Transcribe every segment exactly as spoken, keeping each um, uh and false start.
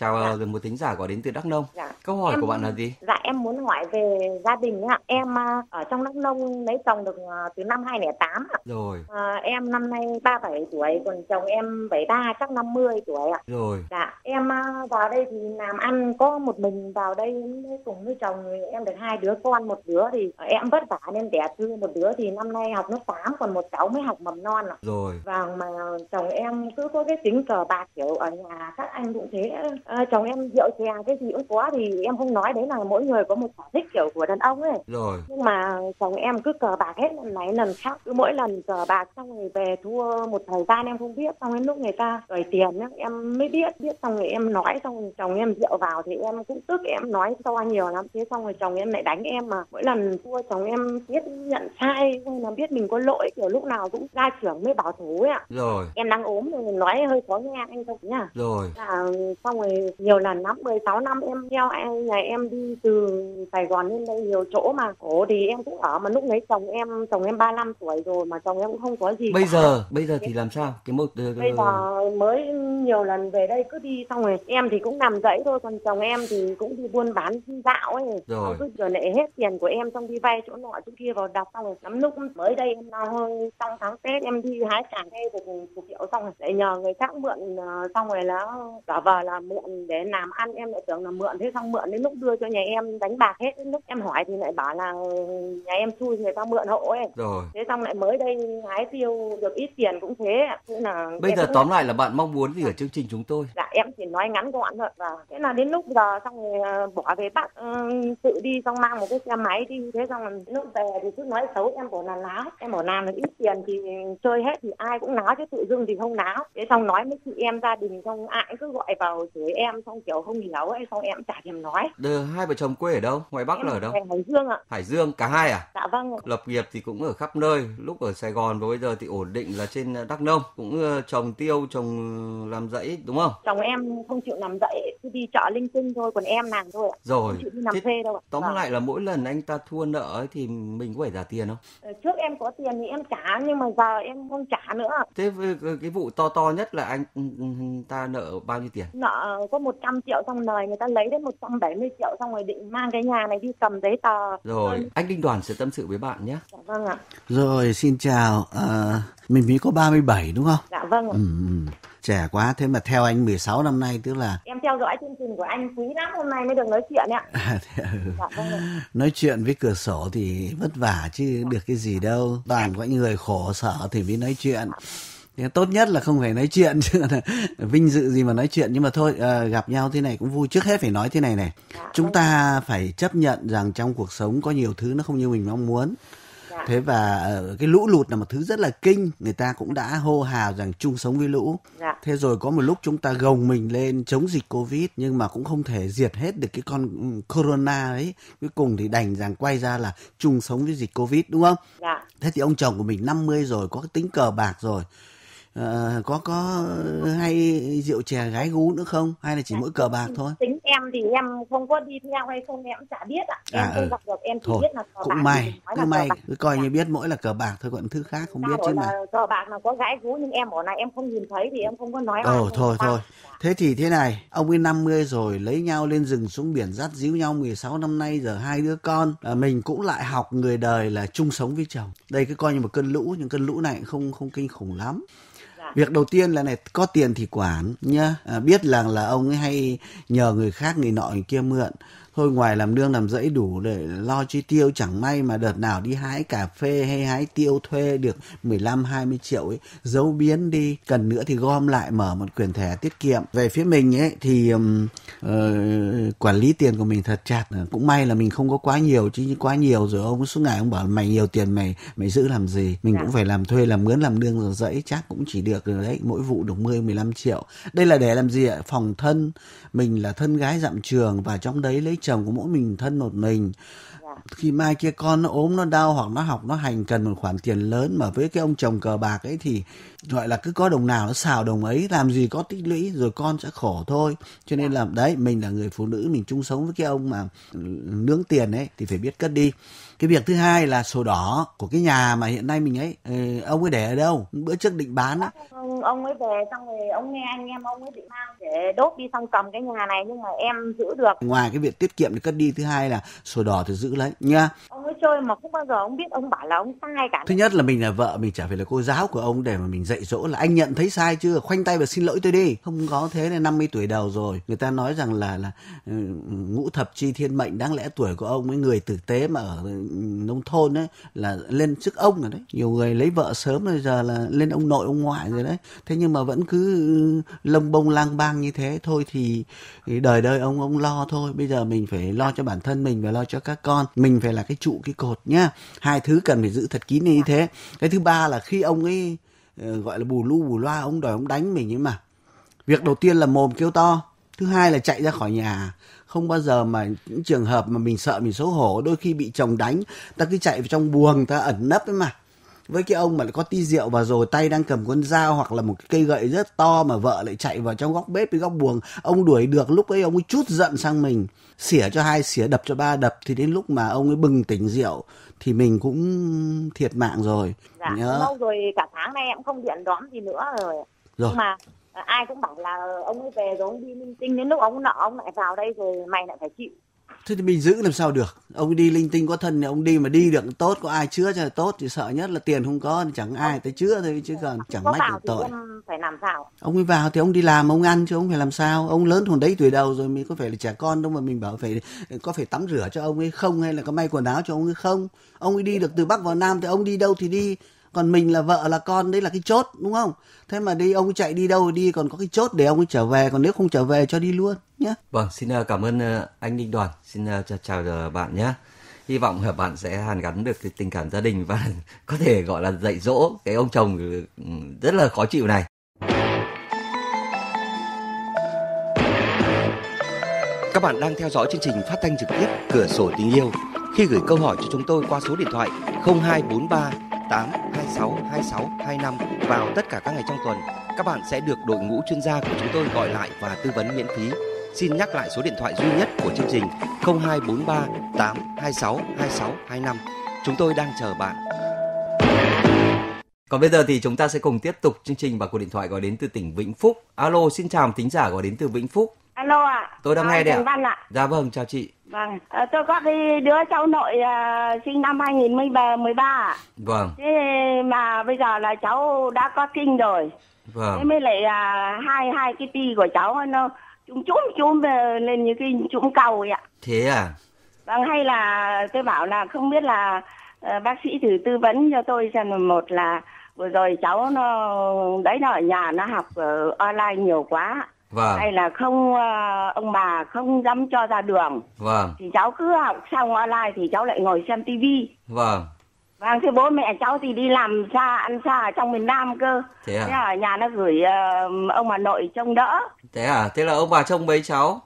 Chào dạ. Một thính giả gọi đến từ Đắk Nông. Dạ. Câu hỏi em, của bạn là gì? Dạ em muốn hỏi về gia đình ạ. Em ở trong Đắk Nông lấy chồng được từ năm hai nghìn không trăm lẻ tám ạ. Rồi. À, em năm nay ba mươi bảy tuổi, còn chồng em bảy mươi ba chắc năm mươi tuổi ạ. Rồi. Dạ. Em vào đây thì làm ăn có một mình, vào đây cùng với chồng em được hai đứa con, một đứa thì em vất vả nên đẻ thương, một đứa thì năm nay học lớp tám còn một cháu mới học mầm non ạ. Rồi. Và mà chồng em cứ có cái tính cờ bạc kiểu ở nhà các anh cũng thế. À, chồng em rượu chè cái gì cũng có thì em không nói, đấy là mỗi người có một sở thích kiểu của đàn ông ấy. Rồi. Nhưng mà chồng em cứ cờ bạc hết lần này lần khác, cứ mỗi lần cờ bạc xong rồi về thua một thời gian em không biết, xong đến lúc người ta đòi tiền ấy, em mới biết biết xong rồi em nói, xong rồi chồng em rượu vào thì em cũng tức, em nói to nhiều lắm, thế xong rồi chồng em lại đánh em. Mà mỗi lần thua chồng em biết nhận sai hay là biết mình có lỗi kiểu lúc nào cũng ra trưởng mới bảo thú ấy ạ. Rồi. Em đang ốm rồi nói hơi khó nghe anh không nhá. Rồi. À, xong rồi nhiều lần lắm, mười sáu năm em theo anh nhà em đi từ Sài Gòn lên đây nhiều chỗ mà cổ thì em cũng ở, mà lúc đấy chồng em chồng em ba mươi lăm tuổi rồi mà chồng em cũng không có gì. Bây cả. giờ bây giờ thì làm sao? Cái một bây giờ mới nhiều lần về đây cứ đi xong rồi em thì cũng nằm dẫy thôi, còn chồng em thì cũng đi buôn bán dạo ấy, rồi cứ trở lại hết tiền của em xong đi vay chỗ nọ chỗ kia vào đọc, xong rồi lắm lúc mới đây em nào hơi xong tháng Tết em đi hái tràng cây rồi phục hiệu, xong rồi lại nhờ người khác mượn, xong rồi là cả vợ là mượn để làm ăn, em lại tưởng là mượn, thế xong mượn đến lúc đưa cho nhà em đánh bạc hết, đến lúc em hỏi thì lại bảo là nhà em chui người ta mượn hộ ấy. Rồi. Thế xong lại mới đây hái tiêu được ít tiền cũng thế. Thế là bây giờ tóm lại là bạn mong muốn gì ở chương trình chúng tôi? Dạ em chỉ nói ngắn gọn thôi. Và thế là đến lúc giờ xong rồi bỏ về Bắc tự đi, xong mang một cái xe máy đi, thế xong lúc về thì cứ nói xấu em, bảo là láo, em bảo làm được ít tiền thì chơi hết thì ai cũng láo chứ tự dưng thì không láo. Thế xong nói với chị em gia đình, xong ai cứ gọi vào chửi em, xong kiểu không hiểu ấy, xong em chả thèm nói. Được, hai vợ chồng quê ở đâu? Ngoài Bắc em là ở đâu? Hải Dương ạ. Hải Dương cả hai à? Dạ vâng ạ. Lập nghiệp thì cũng ở khắp nơi, lúc ở Sài Gòn và bây giờ thì ổn định là trên Đắk Nông, cũng trồng tiêu, trồng làm dãy đúng không? Chồng em không chịu nằm dãy, cứ đi chợ linh tinh thôi, còn em làm thôi ạ. Rồi. Không chịu đi nằm thế thuê đâu ạ. Tóm lại là mỗi lần anh ta thua nợ ấy thì mình có phải trả tiền không? Ờ, trước em có tiền thì em trả, nhưng mà giờ em không trả nữa. Thế cái vụ to to nhất là anh ta nợ bao nhiêu tiền? Nợ có một trăm triệu, xong lời người ta lấy đến một trăm bảy mươi triệu, xong rồi định mang cái nhà này đi cầm giấy tờ. Rồi, ừ. Anh Đinh Đoàn sẽ tâm sự với bạn nhé. Dạ vâng ạ. Rồi, xin chào. À, mình mới có ba mươi bảy đúng không? Dạ vâng ạ. Ừ, trẻ quá, thế mà theo anh mười sáu năm nay tức là... Em theo dõi chương trình của anh quý lắm, hôm nay mới được nói chuyện ạ. Dạ vâng ạ. Nói chuyện với cửa sổ thì vất vả chứ được cái gì đâu. Toàn có những người khổ sở thì mới nói chuyện. Tốt nhất là không phải nói chuyện chứ vinh dự gì mà nói chuyện. Nhưng mà thôi, à, gặp nhau thế này cũng vui. Trước hết phải nói thế này này, dạ, chúng ta phải chấp nhận rằng trong cuộc sống có nhiều thứ nó không như mình mong muốn. Dạ. Thế và cái lũ lụt là một thứ rất là kinh, người ta cũng đã hô hào rằng chung sống với lũ. Dạ. Thế rồi có một lúc chúng ta gồng mình lên chống dịch Covid, nhưng mà cũng không thể diệt hết được cái con corona ấy. Cuối cùng thì đành rằng quay ra là chung sống với dịch Covid đúng không? Dạ. Thế thì ông chồng của mình năm mươi rồi, có cái tính cờ bạc rồi. À, có có hay rượu chè gái gú nữa không, hay là chỉ à, mỗi cờ bạc thôi? Tính em thì em không có đi theo hay không em cũng chả biết ạ. À, em không gặp được, em chỉ thôi, biết là cờ cũng bạc. May, cứ may, cứ coi như biết mỗi là cờ bạc thôi, còn thứ khác không ta biết chứ mà. Cờ bạc là có gái gú nhưng em bảo này em không nhìn thấy thì em không có nói. Ồ, thôi thôi. Bạc. Thế thì thế này, ông ấy năm mươi rồi, lấy nhau lên rừng xuống biển dắt díu nhau mười sáu năm nay, giờ hai đứa con. À, mình cũng lại học người đời là chung sống với chồng. Đây cứ coi như một cơn lũ, nhưng cơn lũ này không không kinh khủng lắm. Việc đầu tiên là này, có tiền thì quản nhá, à, biết là là ông ấy hay nhờ người khác người nọ người kia mượn. Thôi ngoài làm nương làm rẫy đủ để lo chi tiêu, chẳng may mà đợt nào đi hái cà phê hay hái tiêu thuê được mười lăm hai mươi triệu ấy, giấu biến đi, cần nữa thì gom lại mở một quyển thẻ tiết kiệm. Về phía mình ấy thì um, uh, quản lý tiền của mình thật chặt. Cũng may là mình không có quá nhiều, chứ quá nhiều rồi ông suốt ngày ông bảo mày nhiều tiền mày mày giữ làm gì. Mình dạ. cũng phải làm thuê làm mướn làm nương rồi rẫy, chắc cũng chỉ được rồi đấy, mỗi vụ được mười mười lăm triệu. Đây là để làm gì ạ? Phòng thân, mình là thân gái dặm trường và trong đấy lấy chồng của mỗi mình thân một mình. khi mai kia con nó ốm, nó đau hoặc nó học nó hành cần một khoản tiền lớn, mà với cái ông chồng cờ bạc ấy thì gọi là cứ có đồng nào nó xào đồng ấy, làm gì có tích lũy, rồi con sẽ khổ thôi. Cho nên là đấy, mình là người phụ nữ, mình chung sống với cái ông mà nướng tiền ấy thì phải biết cất đi. Cái việc thứ hai là sổ đỏ của cái nhà mà hiện nay mình ấy, ông ấy để ở đâu? Bữa trước định bán á, ông ấy về xong rồi ông nghe anh em ông ấy định mang để đốt đi, xong cầm cái nhà này nhưng mà em giữ được. Ngoài cái việc tiết kiệm thì cất đi, thứ hai là sổ đỏ thì giữ lấy nha. Ông ấy chơi mà không bao giờ ông biết, ông bảo là ông sai cả. Thứ nhất là mình là vợ, mình chả phải là cô giáo của ông để mà mình dạy dỗ là anh nhận thấy sai chưa, khoanh tay và xin lỗi tôi đi. Không có thế này, năm mươi tuổi đầu rồi. Người ta nói rằng là là ngũ thập chi thiên mệnh, đáng lẽ tuổi của ông ấy, người tử tế mà ở nông thôn ấy là lên chức ông rồi đấy. Nhiều người lấy vợ sớm rồi giờ là lên ông nội ông ngoại rồi đấy. Thế nhưng mà vẫn cứ lông bông lang bang như thế thôi thì đời đời ông ông lo thôi. Bây giờ mình phải lo cho bản thân mình và lo cho các con. Mình phải là cái trụ cái cột nhá. Hai thứ cần phải giữ thật kín như thế. Cái thứ ba là khi ông ấy gọi là bù lu bù loa, ông đòi ông đánh mình ấy mà. Việc đầu tiên là mồm kêu to, thứ hai là chạy ra khỏi nhà. Không bao giờ mà những trường hợp mà mình sợ mình xấu hổ, đôi khi bị chồng đánh, ta cứ chạy vào trong buồng ta ẩn nấp ấy mà. Với cái ông mà lại có tí rượu vào rồi, tay đang cầm con dao hoặc là một cái cây gậy rất to mà vợ lại chạy vào trong góc bếp với góc buồng, ông đuổi được, lúc ấy ông ấy trút giận sang mình, xỉa cho hai xỉa, đập cho ba đập, thì đến lúc mà ông ấy bừng tỉnh rượu thì mình cũng thiệt mạng rồi. Dạ, nhớ. Lâu rồi, cả tháng nay em không điện đón gì nữa rồi. Rồi. Nhưng mà ai cũng bảo là ông ấy về rồi, ông đi linh tinh, đến lúc ông nợ ông lại vào đây rồi mày lại phải chịu. Thế thì mình giữ làm sao được? Ông đi linh tinh có thân thì ông đi, mà đi được tốt, có ai chữa cho là tốt. Thì sợ nhất là tiền không có thì chẳng ai tới chữa thôi, chứ còn chẳng mách được tội. Ông phải làm sao? Ông ấy vào thì ông đi làm, ông ăn chứ ông phải làm sao? Ông lớn hồi đấy tuổi đầu rồi, mình có phải là trẻ con đâu mà mình bảo phải có phải tắm rửa cho ông ấy không, hay là có may quần áo cho ông ấy không? Ông ấy đi được từ Bắc vào Nam thì ông đi đâu thì đi. Còn mình là vợ là con, đấy là cái chốt, đúng không? Thế mà đi, ông chạy đi đâu đi, còn có cái chốt để ông ấy trở về, còn nếu không trở về cho đi luôn nhé. Vâng, xin cảm ơn anh Đinh Đoàn, xin chào bạn nhé. Hy vọng là bạn sẽ hàn gắn được cái tình cảm gia đình và có thể gọi là dạy dỗ cái ông chồng rất là khó chịu này. Các bạn đang theo dõi chương trình phát thanh trực tiếp Cửa Sổ Tình Yêu. Khi gửi câu hỏi cho chúng tôi qua số điện thoại không hai bốn ba tám hai sáu hai sáu hai năm vào tất cả các ngày trong tuần, các bạn sẽ được đội ngũ chuyên gia của chúng tôi gọi lại và tư vấn miễn phí. Xin nhắc lại số điện thoại duy nhất của chương trình không hai bốn ba tám hai sáu hai sáu hai năm. Chúng tôi đang chờ bạn. Còn bây giờ thì chúng ta sẽ cùng tiếp tục chương trình và cuộc điện thoại gọi đến từ tỉnh Vĩnh Phúc. Alo, xin chào thính giả gọi đến từ Vĩnh Phúc. Alo ạ. À, tôi đang nghe đây ạ. À. Dạ vâng, chào chị. Vâng, à, tôi có cái đứa cháu nội à, sinh năm hai không một ba ạ. Vâng. Thế mà bây giờ là cháu đã có kinh rồi. Vâng. Thế mới lại à, hai hai cái ti của cháu nó chúng chúm chúm lên như cái chúm cầu ấy ạ. Thế à? Vâng, hay là tôi bảo là không biết là à, bác sĩ thử tư vấn cho tôi xem. Một là vừa rồi cháu nó đấy nó ở nhà nó học uh, online nhiều quá. Vâng. Hay là không ông bà không dám cho ra đường. Vâng. Thì cháu cứ học xong online thì cháu lại ngồi xem tivi. Vâng. Vâng, thế bố mẹ cháu thì đi làm xa, ăn xa ở trong miền Nam cơ. Thế à? Thế ở nhà nó gửi uh, ông bà nội trông đỡ. Thế à? Thế là ông bà trông mấy cháu?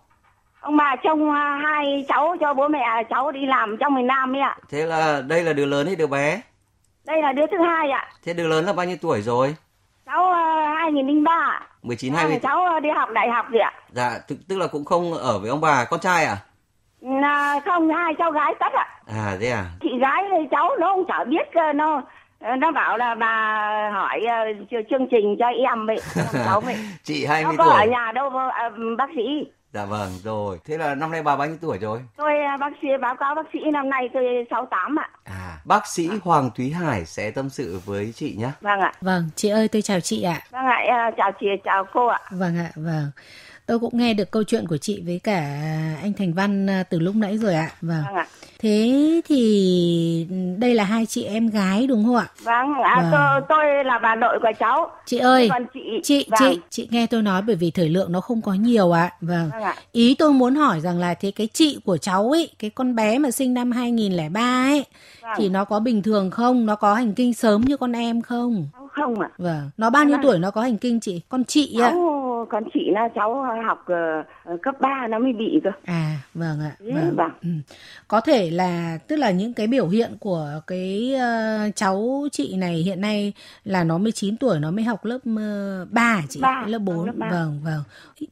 Ông bà trông hai cháu cho bố mẹ cháu đi làm trong miền Nam ấy ạ. Thế là đây là đứa lớn hay đứa bé? Đây là đứa thứ hai ạ. Thế đứa lớn là bao nhiêu tuổi rồi? Cháu hai không không ba. mười chín hai mươi. Cháu đi học đại học rồi ạ. Dạ, tức là cũng không ở với ông bà. Con trai à? À không, hai cháu gái tất ạ. À thế à? Chị gái cháu nó không chả biết, nó nó bảo là bà hỏi chương trình cho em vậy. Cháu vậy. Chị hai mươi tuổi. Nó có ở nhà đâu bác sĩ. Dạ vâng, rồi. Thế là năm nay bà bao nhiêu tuổi rồi? Tôi bác sĩ báo cáo bác sĩ năm nay tôi sáu mươi tám ạ. À, bác sĩ Hoàng Thúy Hải sẽ tâm sự với chị nhé. Vâng ạ. Vâng, chị ơi tôi chào chị ạ. Vâng ạ, chào chị, chào cô ạ. Vâng ạ, vâng. Tôi cũng nghe được câu chuyện của chị với cả anh Thành Văn từ lúc nãy rồi ạ. Vâng. Vâng ạ. Thế thì đây là hai chị em gái đúng không ạ? Vâng, à, vâng. Tôi, tôi là bà nội của cháu. Chị ơi, còn chị, chị, vâng. chị, chị nghe tôi nói bởi vì thời lượng nó không có nhiều ạ. Vâng. Vâng ạ. Ý tôi muốn hỏi rằng là thế cái chị của cháu ấy, cái con bé mà sinh năm hai không không ba ấy, vâng. thì nó có bình thường không? Nó có hành kinh sớm như con em không? Không ạ. À. Vâng. Nó bao nhiêu vâng. tuổi nó có hành kinh chị? Con chị ạ. con chị là cháu học uh, cấp ba nó mới bị cơ. À vâng ạ. Đấy, vâng. Vâng. Ừ. Có thể là tức là những cái biểu hiện của cái uh, cháu chị này hiện nay là nó mười chín tuổi, nó mới học lớp uh, ba chị, ba, lớp bốn. Lớp vâng vâng.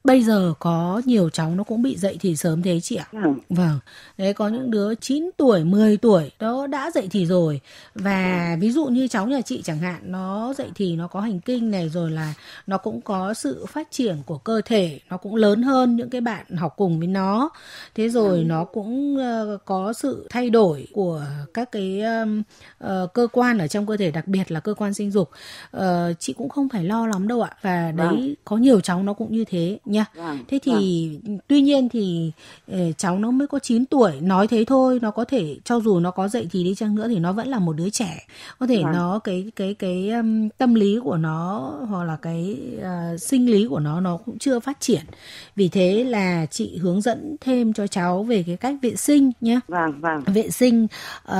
Bây giờ có nhiều cháu nó cũng bị dậy thì sớm thế chị ạ. Ừ. Vâng. Đấy, có những đứa chín tuổi, mười tuổi nó đã dậy thì rồi. Và ừ. ví dụ như cháu nhà chị chẳng hạn, nó dậy thì nó có hành kinh này, rồi là nó cũng có sự phát triển của cơ thể, nó cũng lớn hơn những cái bạn học cùng với nó. Thế rồi ừ. nó cũng uh, có sự thay đổi của các cái um, uh, cơ quan ở trong cơ thể, đặc biệt là cơ quan sinh dục. Uh, chị cũng không phải lo lắm đâu ạ. Và đấy, vâng. có nhiều cháu nó cũng như thế nha. Vâng. Thế thì vâng. tuy nhiên thì eh, cháu nó mới có chín tuổi, nói thế thôi, nó có thể cho dù nó có dậy thì đi chăng nữa thì nó vẫn là một đứa trẻ. Có thể vâng. nó cái cái cái um, tâm lý của nó hoặc là cái uh, sinh lý của nó nó cũng chưa phát triển. Vì thế là chị hướng dẫn thêm cho cháu về cái cách vệ sinh nhé. Vâng, vâng. Vệ sinh uh,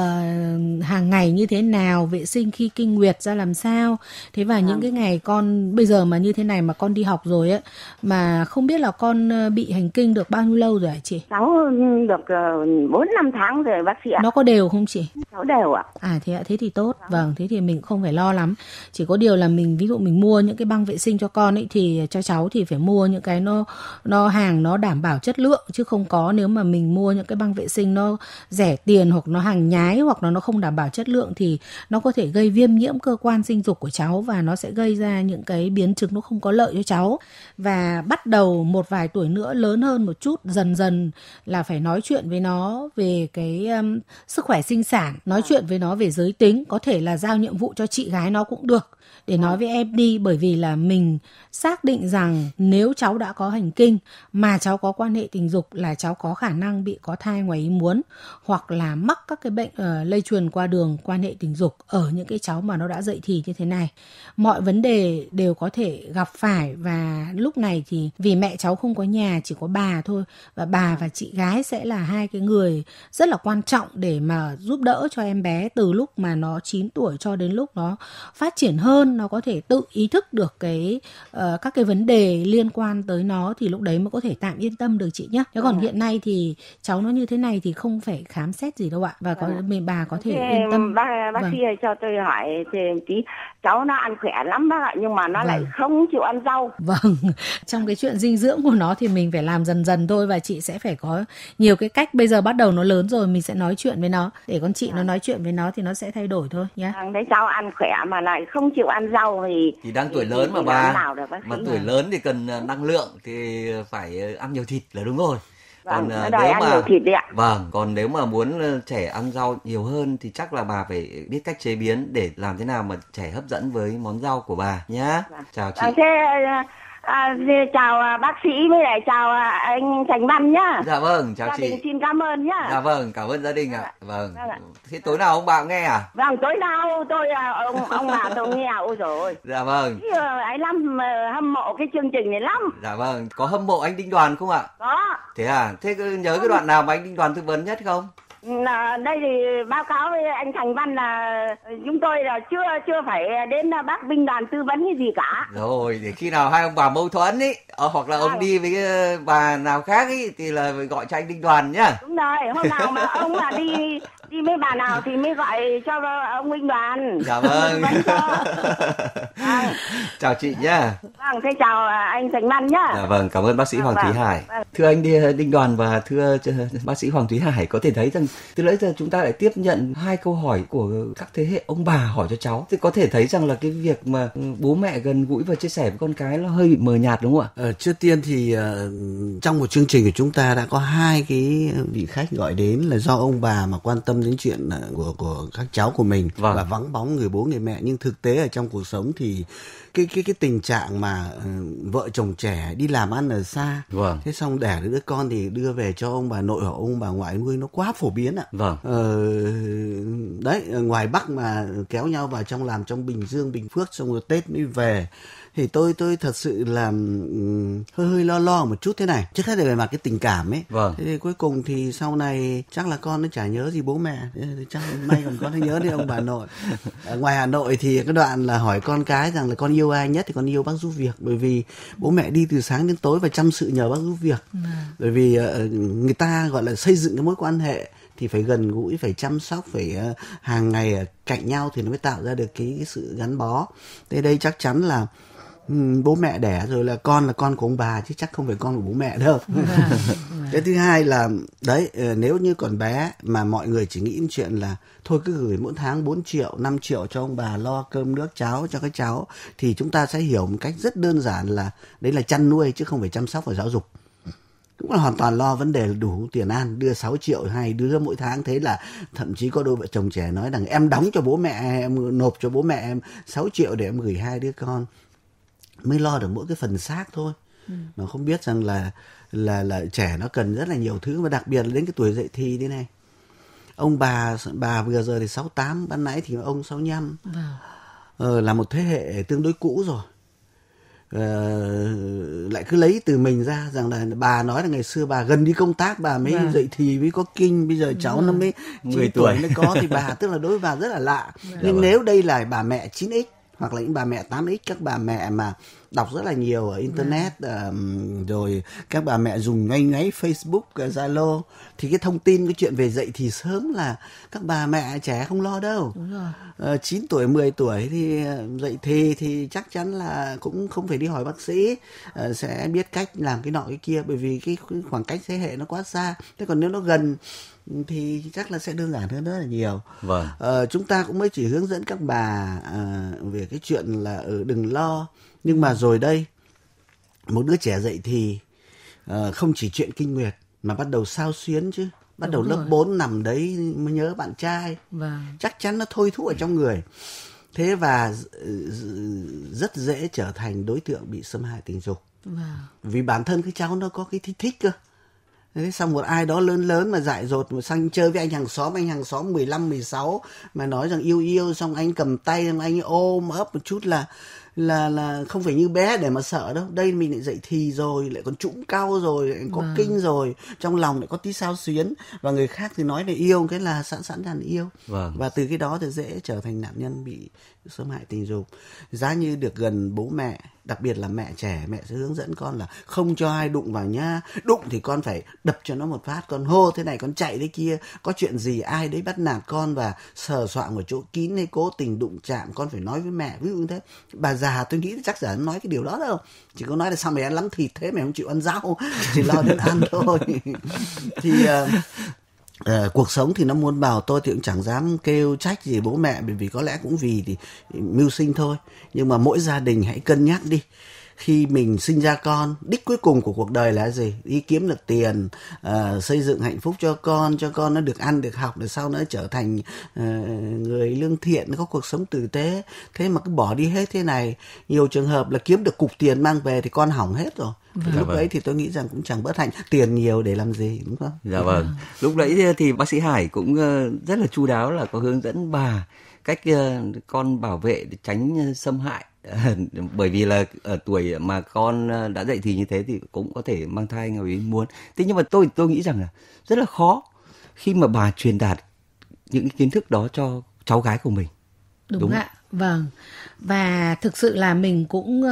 hàng ngày như thế nào, vệ sinh khi kinh nguyệt ra làm sao. Thế và vâng. những cái ngày con bây giờ mà như thế này mà con đi học rồi ấy, mà không biết là con bị hành kinh được bao nhiêu lâu rồi hả chị? Cháu được bốn năm tháng rồi bác sĩ ạ. Nó có đều không chị? Cháu đều ạ. À thế ạ, thế thì tốt. Vâng. vâng, thế thì mình không phải lo lắm. Chỉ có điều là mình ví dụ mình mua những cái băng vệ sinh cho con ấy thì cho cháu thì phải mua những cái nó nó hàng nó đảm bảo chất lượng, chứ không có nếu mà mình mua những cái băng vệ sinh nó rẻ tiền hoặc nó hàng nhái hoặc nó nó không đảm bảo chất lượng thì nó có thể gây viêm nhiễm cơ quan sinh dục của cháu và nó sẽ gây ra những cái biến chứng nó không có lợi cho cháu. Và bắt đầu một vài tuổi nữa, lớn hơn một chút, dần dần là phải nói chuyện với nó về cái um, sức khỏe sinh sản, nói chuyện với nó về giới tính, có thể là giao nhiệm vụ cho chị gái nó cũng được để nói với em đi, bởi vì là mình xác định rằng nếu cháu đã có hành kinh mà cháu có quan hệ tình dục là cháu có khả năng bị có thai ngoài ý muốn hoặc là mắc các cái bệnh uh, lây truyền qua đường quan hệ tình dục ở những cái cháu mà nó đã dậy thì như thế này. Mọi vấn đề đều có thể gặp phải, và lúc này thì vì mẹ cháu không có nhà, chỉ có bà thôi, và bà và chị gái sẽ là hai cái người rất là quan trọng để mà giúp đỡ cho em bé từ lúc mà nó chín tuổi cho đến lúc nó phát triển hơn, nó có thể tự ý thức được cái uh, các cái vấn đề liên quan tới nó thì lúc đấy mới có thể tạm yên tâm được chị nhé. Thế còn hiện nay thì cháu nó như thế này thì không phải khám xét gì đâu ạ, và có mình bà có thể thế yên tâm. Bác, bác vâng. sĩ ơi, cho tôi hỏi tí, cháu nó ăn khỏe lắm bác ạ, nhưng mà nó vâng. lại không chịu ăn rau. Vâng, trong cái chuyện dinh dưỡng của nó thì mình phải làm dần dần thôi, và chị sẽ phải có nhiều cái cách. Bây giờ bắt đầu nó lớn rồi mình sẽ nói chuyện với nó, để con chị à. nó nói chuyện với nó thì nó sẽ thay đổi thôi nhé. Đấy, cháu ăn khỏe mà lại không chịu ăn rau thì thì đang tuổi thì, lớn thì mà bà được, mà tuổi lớn thì cần năng lượng thì phải ăn nhiều thịt là đúng rồi. Vâng, còn nếu ăn mà nhiều thịt đấy ạ. Vâng, còn nếu mà muốn trẻ ăn rau nhiều hơn thì chắc là bà phải biết cách chế biến để làm thế nào mà trẻ hấp dẫn với món rau của bà nhá. Vâng. Chào chị. À, thế, à, chào bác sĩ với lại chào anh Thành Văn nhá. Dạ vâng, chào gia chị. Gia đình xin cảm ơn nhá. Dạ vâng, cảm ơn gia đình ạ. Vâng. Vâng ạ. Thế tối nào ông bà nghe à? Vâng, tối nào tôi ông ông bà tôi nghe ôi rồi. Dạ vâng. Thế, ấy lắm, hâm mộ cái chương trình này lắm. Dạ vâng, có hâm mộ anh Đinh Đoàn không ạ? Có. Thế à, thế nhớ cái đoạn nào mà anh Đinh Đoàn tư vấn nhất không? Là đây thì báo cáo với anh Thành Văn là chúng tôi là chưa chưa phải đến bác Binh Đoàn tư vấn cái gì cả. Rồi, để khi nào hai ông bà mâu thuẫn ý, hoặc là ông à. đi với cái bà nào khác ý, thì là gọi cho anh Đinh Đoàn nhá. Đúng rồi, hôm nào mà ông mà đi đi với bà nào thì mới gọi cho ông Binh Đoàn. Dạ vâng. à. Chào chị nhá. Vâng, thế chào anh Thành Văn nhá. Dạ vâng, cảm ơn bác sĩ Hoàng vâng. Thúy Hải. Vâng. Thưa anh Đinh Đoàn và thưa bác sĩ Hoàng Thúy Hải, có thể thấy rằng từ nãy giờ chúng ta lại tiếp nhận hai câu hỏi của các thế hệ ông bà hỏi cho cháu, thì có thể thấy rằng là cái việc mà bố mẹ gần gũi và chia sẻ với con cái nó hơi bị mờ nhạt đúng không ạ? Ờ, trước tiên thì uh, trong một chương trình của chúng ta đã có hai cái vị khách gọi đến là do ông bà mà quan tâm đến chuyện của của các cháu của mình vâng. và vắng bóng người bố người mẹ, nhưng thực tế ở trong cuộc sống thì cái cái cái tình trạng mà uh, vợ chồng trẻ đi làm ăn ở xa vâng. thế xong đẻ đứa con thì đưa về cho ông bà nội hoặc ông bà ngoại nuôi nó quá phổ biến ạ. Vâng. Ờ, đấy, ngoài Bắc mà kéo nhau vào trong làm trong Bình Dương, Bình Phước xong rồi Tết mới về. thì tôi tôi thật sự là hơi hơi lo lo một chút thế này. Trước hết là về mặt cái tình cảm ấy. Vâng. Thế thì cuối cùng thì sau này chắc là con nó chả nhớ gì bố mẹ, chắc may còn con nó nhớ đi ông bà nội. À, ngoài Hà Nội thì cái đoạn là hỏi con cái rằng là con yêu ai nhất thì con yêu bác giúp việc, bởi vì bố mẹ đi từ sáng đến tối và chăm sự nhờ bác giúp việc. À. Bởi vì uh, người ta gọi là xây dựng cái mối quan hệ thì phải gần gũi, phải chăm sóc, phải uh, hàng ngày ở cạnh nhau thì nó mới tạo ra được cái, cái sự gắn bó. Thế đây chắc chắn là bố mẹ đẻ rồi là con là con của ông bà chứ chắc không phải con của bố mẹ đâu. Cái thứ hai là đấy, nếu như còn bé mà mọi người chỉ nghĩ chuyện là thôi cứ gửi mỗi tháng bốn triệu, năm triệu cho ông bà lo cơm nước cháo cho các cháu thì chúng ta sẽ hiểu một cách rất đơn giản là đấy là chăn nuôi chứ không phải chăm sóc và giáo dục. Cũng là hoàn toàn lo vấn đề đủ tiền ăn, đưa sáu triệu hay đưa mỗi tháng, thế là thậm chí có đôi vợ chồng trẻ nói rằng em đóng cho bố mẹ, em nộp cho bố mẹ em sáu triệu để em gửi hai đứa con, mới lo được mỗi cái phần xác thôi. Ừ. Mà không biết rằng là là là trẻ nó cần rất là nhiều thứ, và đặc biệt là đến cái tuổi dậy thì thế này. Ông bà bà vừa giờ thì sáu tám, ban nãy thì ông sáu mươi lăm. À. Ờ, là một thế hệ tương đối cũ rồi. Ờ, lại cứ lấy từ mình ra rằng là bà nói là ngày xưa bà gần đi công tác bà mới à. dậy thì mới có kinh, bây giờ cháu à. nó mới mười tuổi mới có thì bà tức là đối với bà rất là lạ. À. Nhưng à. nếu đây là bà mẹ chín x hoặc là những bà mẹ tám x, các bà mẹ mà đọc rất là nhiều ở internet, à. uh, rồi các bà mẹ dùng ngay ngáy Facebook, Zalo, uh, thì cái thông tin cái chuyện về dậy thì sớm là các bà mẹ trẻ không lo đâu. uh, chín tuổi, mười tuổi thì uh, dậy thì thì chắc chắn là cũng không phải đi hỏi bác sĩ, uh, sẽ biết cách làm cái nọ cái kia, bởi vì cái khoảng cách thế hệ nó quá xa. Thế còn nếu nó gần thì chắc là sẽ đơn giản hơn rất là nhiều. Vâng. Ờ, chúng ta cũng mới chỉ hướng dẫn các bà à, về cái chuyện là ừ, đừng lo, nhưng mà rồi đây một đứa trẻ dậy thì à, không chỉ chuyện kinh nguyệt mà bắt đầu xao xuyến chứ, bắt Đúng đầu lớp rồi. bốn nằm đấy mới nhớ bạn trai. Vâng. Chắc chắn nó thôi thúc ở trong người, thế và rất dễ trở thành đối tượng bị xâm hại tình dục. Vâng. Vì bản thân cái cháu nó có cái thích thích cơ. Thế xong một ai đó lớn lớn mà dại dột mà sang chơi với anh hàng xóm, anh hàng xóm mười lăm, mười sáu mà nói rằng yêu yêu, xong anh cầm tay, xong anh ôm ấp một chút là là là không phải như bé để mà sợ đâu. Đây mình lại dậy thì rồi, lại còn trũng cao rồi, lại có wow. kinh rồi, trong lòng lại có tí xao xuyến, và người khác thì nói là yêu cái là sẵn sẵn sàng yêu. Wow. Và từ cái đó thì dễ trở thành nạn nhân bị xâm hại tình dục. Giá như được gần bố mẹ, đặc biệt là mẹ trẻ, mẹ sẽ hướng dẫn con là không cho ai đụng vào nha, đụng thì con phải đập cho nó một phát, con hô thế này, con chạy đấy kia, có chuyện gì ai đấy bắt nạt con và sờ soạng ở chỗ kín hay cố tình đụng chạm, con phải nói với mẹ, ví dụ như thế. Bà già tôi nghĩ chắc chắn nói cái điều đó đâu, chỉ có nói là sao mày ăn lắm thịt thế, mày không chịu ăn rau, chỉ lo đến ăn thôi. Thì uh... À, cuộc sống thì nó muôn màu, tôi thì cũng chẳng dám kêu trách gì bố mẹ, bởi vì có lẽ cũng vì thì mưu sinh thôi. Nhưng mà mỗi gia đình hãy cân nhắc đi, khi mình sinh ra con, đích cuối cùng của cuộc đời là gì? Đi kiếm được tiền, uh, xây dựng hạnh phúc cho con, cho con nó được ăn, được học, để sau nó trở thành uh, người lương thiện, có cuộc sống tử tế. Thế mà cứ bỏ đi hết thế này, nhiều trường hợp là kiếm được cục tiền mang về thì con hỏng hết rồi. Thì dạ lúc vâng. ấy thì tôi nghĩ rằng cũng chẳng bất hạnh, tiền nhiều để làm gì, đúng không? Dạ vâng. À. Lúc nãy thì bác sĩ Hải cũng rất là chu đáo là có hướng dẫn bà cách con bảo vệ để tránh xâm hại. Bởi vì là ở tuổi mà con đã dậy thì như thế thì cũng có thể mang thai người ý muốn. Thế nhưng mà tôi tôi nghĩ rằng là rất là khó khi mà bà truyền đạt những kiến thức đó cho cháu gái của mình. Đúng, đúng ạ. Vâng. Và thực sự là mình cũng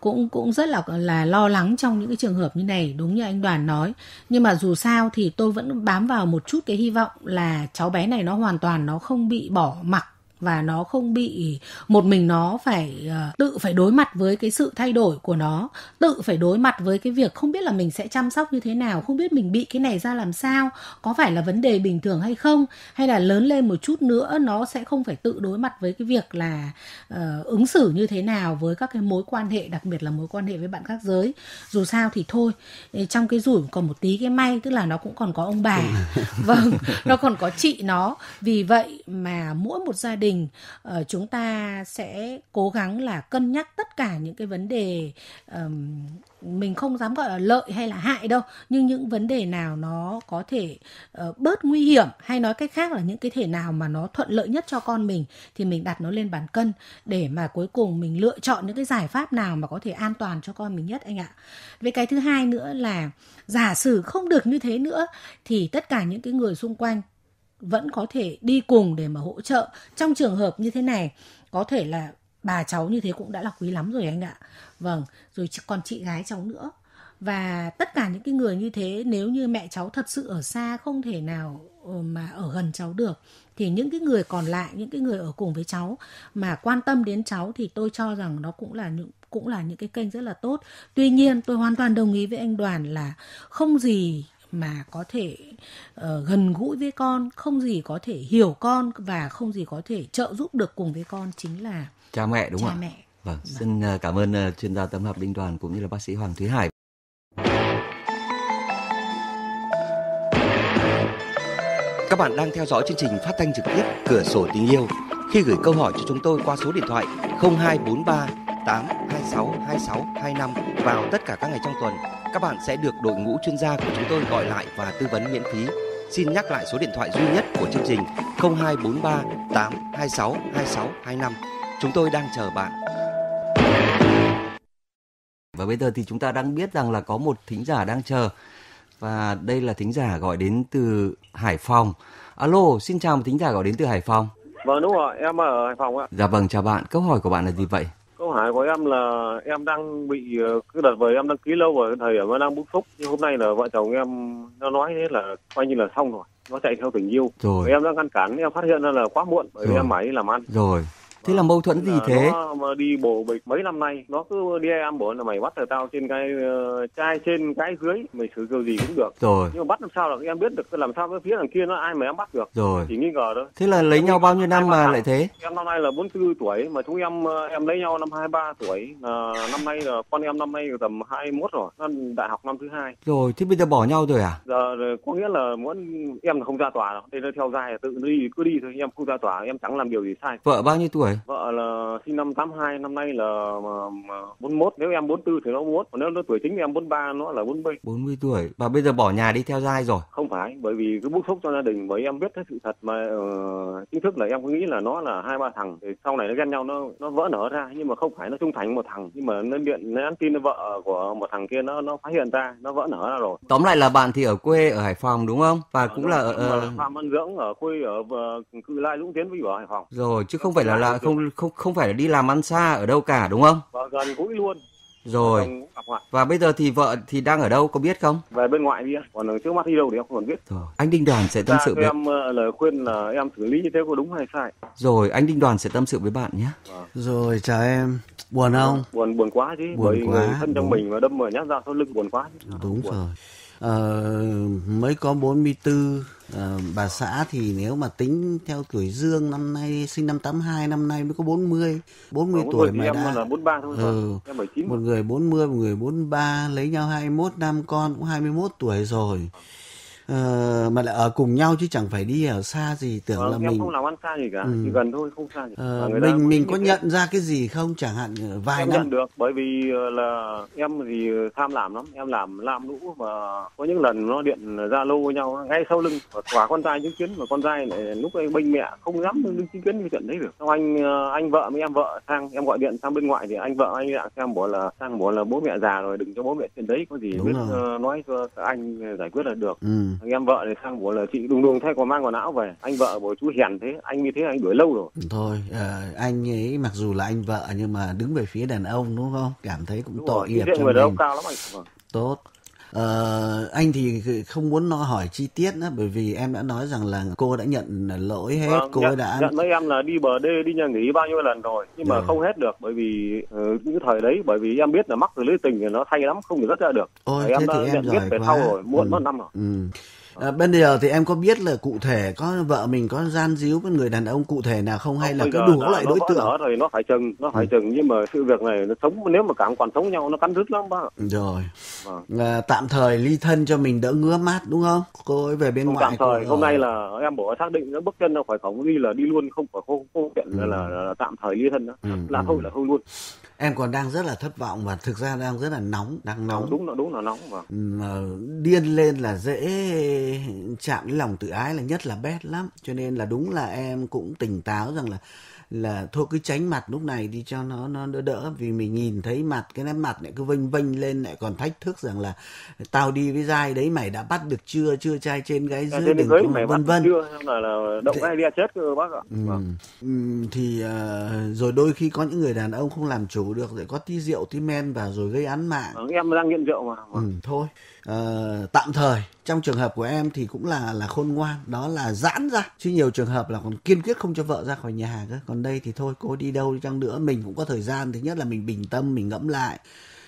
cũng cũng rất là là lo lắng trong những cái trường hợp như này, đúng như anh Đoàn nói. Nhưng mà dù sao thì tôi vẫn bám vào một chút cái hy vọng là cháu bé này nó hoàn toàn nó không bị bỏ mặc, và nó không bị một mình nó phải uh, tự phải đối mặt với cái sự thay đổi của nó, tự phải đối mặt với cái việc không biết là mình sẽ chăm sóc như thế nào, không biết mình bị cái này ra làm sao, có phải là vấn đề bình thường hay không, hay là lớn lên một chút nữa nó sẽ không phải tự đối mặt với cái việc là uh, ứng xử như thế nào với các cái mối quan hệ, đặc biệt là mối quan hệ với bạn khác giới. Dù sao thì thôi, trong cái rủi còn một tí cái may, tức là nó cũng còn có ông bà, vâng, nó còn có chị nó. Vì vậy mà mỗi một gia đình tình, uh, chúng ta sẽ cố gắng là cân nhắc tất cả những cái vấn đề, uh, mình không dám gọi là lợi hay là hại đâu, nhưng những vấn đề nào nó có thể uh, bớt nguy hiểm, hay nói cách khác là những cái thể nào mà nó thuận lợi nhất cho con mình thì mình đặt nó lên bàn cân, để mà cuối cùng mình lựa chọn những cái giải pháp nào mà có thể an toàn cho con mình nhất, anh ạ. Với cái thứ hai nữa là giả sử không được như thế nữa thì tất cả những cái người xung quanh vẫn có thể đi cùng để mà hỗ trợ. Trong trường hợp như thế này, có thể là bà cháu như thế cũng đã là quý lắm rồi, anh ạ. Vâng, rồi còn chị gái cháu nữa. Và tất cả những cái người như thế, nếu như mẹ cháu thật sự ở xa, không thể nào mà ở gần cháu được, thì những cái người còn lại, những cái người ở cùng với cháu mà quan tâm đến cháu, thì tôi cho rằng nó cũng là những cũng là những cái kênh rất là tốt. Tuy nhiên, tôi hoàn toàn đồng ý với anh Đoàn là không gì mà có thể uh, gần gũi với con, không gì có thể hiểu con, và không gì có thể trợ giúp được cùng với con chính là cha mẹ, đúng không ạ? Mẹ. Vâng, vâng, xin uh, cảm ơn uh, chuyên gia tâm học Đinh Đoàn cũng như là bác sĩ Hoàng Thúy Hải. Các bạn đang theo dõi chương trình phát thanh trực tiếp Cửa Sổ Tình Yêu. Khi gửi câu hỏi cho chúng tôi qua số điện thoại không hai bốn ba tám hai sáu hai sáu hai năm vào tất cả các ngày trong tuần, các bạn sẽ được đội ngũ chuyên gia của chúng tôi gọi lại và tư vấn miễn phí. Xin nhắc lại số điện thoại duy nhất của chương trình không hai bốn ba tám hai sáu hai sáu hai năm. Chúng tôi đang chờ bạn. Và bây giờ thì chúng ta đang biết rằng là có một thính giả đang chờ. Và đây là thính giả gọi đến từ Hải Phòng. Alo, xin chào, một thính giả gọi đến từ Hải Phòng. Vâng, đúng rồi, em ở Hải Phòng ạ. Dạ vâng, chào bạn. Câu hỏi của bạn là gì vậy? Câu hỏi của em là em đang bị, cái đợt vừa em đăng ký lâu rồi, thời điểm em đang bức xúc, nhưng hôm nay là vợ chồng em nó nói thế là coi như là xong rồi, nó chạy theo tình yêu rồi. Em đã ngăn cản, em phát hiện ra là quá muộn bởi vì em mãi làm ăn rồi. Thế là mâu thuẫn gì thế? Nó mà đi bồ bịch mấy năm nay, nó cứ đi em bảo là mày bắt được tao trên cái uh, trai trên cái dưới, mày xử kiểu gì cũng được. Rồi. Nhưng mà bắt làm sao là em biết được, làm sao cái phía đằng kia nó ai mà em bắt được. Rồi. Chỉ nghi ngờ thôi. Thế là lấy em nhau bao nhiêu năm mà lại thế? Em năm nay là bốn mươi tư tuổi, mà chúng em em lấy nhau năm hai mươi ba tuổi, là năm nay là con em năm nay tầm hai mươi mốt rồi, nó đại học năm thứ hai. Rồi, thế bây giờ bỏ nhau rồi à? Giờ có nghĩa là muốn em là không ra tòa đâu, đây nó theo dai tự đi cứ đi thôi, em không ra tòa, em chẳng làm điều gì sai. Vợ bao nhiêu tuổi? Vợ là sinh năm tám hai, năm nay là bốn mươi mốt, nếu em bốn mươi tư thì nó bốn mươi mốt, còn nếu nó tuổi chính em bốn mươi ba nó là bốn mươi. bốn mươi tuổi, và bây giờ bỏ nhà đi theo giai rồi? Không phải, bởi vì cứ bức xúc cho gia đình, bởi em biết cái sự thật mà uh, chính thức là em cứ nghĩ là nó là hai ba thằng, thì sau này nó ghen nhau nó nó vỡ nở ra, nhưng mà không phải, nó trung thành một thằng, nhưng mà nó điện nó nhắn tin vợ của một thằng kia nó nó phát hiện ra, nó vỡ nở ra rồi. Tóm lại là bạn thì ở quê ở Hải Phòng đúng không? Và cũng là ở Phạm Văn Dưỡng, ở quê ở Cự Lai, Lũng Tiến với ở Hải Phòng. Rồi, chứ không phải là là không không không phải là đi làm ăn xa ở đâu cả đúng không? Vợ gần gũi luôn. Rồi. Và bây giờ thì vợ thì đang ở đâu có biết không? Về bên ngoại đi, còn trước mắt đi đâu thì em không còn biết. Rồi. Anh Đinh Đoàn sẽ tâm sự với em, lời khuyên là em xử lý như thế có đúng hay sai. Rồi, anh Đinh Đoàn sẽ tâm sự với bạn nhé. À. Rồi, chào em. Buồn không? Buồn buồn quá chứ. Buồn bởi quá. Thân trong mình mà đâm mở nhát ra sau lưng buồn quá. Chứ. Đúng buồn. Rồi. Ờ, mới có bốn mươi tư, ờ, bà xã thì nếu mà tính theo tuổi dương năm nay, sinh năm tám hai, năm nay mới có bốn mươi, bốn mươi tuổi mà đã là bốn mươi ba thôi. Ừ, một người bốn mươi, một người bốn mươi ba, lấy nhau hai mươi mốt năm, con cũng hai mươi mốt tuổi rồi. Ờ, mà lại ở cùng nhau chứ chẳng phải đi ở xa gì, tưởng ờ, là mình không làm ăn xa gì cả, ừ. Chỉ gần thôi, không xa gì. Ờ, mình mình có nhận thế. Ra cái gì không, chẳng hạn vài em năm nhận được, bởi vì là em thì tham làm lắm, em làm lam lũ, mà có những lần nó điện Zalo với nhau ngay sau lưng, quả con trai chứng kiến, mà con trai lại lúc ấy bênh mẹ không dám chứng kiến cái chuyện đấy được. Xong anh anh vợ với em vợ sang, em gọi điện sang bên ngoại thì anh vợ anh lại xem bảo là sang bảo là bố mẹ già rồi, đừng cho bố mẹ chuyện đấy, có gì biết nói cho anh giải quyết là được. Ừ. Em vợ thì sang bảo là chị đùng đùng thay còn mang quần áo về, anh vợ bảo chú hiền thế, anh như thế anh đuổi lâu rồi. Thôi, à, anh ấy mặc dù là anh vợ nhưng mà đứng về phía đàn ông đúng không? Cảm thấy cũng đúng tội nghiệp cho người mình. Cao lắm anh. Tốt. Ờ, anh thì không muốn nói hỏi chi tiết nữa, bởi vì em đã nói rằng là cô đã nhận lỗi hết, vâng, cô nhận, đã nhận mấy em là đi bờ đê, đi nhà nghỉ bao nhiêu lần rồi, nhưng rồi. Mà không hết được, bởi vì uh, những thời đấy, bởi vì em biết là mắc từ lưới tình thì nó thay lắm, không thể rất ra được. Ôi, thế em thì em nhận biết về sau rồi, muộn mất năm rồi. Ừ. À, bên giờ thì em có biết là cụ thể có vợ mình có gian díu với người đàn ông cụ thể nào không, hay là cứ đủ các loại đối tượng? Nó thì nó phải chừng, nó phải chừng, nhưng mà sự việc này nó sống, nếu mà cảm còn sống nhau nó cắn rứt lắm bác. Rồi. À, tạm thời ly thân cho mình đỡ ngứa mắt đúng không? Cô ấy về bên không ngoại. Tạm thời, hôm nay là em bảo xác định nó bước chân ra khỏi cổng đi là đi luôn, không phải không không chuyện ừ. là, là, là tạm thời ly thân đó. Ừ, là thôi ừ. là thôi luôn. Em còn đang rất là thất vọng và thực ra đang rất là nóng, đang nóng. Đúng là đúng là nóng mà. Điên lên là dễ chạm đến lòng tự ái, là nhất là bét lắm, cho nên là đúng là em cũng tỉnh táo rằng là là thôi cứ tránh mặt lúc này đi cho nó nó đỡ đỡ, vì mình nhìn thấy mặt cái nét mặt lại cứ vênh vênh lên, lại còn thách thức rằng là tao đi với giai đấy, mày đã bắt được chưa, chưa trai trên gái dưới à, đừng có mà vân vân chưa, là, là động ai đi chết cơ bác ạ. Ừ. Ừ. Thì uh, rồi đôi khi có những người đàn ông không làm chủ được lại có tí rượu tí men và rồi gây án mạng. Ừ, em đang nghiện rượu mà. Ừ, thôi uh, tạm thời trong trường hợp của em thì cũng là là khôn ngoan, đó là giãn ra, chứ nhiều trường hợp là còn kiên quyết không cho vợ ra khỏi nhà cơ. Còn đây thì thôi, cô đi đâu đi chăng nữa mình cũng có thời gian, thứ nhất là mình bình tâm, mình ngẫm lại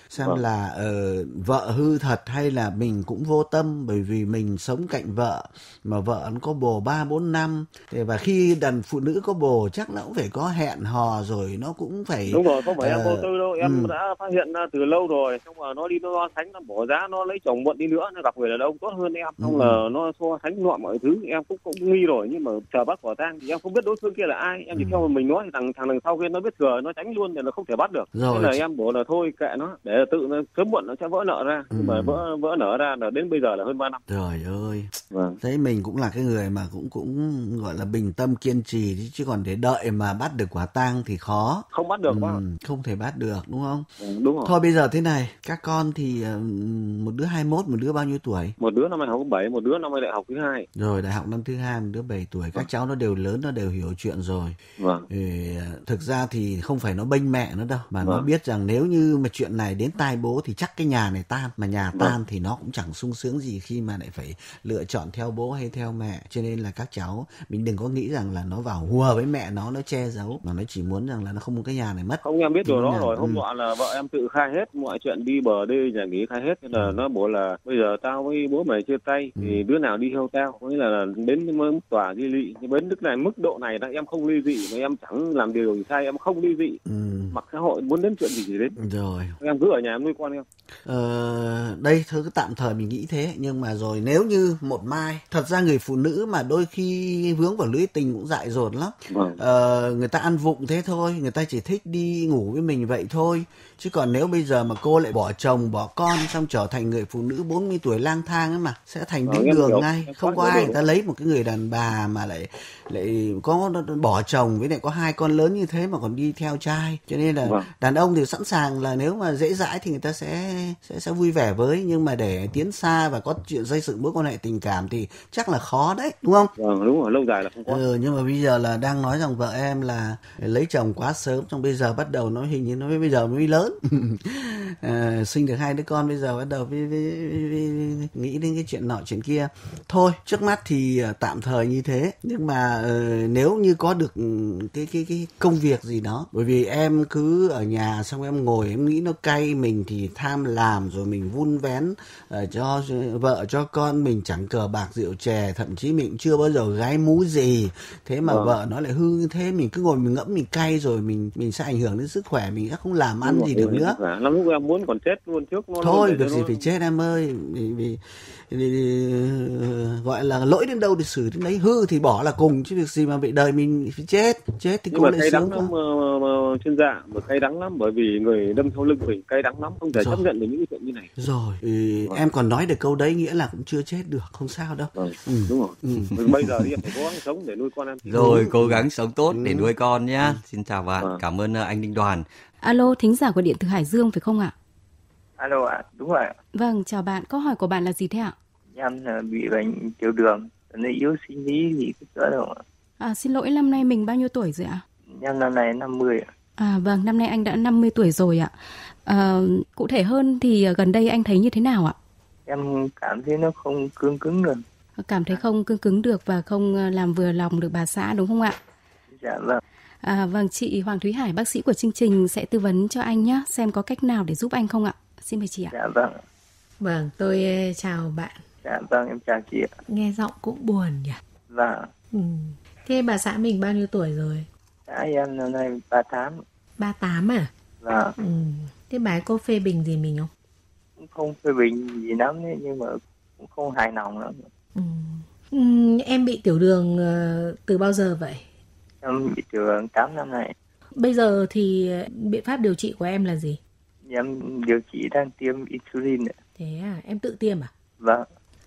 xem vâng. là uh, vợ hư thật hay là mình cũng vô tâm, bởi vì mình sống cạnh vợ mà vợ nó có bồ ba bốn năm, và khi đàn phụ nữ có bồ chắc nó cũng phải có hẹn hò rồi, nó cũng phải đúng rồi, không phải uh, em vô tư đâu, em ừ. đã phát hiện ra từ lâu rồi, xong là nó đi so sánh, nó bỏ giá, nó lấy chồng muộn đi nữa, nó gặp người đàn ông tốt hơn em, xong ừ. là nó so sánh loại mọi thứ, em cũng cũng nghi rồi, nhưng mà chờ bắt quả tang thì em không biết đối phương kia là ai, em chỉ ừ. theo mình nói thì thằng thằng đằng sau kia nó biết thừa, nó tránh luôn thì nó không thể bắt được, rồi. Thế là em bảo là thôi kệ nó để tự nó sớm muộn nó sẽ vỡ nợ ra, nhưng ừ. mà vỡ vỡ nợ ra là đến bây giờ là hơn ba năm. Trời ơi, vâng. Thế mình cũng là cái người mà cũng cũng gọi là bình tâm kiên trì, chứ còn để đợi mà bắt được quả tang thì khó, không bắt được ừ, quá, không thể bắt được đúng không? Ừ, đúng rồi. Thôi bây giờ thế này, các con thì một đứa hai mươi mốt, một đứa bao nhiêu tuổi? Một đứa năm nay học bảy, một đứa năm nay đại học thứ hai. Rồi đại học năm thứ hai, một đứa bảy tuổi. Các vâng. cháu nó đều lớn, nó đều hiểu chuyện rồi. Vâng. Ừ, thực ra thì không phải nó bênh mẹ nó đâu, mà vâng. nó biết rằng nếu như mà chuyện này đến tai bố thì chắc cái nhà này tan, mà nhà tan vâng. thì nó cũng chẳng sung sướng gì khi mà lại phải lựa chọn theo bố hay theo mẹ. Cho nên là các cháu mình đừng có nghĩ rằng là nó vào hùa với mẹ nó nó che giấu, mà nó chỉ muốn rằng là nó không muốn cái nhà này mất. Không, em biết điều đó nhà... rồi. Hôm ừ. nọ là vợ em tự khai hết mọi chuyện, đi bờ đi nhà nghỉ khai hết, nên là ừ. nó bảo là bây giờ tao với bố mày chia tay ừ. thì đứa nào đi theo tao, có nghĩa là đến mức tòa ly dị. Đến mức này, mức độ này là em không ly dị, mà em chẳng làm điều gì sai, em không ly dị. Ừ. Mặc xã hội muốn đến chuyện gì thì đến. Rồi. Em cứ ở nhà em nuôi con em. Ờ, đây thứ tạm thời mình nghĩ thế, nhưng mà rồi nếu như một mai, thật ra người phụ nữ mà đôi khi vướng vào lưới tình cũng dại dột lắm. Vâng. Ờ, người ta ăn vụng thế thôi, người ta chỉ thích đi ngủ với mình vậy thôi. Chứ còn nếu bây giờ mà cô lại bỏ chồng, bỏ con, xong trở thành người phụ nữ bốn mươi tuổi lang thang ấy mà, sẽ thành đinh đường hiểu. Ngay. Không có ai người ta lấy một cái người đàn bà mà lại lại có bỏ chồng với lại có hai con lớn như thế mà còn đi theo trai. Cho nên là vâng. đàn ông thì sẵn sàng là nếu mà dễ dãi thì người ta sẽ sẽ sẽ vui vẻ với, nhưng mà để tiến xa và có chuyện dây sự mối quan hệ tình cảm thì chắc là khó đấy, đúng không? Vâng, đúng rồi, lâu dài là không có. Ừ, nhưng mà bây giờ là đang nói rằng vợ em là lấy chồng quá sớm, trong bây giờ bắt đầu nó hình như nó bây giờ mới lớn. À, sinh được hai đứa con bây giờ bắt đầu với, với, với, với, nghĩ đến cái chuyện nọ chuyện kia. Thôi trước mắt thì tạm thời như thế, nhưng mà uh, nếu như có được cái cái cái công việc gì đó, bởi vì em cứ ở nhà xong em ngồi em nghĩ nó cay, mình thì tham làm rồi mình vun vén uh, cho vợ cho con, mình chẳng cờ bạc rượu chè, thậm chí mình chưa bao giờ gái mú gì, thế mà ừ. vợ nó lại hư như thế, mình cứ ngồi mình ngẫm mình cay rồi mình mình sẽ ảnh hưởng đến sức khỏe, mình sẽ không làm ăn gì được nữa. Lắm lúc em muốn còn chết luôn trước nó. Thôi được gì nó... phải chết em ơi, vì, vì, vì, vì gọi là lỗi đến đâu thì xử đến đấy, hư thì bỏ là cùng, chứ việc gì mà bị đời mình phải chết. Chết thì cũng lại sướng lắm, chuyên gia mà cay đắng lắm, bởi vì người đâm sau lưng mình cay đắng lắm, không thể rồi. chấp nhận được những chuyện như này. Rồi, ừ, vâng. em còn nói được câu đấy nghĩa là cũng chưa chết được, không sao đâu. Vâng. Ừ. Đúng rồi. Ừ. Mình bây giờ thì em phải cố gắng sống để nuôi con em. Rồi, đúng. Cố gắng sống tốt ừ. để nuôi con nhá. Ừ. Xin chào bạn, vâng. cảm ơn anh Đinh Đoàn. Alo, thính giả của điện từ Hải Dương phải không ạ? Alo ạ, à, đúng rồi ạ. Vâng, chào bạn. Câu hỏi của bạn là gì thế ạ? Em là bị bệnh tiểu đường, nó yếu sinh lý gì cứ chữa đâu ạ. À, xin lỗi, năm nay mình bao nhiêu tuổi rồi ạ? Em năm nay năm mươi ạ. À vâng, năm nay anh đã năm mươi tuổi rồi ạ. À, cụ thể hơn thì gần đây anh thấy như thế nào ạ? Em cảm thấy nó không cứng cứng được. Cảm thấy không cứng cứng được và không làm vừa lòng được bà xã đúng không ạ? Dạ vâng. À, vâng, chị Hoàng Thúy Hải, bác sĩ của chương trình sẽ tư vấn cho anh nhé, xem có cách nào để giúp anh không ạ? Xin mời chị ạ. Dạ vâng. Vâng, tôi chào bạn. Dạ, vâng, em chào chị ạ. Nghe giọng cũng buồn nhỉ? Dạ. Ừ. Thế bà xã mình bao nhiêu tuổi rồi? Dạ, em năm nay ba mươi tám. ba mươi tám à? Dạ. Ừ. Thế bà ấy có phê bình gì mình không? Cũng không phê bình gì lắm, nhưng mà cũng không hài lòng lắm. Ừ. Ừ, em bị tiểu đường từ bao giờ vậy? Em bị tiểu đường tám năm nay. Bây giờ thì biện pháp điều trị của em là gì? Em điều trị đang tiêm insulin ạ. Thế à, em tự tiêm à? Vâng.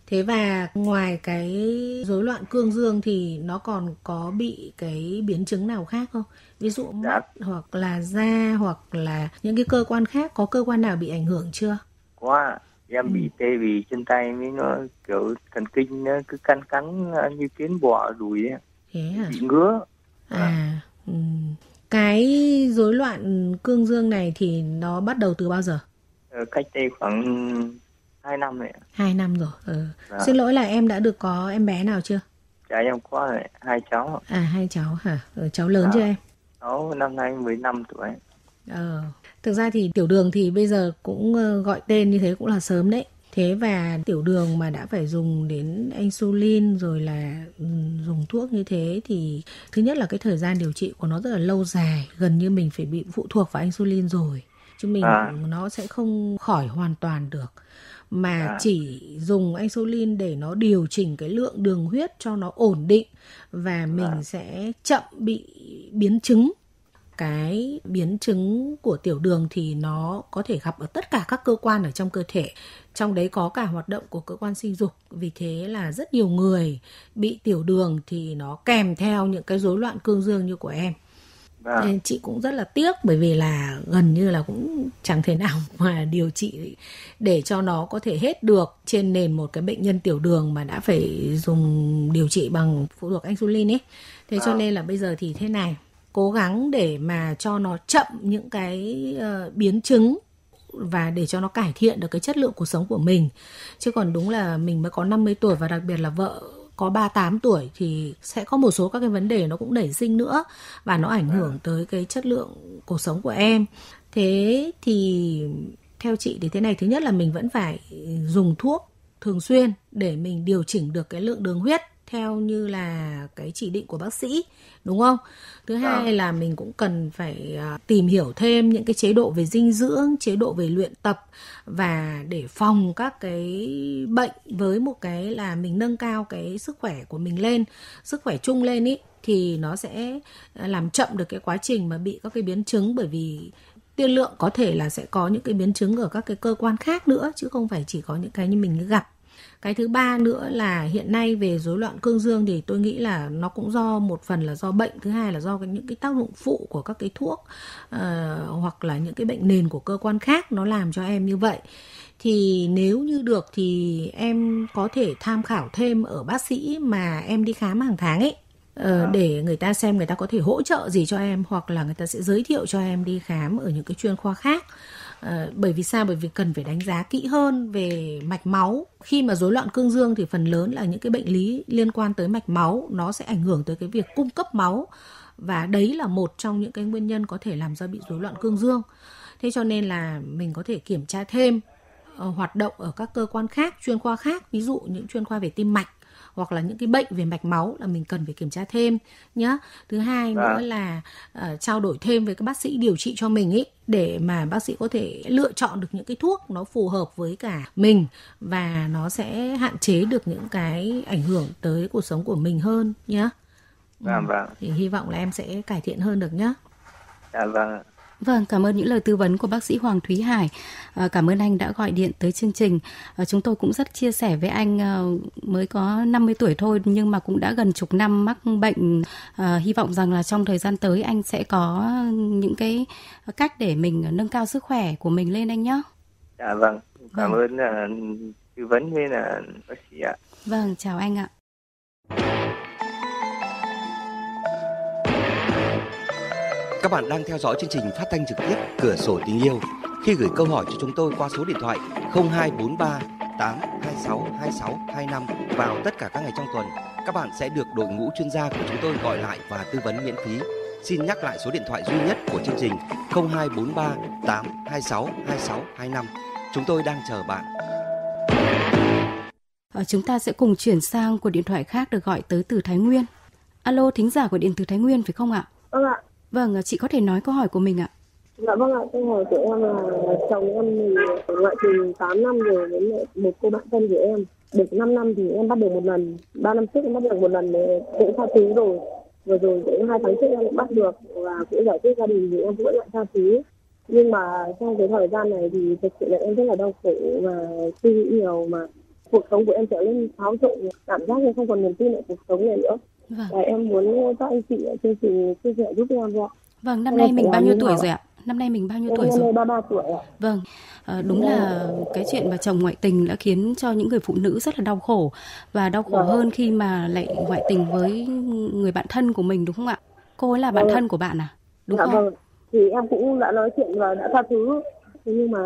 Thế và ngoài cái rối loạn cương dương thì nó còn có bị cái biến chứng nào khác không? Ví dụ dạ. mắt hoặc là da hoặc là những cái cơ quan khác, có cơ quan nào bị ảnh hưởng chưa? Có ạ. Em ừ. bị tê bì chân tay với nó kiểu thần kinh nó cứ cắn cắn như kiến bò đùi ấy. Thế à? Bị ngứa. À, à. Ừ. Cái rối loạn cương dương này thì nó bắt đầu từ bao giờ? Ừ, cách đây khoảng hai năm rồi. Hai năm rồi. Ừ. Dạ. Xin lỗi là em đã được có em bé nào chưa? Dạ em có rồi, hai cháu. À hai cháu hả? Ừ, cháu lớn dạ. chưa em? Cháu năm nay mười lăm tuổi. Ờ. Thực ra thì tiểu đường thì bây giờ cũng gọi tên như thế cũng là sớm đấy. Thế và tiểu đường mà đã phải dùng đến insulin rồi là dùng thuốc như thế thì thứ nhất là cái thời gian điều trị của nó rất là lâu dài, gần như mình phải bị phụ thuộc vào insulin rồi. Chứ mình à. nó sẽ không khỏi hoàn toàn được. Mà à. chỉ dùng insulin để nó điều chỉnh cái lượng đường huyết cho nó ổn định và mình à. sẽ chậm bị biến chứng. Cái biến chứng của tiểu đường thì nó có thể gặp ở tất cả các cơ quan ở trong cơ thể, trong đấy có cả hoạt động của cơ quan sinh dục. Vì thế là rất nhiều người bị tiểu đường thì nó kèm theo những cái rối loạn cương dương như của em. À. Nên chị cũng rất là tiếc bởi vì là gần như là cũng chẳng thể nào mà điều trị để cho nó có thể hết được trên nền một cái bệnh nhân tiểu đường mà đã phải dùng điều trị bằng phụ thuộc insulin ấy. Thế à. cho nên là bây giờ thì thế này, cố gắng để mà cho nó chậm những cái uh, biến chứng và để cho nó cải thiện được cái chất lượng cuộc sống của mình. Chứ còn đúng là mình mới có năm mươi tuổi và đặc biệt là vợ có ba mươi tám tuổi thì sẽ có một số các cái vấn đề nó cũng nảy sinh nữa và nó ảnh hưởng tới cái chất lượng cuộc sống của em. Thế thì theo chị thì thế này, thứ nhất là mình vẫn phải dùng thuốc thường xuyên để mình điều chỉnh được cái lượng đường huyết theo như là cái chỉ định của bác sĩ, đúng không? Thứ hai là mình cũng cần phải tìm hiểu thêm những cái chế độ về dinh dưỡng, chế độ về luyện tập và để phòng các cái bệnh với một cái là mình nâng cao cái sức khỏe của mình lên, sức khỏe chung lên ý, thì nó sẽ làm chậm được cái quá trình mà bị các cái biến chứng, bởi vì tiên lượng có thể là sẽ có những cái biến chứng ở các cái cơ quan khác nữa chứ không phải chỉ có những cái như mình gặp. Cái thứ ba nữa là hiện nay về rối loạn cương dương thì tôi nghĩ là nó cũng do một phần là do bệnh, thứ hai là do những cái tác dụng phụ của các cái thuốc uh, hoặc là những cái bệnh nền của cơ quan khác nó làm cho em như vậy. Thì nếu như được thì em có thể tham khảo thêm ở bác sĩ mà em đi khám hàng tháng ấy, uh, để người ta xem người ta có thể hỗ trợ gì cho em hoặc là người ta sẽ giới thiệu cho em đi khám ở những cái chuyên khoa khác. À, bởi vì sao? Bởi vì cần phải đánh giá kỹ hơn về mạch máu. Khi mà rối loạn cương dương thì phần lớn là những cái bệnh lý liên quan tới mạch máu, nó sẽ ảnh hưởng tới cái việc cung cấp máu và đấy là một trong những cái nguyên nhân có thể làm ra bị rối loạn cương dương. Thế cho nên là mình có thể kiểm tra thêm uh, hoạt động ở các cơ quan khác, chuyên khoa khác, ví dụ những chuyên khoa về tim mạch hoặc là những cái bệnh về mạch máu là mình cần phải kiểm tra thêm nhá. Thứ hai à. nữa là uh, trao đổi thêm với các bác sĩ điều trị cho mình ý, để mà bác sĩ có thể lựa chọn được những cái thuốc nó phù hợp với cả mình và nó sẽ hạn chế được những cái ảnh hưởng tới cuộc sống của mình hơn nhá. Vâng, vâng. Thì hy vọng là em sẽ cải thiện hơn được nhá. Dạ vâng. Vâng, cảm ơn những lời tư vấn của bác sĩ Hoàng Thúy Hải. À, cảm ơn anh đã gọi điện tới chương trình. À, chúng tôi cũng rất chia sẻ với anh, à, mới có năm mươi tuổi thôi nhưng mà cũng đã gần chục năm mắc bệnh. À, hy vọng rằng là trong thời gian tới anh sẽ có những cái cách để mình nâng cao sức khỏe của mình lên anh nhé. Dạ vâng, cảm vâng. ơn uh, tư vấn với là bác sĩ ạ. Vâng, chào anh ạ. Các bạn đang theo dõi chương trình phát thanh trực tiếp Cửa Sổ Tình Yêu. Khi gửi câu hỏi cho chúng tôi qua số điện thoại không hai bốn ba tám hai sáu hai sáu hai năm vào tất cả các ngày trong tuần, các bạn sẽ được đội ngũ chuyên gia của chúng tôi gọi lại và tư vấn miễn phí. Xin nhắc lại số điện thoại duy nhất của chương trình không hai bốn ba tám hai sáu hai sáu hai năm. Chúng tôi đang chờ bạn. Chúng ta sẽ cùng chuyển sang cuộc điện thoại khác được gọi tới từ Thái Nguyên. Alo, thính giả của điện từ Thái Nguyên phải không ạ? Vâng ạ. Vâng, chị có thể nói câu hỏi của mình ạ. Dạ vâng ạ, câu hỏi của em là chồng em thì ngoại tình tám năm rồi với một cô bạn thân của em. Được năm năm thì em bắt được một lần, ba năm trước em bắt được một lần để cũng tha thứ rồi. Vừa rồi cũng hai tháng trước em cũng bắt được và cũng giải quyết gia đình thì em cũng lại tha thứ. Nhưng mà trong cái thời gian này thì thực sự là em rất là đau khổ và suy nghĩ nhiều mà cuộc sống của em trở nên xáo trộn, cảm giác như không còn niềm tin ở cuộc sống này nữa. Vâng. Và em muốn các anh chị ở chương trình chia sẻ giúp em ạ. Vâng, năm nay mình bao nhiêu tuổi rồi ạ? Năm nay mình bao nhiêu tuổi rồi? ba mươi ba tuổi ạ. Vâng, à, đúng là cái chuyện mà chồng ngoại tình đã khiến cho những người phụ nữ rất là đau khổ và đau khổ hơn khi mà lại ngoại tình với người bạn thân của mình đúng không ạ? Cô ấy là bạn thân của bạn à? Đúng không? Vâng, thì em cũng đã nói chuyện và đã tha thứ, nhưng mà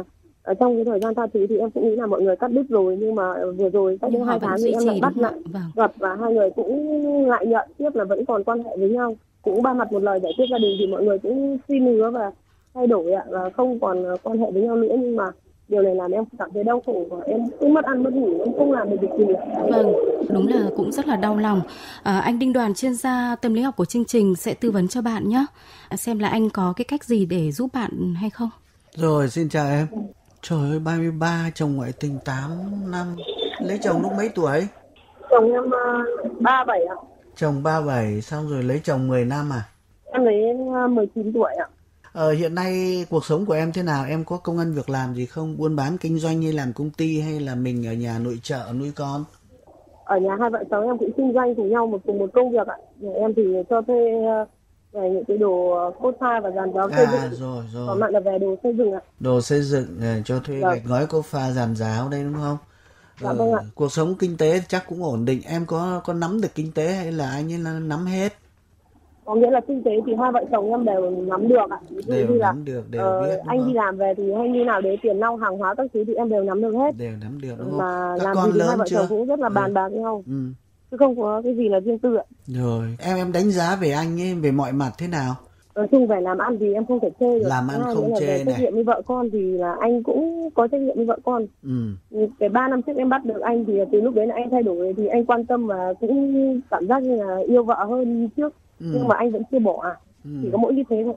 ở trong cái thời gian tha thứ thì em cũng nghĩ là mọi người cắt đứt rồi, nhưng mà vừa rồi cách hai tháng thì em lại bắt lại gặp và hai người cũng lại nhận tiếp là vẫn còn quan hệ với nhau, cũng ba mặt một lời giải quyết gia đình thì mọi người cũng xin hứa và thay đổi ạ, và không còn quan hệ với nhau nữa, nhưng mà điều này làm em cảm thấy đau khổ và em cứ mất ăn mất ngủ, em không làm được việc gì được. Vâng, đúng là cũng rất là đau lòng. À, anh Đinh Đoàn, chuyên gia tâm lý học của chương trình sẽ tư vấn cho bạn nhé, à, xem là anh có cái cách gì để giúp bạn hay không. Rồi, xin chào em. Trời ơi, ba mươi ba, chồng ngoại tình tám năm. Lấy chồng lúc mấy tuổi? Chồng em uh, ba mươi bảy ạ. Chồng ba mươi bảy, xong rồi lấy chồng mười năm à? Em lấy uh, mười chín tuổi ạ. Ờ, hiện nay cuộc sống của em thế nào? Em có công ăn việc làm gì không? Buôn bán kinh doanh hay làm công ty hay là mình ở nhà nội trợ nuôi con? Ở nhà hai vợ chồng em cũng kinh doanh cùng nhau một cùng một công việc ạ. Em thì cho thuê về những cái đồ cốt pha và dàn giáo xây dựng. À, rồi, rồi. Còn bạn là về đồ xây dựng ạ. Đồ xây dựng, cho thuê gạch ngói cốt pha dàn giáo đây đúng không? Dạ, vâng ạ. Cuộc sống kinh tế chắc cũng ổn định. Em có có nắm được kinh tế hay là anh ấy nắm hết? Có nghĩa là kinh tế thì hai vợ chồng em đều nắm được ạ. Đều như nắm là, được, đều uh, biết. Anh đi làm về thì hay như nào đấy, tiền nong, hàng hóa các thứ thì em đều nắm được hết. Đều nắm được đúng không? Mà các làm con gì lớn hai vợ chưa? Chồng cũng rất là bàn ừ. bạc nhau. Ừ. Chứ không có cái gì là riêng tư ạ. Rồi, em em đánh giá về anh ấy, về mọi mặt thế nào? Nói chung về làm ăn thì em không thể chê được. Làm ăn à, không chê này. Trách nhiệm với vợ con thì là anh cũng có trách nhiệm với vợ con. Ừ. Cái ba năm trước em bắt được anh thì từ lúc đấy là anh thay đổi, thì anh quan tâm và cũng cảm giác như là yêu vợ hơn như trước. Ừ. Nhưng mà anh vẫn chưa bỏ à? Ừ. Chỉ có mỗi như thế thôi.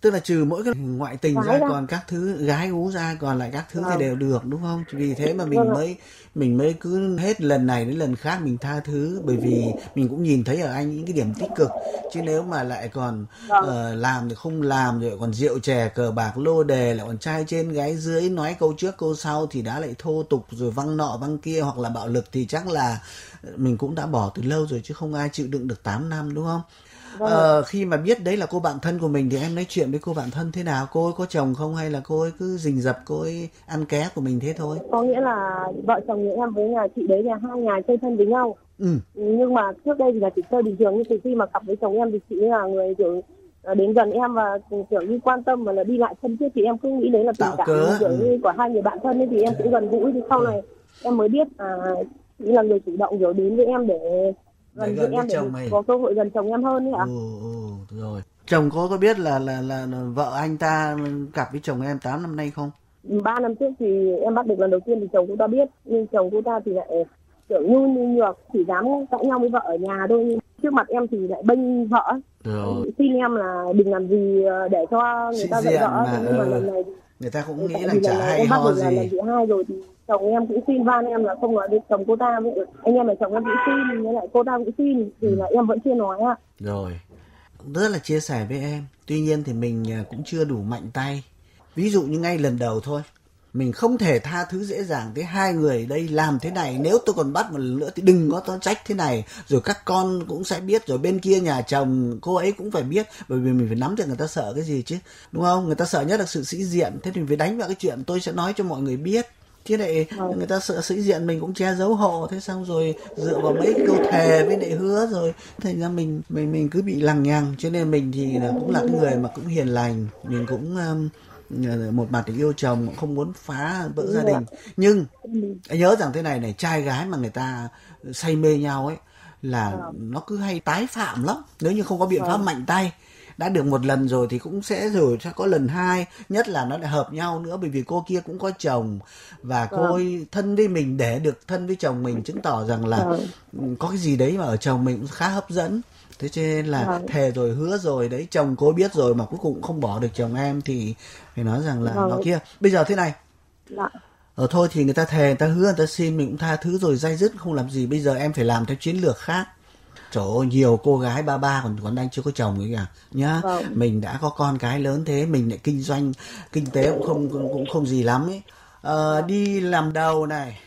Tức là trừ mỗi cái ngoại tình gái ra ra. Còn các thứ gái gú ra, còn lại các thứ à. Thì đều được đúng không? Vì thế mà mình vâng mới mình mới cứ hết lần này đến lần khác mình tha thứ, bởi vì mình cũng nhìn thấy ở anh những cái điểm tích cực. Chứ nếu mà lại còn vâng. uh, làm thì không làm, rồi còn rượu chè cờ bạc lô đề, lại còn trai trên gái dưới, nói câu trước câu sau thì đã lại thô tục rồi văng nọ văng kia hoặc là bạo lực thì chắc là mình cũng đã bỏ từ lâu rồi, chứ không ai chịu đựng được tám năm đúng không? Vâng. Ờ, khi mà biết đấy là cô bạn thân của mình thì em nói chuyện với cô bạn thân thế nào? Cô ấy có chồng không hay là cô ấy cứ rình rập, cô ấy ăn ké của mình thế thôi? Có nghĩa là vợ chồng nhà em với nhà chị đấy là hai nhà chơi thân với nhau. Ừ. Nhưng mà trước đây thì là chị chơi bình thường, nhưng từ khi mà cặp với chồng em thì chị là người kiểu đến gần em và kiểu như quan tâm và là đi lại thân thiết, thì em cứ nghĩ đấy là tình cảm kiểu ừ. như của hai người bạn thân ấy, thì em cũng gần gũi. Thì sau này em mới biết à, chị là người chủ động kiểu đến với em để gần, gần em chồng có cơ hội gần chồng em hơn đấy ạ. Ừ, ừ, rồi. Chồng có có biết là, là là là vợ anh ta cặp với chồng em tám năm nay không? Ba năm trước thì em bắt được lần đầu tiên thì chồng cô ta biết, nhưng chồng cô ta thì lại kiểu nhu nhu nhược, chỉ dám cãi nhau với vợ ở nhà thôi, nhưng trước mặt em thì lại bênh vợ. Rồi. Xin em là đừng làm gì để cho người xin ta giận vợ, mà, nhưng mà lần này người ta cũng nghĩ là chả hay ho gì. Lần thứ hai rồi thì chồng em cũng xin van em là không nói với chồng cô ta, anh em là chồng em cũng xin, với lại cô ta cũng xin, thì là em vẫn chưa nói ạ. Rồi, rất là chia sẻ với em. Tuy nhiên thì mình cũng chưa đủ mạnh tay. Ví dụ như ngay lần đầu thôi, mình không thể tha thứ dễ dàng. Thế hai người đây làm thế này, nếu tôi còn bắt một lần nữa thì đừng có tao trách thế này, rồi các con cũng sẽ biết, rồi bên kia nhà chồng cô ấy cũng phải biết, bởi vì mình phải nắm được người ta sợ cái gì chứ, đúng không? Người ta sợ nhất là sự sĩ diện, thế thì mình phải đánh vào cái chuyện tôi sẽ nói cho mọi người biết. Chứ lại người ta sợ sĩ diện mình cũng che giấu hộ, thế xong rồi dựa vào mấy câu thề với lại hứa rồi thành ra mình mình mình cứ bị lằng nhằng. Cho nên mình thì là cũng là cái người mà cũng hiền lành, mình cũng um, một mặt thì yêu chồng, cũng không muốn phá vỡ gia đình, nhưng anh nhớ rằng thế này này, trai gái mà người ta say mê nhau ấy là nó cứ hay tái phạm lắm nếu như không có biện pháp mạnh tay. đã được một lần rồi thì cũng sẽ rồi sẽ có lần hai, nhất là nó lại hợp nhau nữa, bởi vì cô kia cũng có chồng và cô ấy thân với mình để được thân với chồng mình, chứng tỏ rằng là có cái gì đấy mà ở chồng mình cũng khá hấp dẫn. Thế cho nên là thề rồi hứa rồi đấy, chồng cô biết rồi mà cuối cùng không bỏ được chồng em thì phải nói rằng là nó kia. Bây giờ thế này, ờ thôi thì người ta thề, người ta hứa, người ta xin, mình cũng tha thứ rồi, dai dứt không làm gì. Bây giờ em phải làm theo chiến lược khác. Trời ơi, nhiều cô gái ba ba còn còn đang chưa có chồng ấy cả nhá. Vâng. Mình đã có con cái lớn thế, mình lại kinh doanh kinh tế cũng không cũng, cũng không gì lắm ấy. Ờ, đi làm đầu này,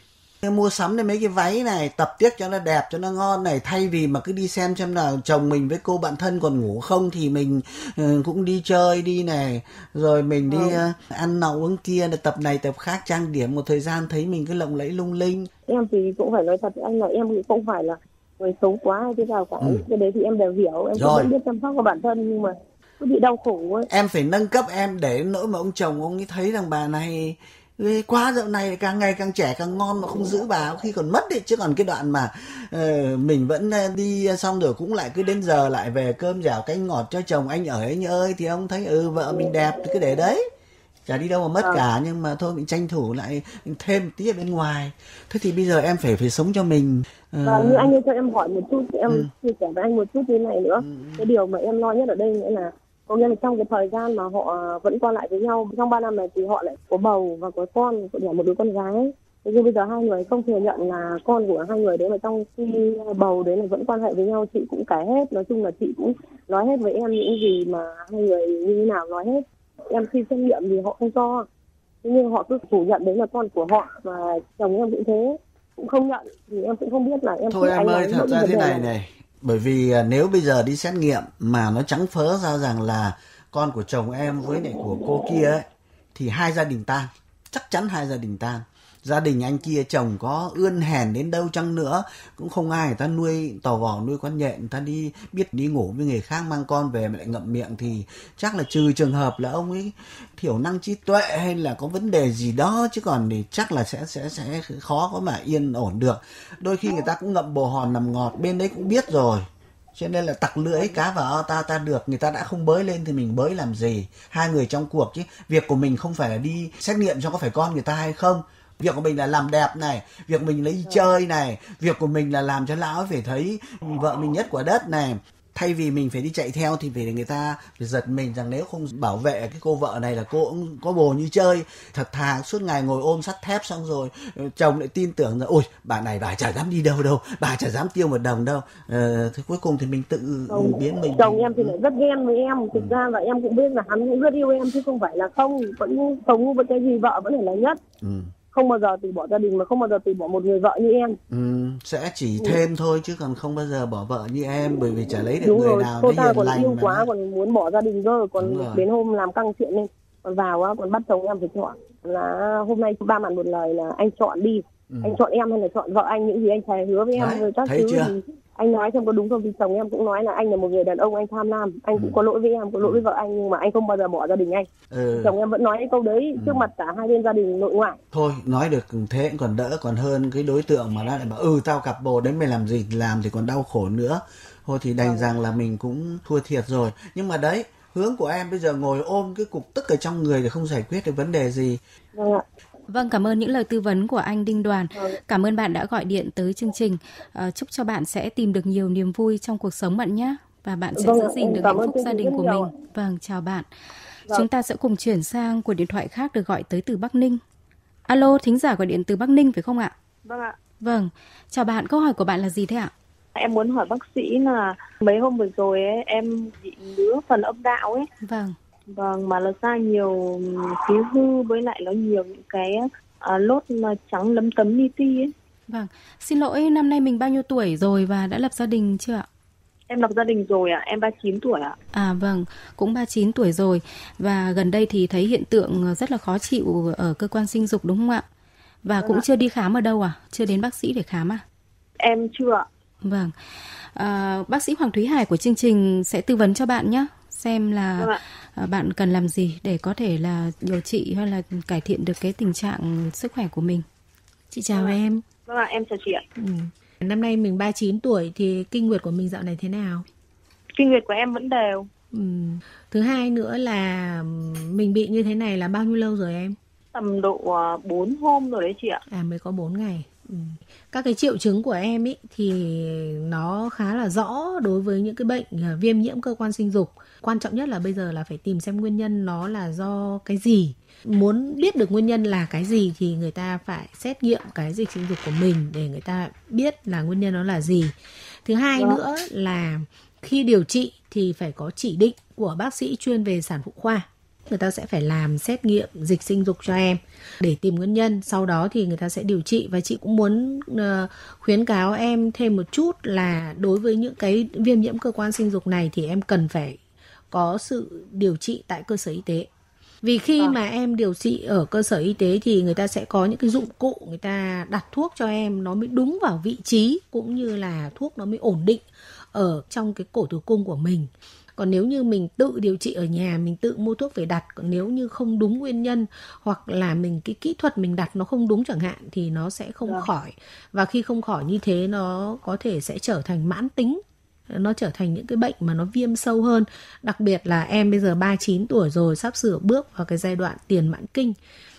mua sắm đến mấy cái váy này, tập tiết cho nó đẹp cho nó ngon này, thay vì mà cứ đi xem xem là chồng mình với cô bạn thân còn ngủ không thì mình cũng đi chơi đi này, rồi mình đi ừ. ăn nọ uống kia, tập này tập khác, trang điểm một thời gian thấy mình cứ lộng lẫy lung linh. Em thì cũng phải nói thật anh là em thì không phải là người xấu quá hay thế nào cả, ừ. cái đấy thì em đều hiểu, em rồi. Cũng biết chăm sóc của bản thân nhưng mà cứ bị đau khổ ấy. Em phải nâng cấp em để nỗi mà ông chồng ông ấy thấy rằng bà này quá dạo này càng ngày càng trẻ càng ngon mà không giữ bà khi còn mất đấy, chứ còn cái đoạn mà uh, mình vẫn đi xong rồi cũng lại cứ đến giờ lại về cơm dẻo canh ngọt cho chồng anh ở anh ơi thì ông thấy ừ vợ mình đẹp thì cứ để đấy, chả đi đâu mà mất à. Cả nhưng mà thôi mình tranh thủ lại thêm một tí ở bên ngoài. Thế thì bây giờ em phải phải sống cho mình. Uh... Và như anh ơi, cho em hỏi một chút, em ừ. chia sẻ với anh một chút như này nữa. Ừ. Cái điều mà em lo nhất ở đây nghĩa là có nghĩa là trong cái thời gian mà họ vẫn qua lại với nhau trong ba năm này thì họ lại có bầu và có con, có đẻ một đứa con gái. Thế nhưng bây giờ hai người không thừa nhận là con của hai người đấy, mà trong khi bầu đấy là vẫn quan hệ với nhau, chị cũng cãi hết, nói chung là chị cũng nói hết với em những gì mà hai người như thế nào nói hết. Em khi xét nghiệm thì họ không cho, thế nhưng họ cứ phủ nhận đấy là con của họ, và chồng em cũng thế, cũng không nhận, thì em cũng không biết là em. Thôi em ơi, thật ra thế này này, bởi vì nếu bây giờ đi xét nghiệm mà nó trắng phớ ra rằng là con của chồng em với lại của cô kia ấy, thì hai gia đình tan, chắc chắn hai gia đình tan. Gia đình anh kia chồng có ươn hèn đến đâu chăng nữa cũng không ai, người ta nuôi tò vò nuôi con nhện, người ta đi biết đi ngủ với người khác, mang con về mà lại ngậm miệng thì chắc là trừ trường hợp là ông ấy thiểu năng trí tuệ hay là có vấn đề gì đó, chứ còn thì chắc là sẽ sẽ sẽ khó có mà yên ổn được. Đôi khi người ta cũng ngậm bồ hòn nằm ngọt, bên đấy cũng biết rồi, cho nên là tặc lưỡi cá vào ta ta được, người ta đã không bới lên thì mình bới làm gì. Hai người trong cuộc chứ, việc của mình không phải là đi xét nghiệm cho có phải con người ta hay không. Việc của mình là làm đẹp này, việc mình lấy chơi này, việc của mình là làm cho lão phải thấy vợ mình nhất quả đất này. Thay vì mình phải đi chạy theo thì phải người ta phải giật mình rằng nếu không bảo vệ cái cô vợ này là cô cũng có bồ như chơi, thật thà suốt ngày ngồi ôm sắt thép, xong rồi chồng lại tin tưởng rằng ôi bà này bà chả dám đi đâu đâu, bà chả dám tiêu một đồng đâu. Ờ, thì cuối cùng thì mình tự không, biến mình. Chồng em thì lại rất ghen với em, thực ừ. ra là em cũng biết là hắn cũng rất yêu em chứ không phải là không, vẫn sống với cái gì vợ vẫn phải là nhất. Ừ. Không bao giờ từ bỏ gia đình mà không bao giờ từ bỏ một người vợ như em. Ừ, sẽ chỉ thêm thôi chứ còn không bao giờ bỏ vợ như em, bởi vì chả lấy được đúng người rồi, nào nó hiền lành. Cô ta còn yêu quá, còn muốn bỏ gia đình rồi, còn rồi. Đến hôm làm căng chuyện lên, còn vào á, còn bắt chồng em phải chọn là hôm nay ba mặt một lời là anh chọn đi, ừ. anh chọn em hay là chọn vợ anh, những gì anh thề hứa với em đấy, rồi các thứ chưa? Thì anh nói xem có đúng không, thì chồng em cũng nói là anh là một người đàn ông, anh tham lam, anh ừ. cũng có lỗi với em, có lỗi với vợ anh nhưng mà anh không bao giờ bỏ gia đình anh. Ừ. Chồng em vẫn nói cái câu đấy ừ. trước mặt cả hai bên gia đình nội ngoại. Thôi nói được thế còn đỡ, còn hơn cái đối tượng mà nó lại bảo ừ tao cặp bồ đấy mày làm gì làm thì còn đau khổ nữa. Thôi thì đành ừ. rằng là mình cũng thua thiệt rồi. Nhưng mà đấy, hướng của em bây giờ ngồi ôm cái cục tức ở trong người thì không giải quyết được vấn đề gì. Vâng ạ. Vâng, cảm ơn những lời tư vấn của anh Đinh Đoàn. Cảm ơn bạn đã gọi điện tới chương trình. À, chúc cho bạn sẽ tìm được nhiều niềm vui trong cuộc sống bạn nhé. Và bạn sẽ vâng, giữ gìn được hạnh phúc gia đình của nhiều. Mình. Vâng, chào bạn. Vâng. Chúng ta sẽ cùng chuyển sang cuộc điện thoại khác được gọi tới từ Bắc Ninh. Alo, thính giả gọi điện từ Bắc Ninh phải không ạ? Vâng ạ. Vâng, chào bạn. Câu hỏi của bạn là gì thế ạ? Em muốn hỏi bác sĩ là mấy hôm vừa rồi ấy, em bị ngứa phần âm đạo ấy. Vâng. Vâng, mà nó ra nhiều khí hư với lại nó nhiều những cái à, lốt trắng lấm tấm li ti ấy. Vâng, xin lỗi, năm nay mình bao nhiêu tuổi rồi và đã lập gia đình chưa ạ? Em lập gia đình rồi ạ, em ba mươi chín tuổi ạ. À vâng, cũng ba mươi chín tuổi rồi và gần đây thì thấy hiện tượng rất là khó chịu ở cơ quan sinh dục đúng không ạ? Và vâng cũng ạ. Chưa đi khám ở đâu à? Chưa đến bác sĩ để khám à? Em chưa ạ. Vâng, à, bác sĩ Hoàng Thúy Hải của chương trình sẽ tư vấn cho bạn nhé. Xem là vâng bạn cần làm gì để có thể là điều trị hay là cải thiện được cái tình trạng sức khỏe của mình. Chị chào vâng em. Vâng ạ, em chào chị ạ. Ừ. Năm nay mình ba mươi chín tuổi thì kinh nguyệt của mình dạo này thế nào? Kinh nguyệt của em vẫn đều. Uhm. Thứ hai nữa là mình bị như thế này là bao nhiêu lâu rồi em? Tầm độ bốn hôm rồi đấy chị ạ. À, mới có bốn ngày. Ừ. Các cái triệu chứng của em ý thì nó khá là rõ đối với những cái bệnh viêm nhiễm cơ quan sinh dục. Quan trọng nhất là bây giờ là phải tìm xem nguyên nhân nó là do cái gì. Muốn biết được nguyên nhân là cái gì thì người ta phải xét nghiệm cái dịch sinh dục của mình để người ta biết là nguyên nhân nó là gì. Thứ hai Đó. nữa là khi điều trị thì phải có chỉ định của bác sĩ chuyên về sản phụ khoa. Người ta sẽ phải làm xét nghiệm dịch sinh dục cho em để tìm nguyên nhân. Sau đó thì người ta sẽ điều trị. Và chị cũng muốn uh, khuyến cáo em thêm một chút là đối với những cái viêm nhiễm cơ quan sinh dục này thì em cần phải có sự điều trị tại cơ sở y tế. Vì khi à. mà em điều trị ở cơ sở y tế thì người ta sẽ có những cái dụng cụ, người ta đặt thuốc cho em nó mới đúng vào vị trí, cũng như là thuốc nó mới ổn định ở trong cái cổ tử cung của mình. Còn nếu như mình tự điều trị ở nhà, mình tự mua thuốc về đặt, còn nếu như không đúng nguyên nhân hoặc là mình cái kỹ thuật mình đặt nó không đúng chẳng hạn thì nó sẽ không Được. khỏi. Và khi không khỏi như thế nó có thể sẽ trở thành mãn tính, nó trở thành những cái bệnh mà nó viêm sâu hơn. Đặc biệt là em bây giờ ba mươi chín tuổi rồi, sắp sửa bước vào cái giai đoạn tiền mãn kinh.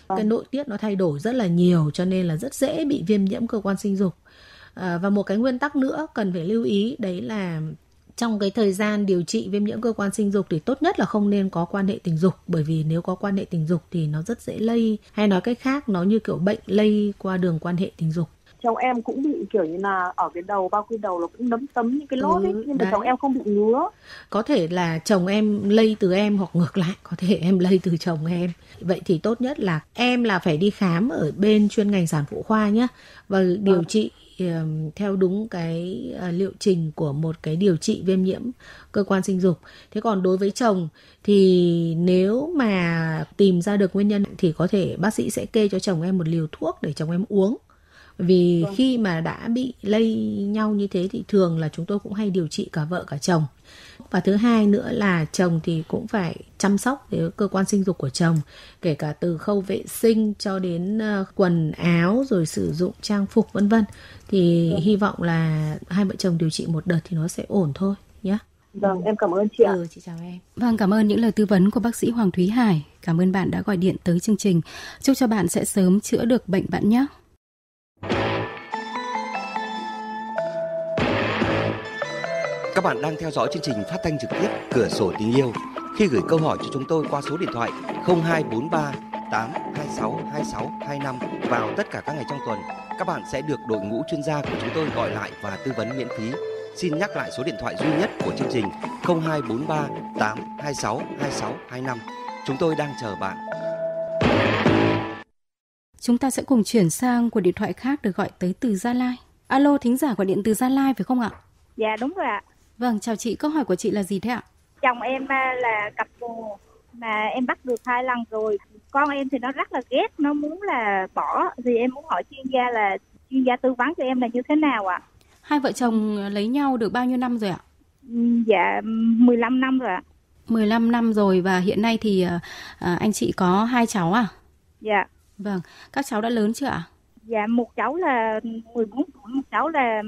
Được. Cái nội tiết nó thay đổi rất là nhiều cho nên là rất dễ bị viêm nhiễm cơ quan sinh dục. À, và một cái nguyên tắc nữa cần phải lưu ý đấy là trong cái thời gian điều trị viêm nhiễm cơ quan sinh dục thì tốt nhất là không nên có quan hệ tình dục, bởi vì nếu có quan hệ tình dục thì nó rất dễ lây, hay nói cách khác nó như kiểu bệnh lây qua đường quan hệ tình dục. Chồng em cũng bị kiểu như là ở cái đầu, bao quy đầu nó cũng nấm tấm những cái lốt ấy, nhưng mà chồng em không bị ngứa. Có thể là chồng em lây từ em hoặc ngược lại, có thể em lây từ chồng em. Vậy thì tốt nhất là em là phải đi khám ở bên chuyên ngành sản phụ khoa nhé, và điều trị theo đúng cái liệu trình của một cái điều trị viêm nhiễm cơ quan sinh dục. Thế còn đối với chồng thì nếu mà tìm ra được nguyên nhân thì có thể bác sĩ sẽ kê cho chồng em một liều thuốc để chồng em uống. Vì khi mà đã bị lây nhau như thế thì thường là chúng tôi cũng hay điều trị cả vợ cả chồng. Và thứ hai nữa là chồng thì cũng phải chăm sóc cái cơ quan sinh dục của chồng, kể cả từ khâu vệ sinh cho đến quần áo rồi sử dụng trang phục vân vân. Thì Được. hy vọng là hai vợ chồng điều trị một đợt thì nó sẽ ổn thôi nhé. Vâng, em cảm ơn chị ạ. Ừ, chị chào em. Vâng, cảm ơn những lời tư vấn của bác sĩ Hoàng Thúy Hải. Cảm ơn bạn đã gọi điện tới chương trình. Chúc cho bạn sẽ sớm chữa được bệnh bạn nhé. Các bạn đang theo dõi chương trình phát thanh trực tiếp Cửa Sổ Tình Yêu. Khi gửi câu hỏi cho chúng tôi qua số điện thoại không hai bốn ba tám hai sáu hai sáu hai năm vào tất cả các ngày trong tuần, các bạn sẽ được đội ngũ chuyên gia của chúng tôi gọi lại và tư vấn miễn phí. Xin nhắc lại số điện thoại duy nhất của chương trình không hai bốn ba tám hai sáu hai sáu hai năm. Chúng tôi đang chờ bạn. Chúng ta sẽ cùng chuyển sang cuộc điện thoại khác được gọi tới từ Gia Lai. Alo, thính giả gọi điện từ Gia Lai phải không ạ? Dạ đúng rồi ạ. Vâng, chào chị, câu hỏi của chị là gì thế ạ? Chồng em là cặp bồ mà em bắt được hai lần rồi. Con em thì nó rất là ghét, nó muốn là bỏ, thì em muốn hỏi chuyên gia là chuyên gia tư vấn cho em là như thế nào ạ? Hai vợ chồng lấy nhau được bao nhiêu năm rồi ạ? Dạ mười lăm năm rồi ạ. mười lăm năm rồi, và hiện nay thì à, anh chị có hai cháu à? Dạ. Vâng, các cháu đã lớn chưa ạ? Dạ, một cháu là mười bốn tuổi, một cháu là